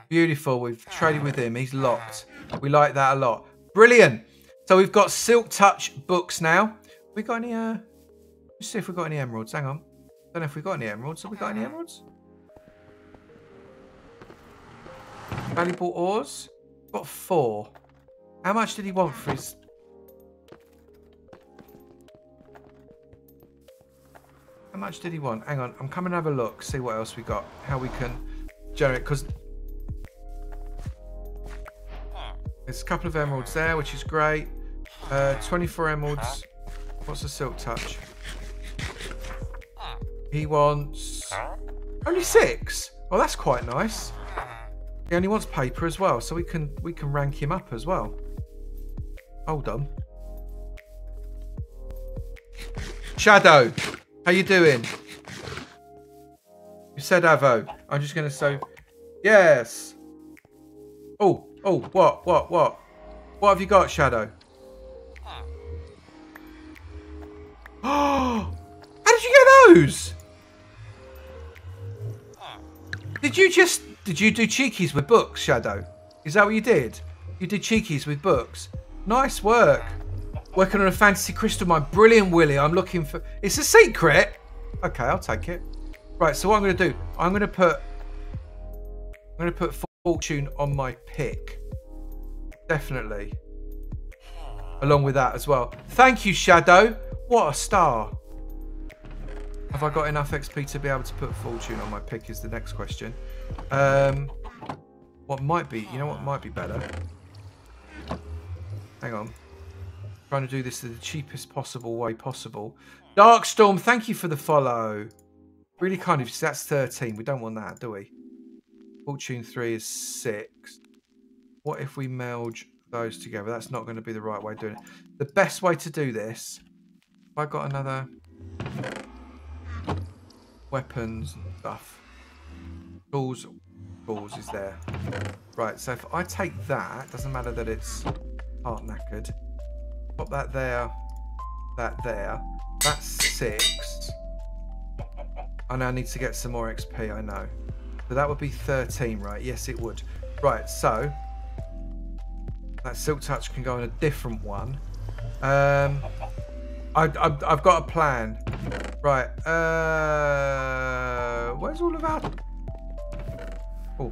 Beautiful, we've traded with him, he's locked. We like that a lot. Brilliant. So we've got silk touch books now. We got any, let's see if we've got any emeralds, hang on. Don't know if we've got any emeralds, have we got any emeralds? Valuable ores? Got 4. How much did he want for his... How How much did he want? Hang on, I'm coming to have a look, see what else we got, how we can generate, because there's a couple of emeralds there, which is great. 24 emeralds. What's the silk touch? He wants only 6. Oh, that's quite nice. He only wants paper as well, so we can rank him up as well. Hold on. Shadow, how you doing? You said Avo. I'm just gonna say yes. Oh, oh, what? What have you got, Shadow? Oh, how did you get those? Did you do cheekies with books, Shadow? Is that what you did? You did cheekies with books. Nice work. Working on a fantasy crystal mine. Brilliant, Willie. I'm looking for... It's a secret. Okay, I'll take it. Right, so what I'm going to do, I'm going to put fortune on my pick. Definitely. Along with that as well. Thank you, Shadow. What a star. Have I got enough XP to be able to put fortune on my pick is the next question. What might be, you know what might be better? Hang on. I'm trying to do this the cheapest possible way possible. Darkstorm, thank you for the follow. Really kind of, that's 13. We don't want that, do we? Fortune 3 is 6. What if we merge those together? That's not going to be the right way of doing it. The best way to do this, if I got another weapons and stuff. Tools is there. Right, so if I take that, doesn't matter that it's part knackered. Pop that there, that there. That's 6. I now need to get some more XP, I know. So that would be 13, right? Yes, it would. Right, so that silk touch can go on a different one. I've got a plan. Right. Where's all of our... Oh.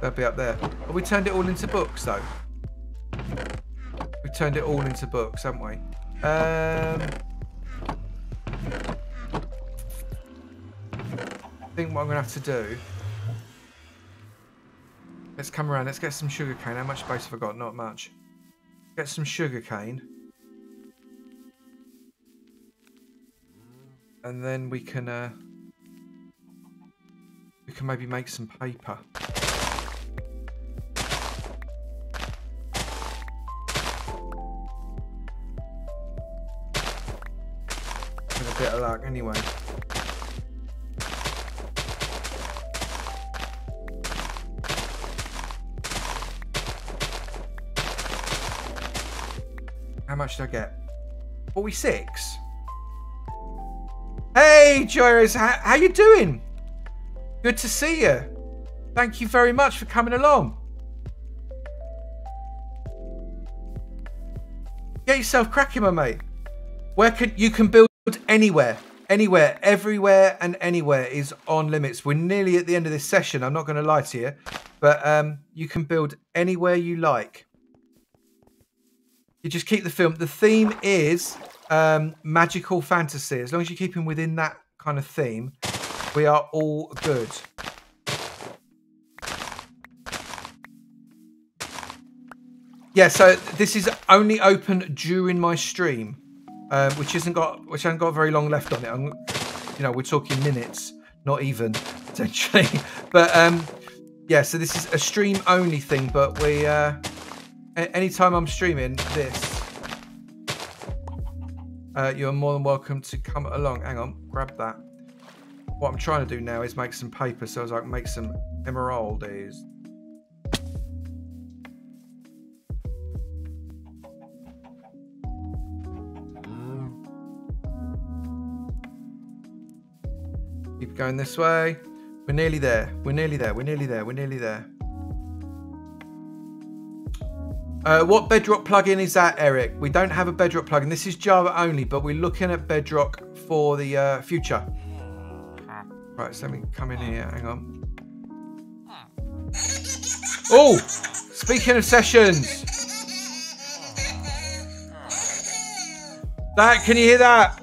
That'd be up there. Oh, we turned it all into books, though. We turned it all into books, haven't we? I think what I'm going to have to do... Let's come around. Let's get some sugarcane. How much space have I got? Not much. Get some sugarcane. And then we can maybe make some paper. With a bit of luck, anyway. How much did I get? 46. Hey, Joyous, how you doing? Good to see you. Thank you very much for coming along. Get yourself cracking, my mate. You can build anywhere. Anywhere, everywhere and anywhere is on limits. We're nearly at the end of this session. I'm not going to lie to you. But you can build anywhere you like. You just keep the film. The theme is... magical fantasy. As long as you keep him within that kind of theme, we are all good. Yeah, so this is only open during my stream, which hasn't got very long left on it. You know, we're talking minutes, not even potentially. But yeah, so this is a stream only thing. But we, anytime I'm streaming this. You're more than welcome to come along. Hang on, grab that. What I'm trying to do now is make some paper so as I can make some emeraldies. Keep going this way. We're nearly there. We're nearly there. We're nearly there. We're nearly there. What Bedrock plugin is that, Eric? We don't have a Bedrock plugin. This is Java only, but we're looking at Bedrock for the future. Right, so let me come in here. Hang on. Oh, speaking of sessions. That, can you hear that?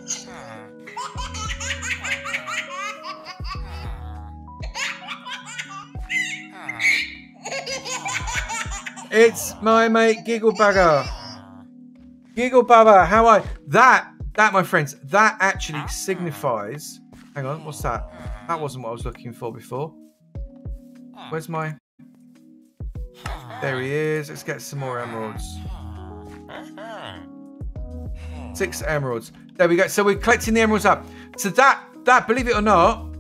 It's my mate Gigglebugger. Gigglebubba, how are you? That, my friends, that actually signifies... Hang on, what's that? That wasn't what I was looking for before. Where's my... There he is. Let's get some more emeralds. 6 emeralds. There we go. So we're collecting the emeralds up. So that, believe it or not,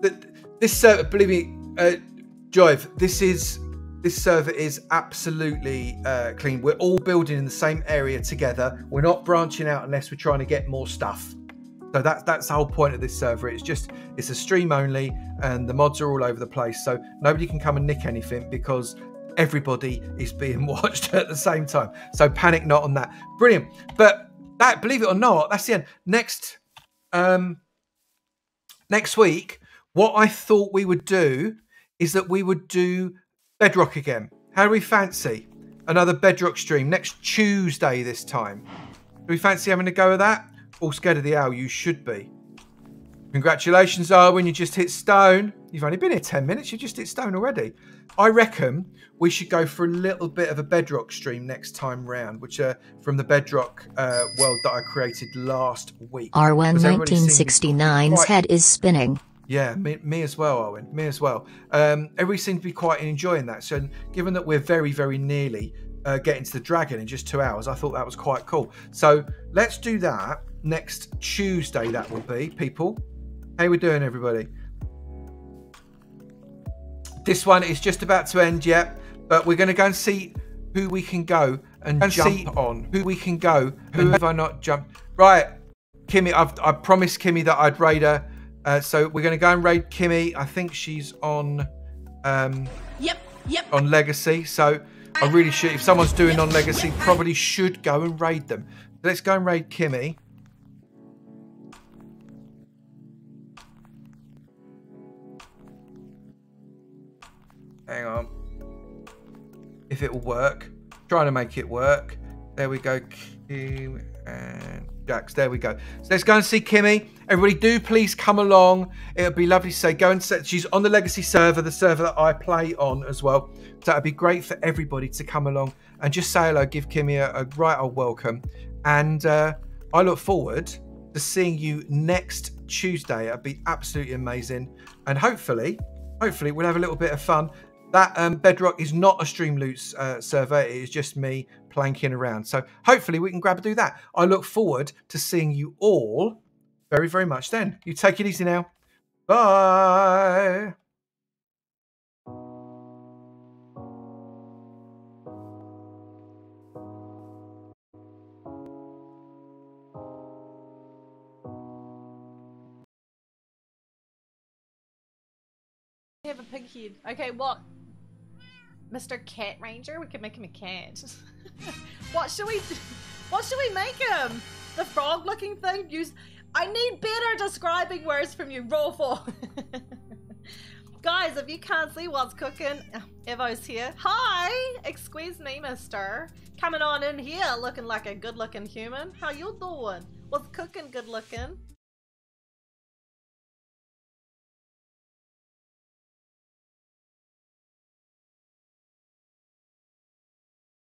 that this server, believe me, Jive, this server is absolutely clean. We're all building in the same area together. We're not branching out unless we're trying to get more stuff. So that's the whole point of this server. It's just, it's a stream only and the mods are all over the place. So nobody can come and nick anything because everybody is being watched at the same time. So panic not on that. Brilliant. But that, believe it or not, that's the end. Next week, what I thought we would do is that we would do Bedrock again. How do we fancy another Bedrock stream next Tuesday this time? Do we fancy having a go at that? All scared of the owl, you should be. Congratulations, Arwen, you just hit stone. You've only been here 10 minutes, you just hit stone already. I reckon we should go for a little bit of a Bedrock stream next time round, which are from the Bedrock world that I created last week. Arwen 1969's head is spinning. Yeah, me as well, Arwen, me as well. Everybody seems to be quite enjoying that. So given that we're very, very nearly getting to the dragon in just 2 hours, I thought that was quite cool. So let's do that. Next Tuesday, that will be, people. How we doing, everybody? This one is just about to end, yep. But we're going to go and see who we can go and jump on. Who we can go. Who have I not jumped? Right, Kimmy. I promised Kimmy that I'd raid her. So we're going to go and raid Kimmy. I think she's on. Yep. On Legacy. So I really should. If someone's doing on Legacy, probably should go and raid them. Let's go and raid Kimmy. Hang on. If it will work. Trying to make it work. There we go. Kim and Jax. There we go. So let's go and see Kimmy. Everybody do please come along. It'll be lovely to say. Go and set. She's on the Legacy server, the server that I play on as well. So it'd be great for everybody to come along and just say hello. Give Kimmy a right old welcome. And I look forward to seeing you next Tuesday. It'd be absolutely amazing. And hopefully we'll have a little bit of fun. That Bedrock is not a Streamloots server. It is just me planking around. So hopefully we can grab and do that. I look forward to seeing you all very, very much then. You take it easy now. Bye. We have a pig head. Okay, what? Mr. Cat Ranger? We could make him a cat. What should we make him? The frog looking thing? I need better describing words from you, Rawful. Guys, if you can't see what's cooking, Evo's here. Hi! Excuse me, mister. Coming on in here looking like a good looking human. How you doing? What's cooking, good looking?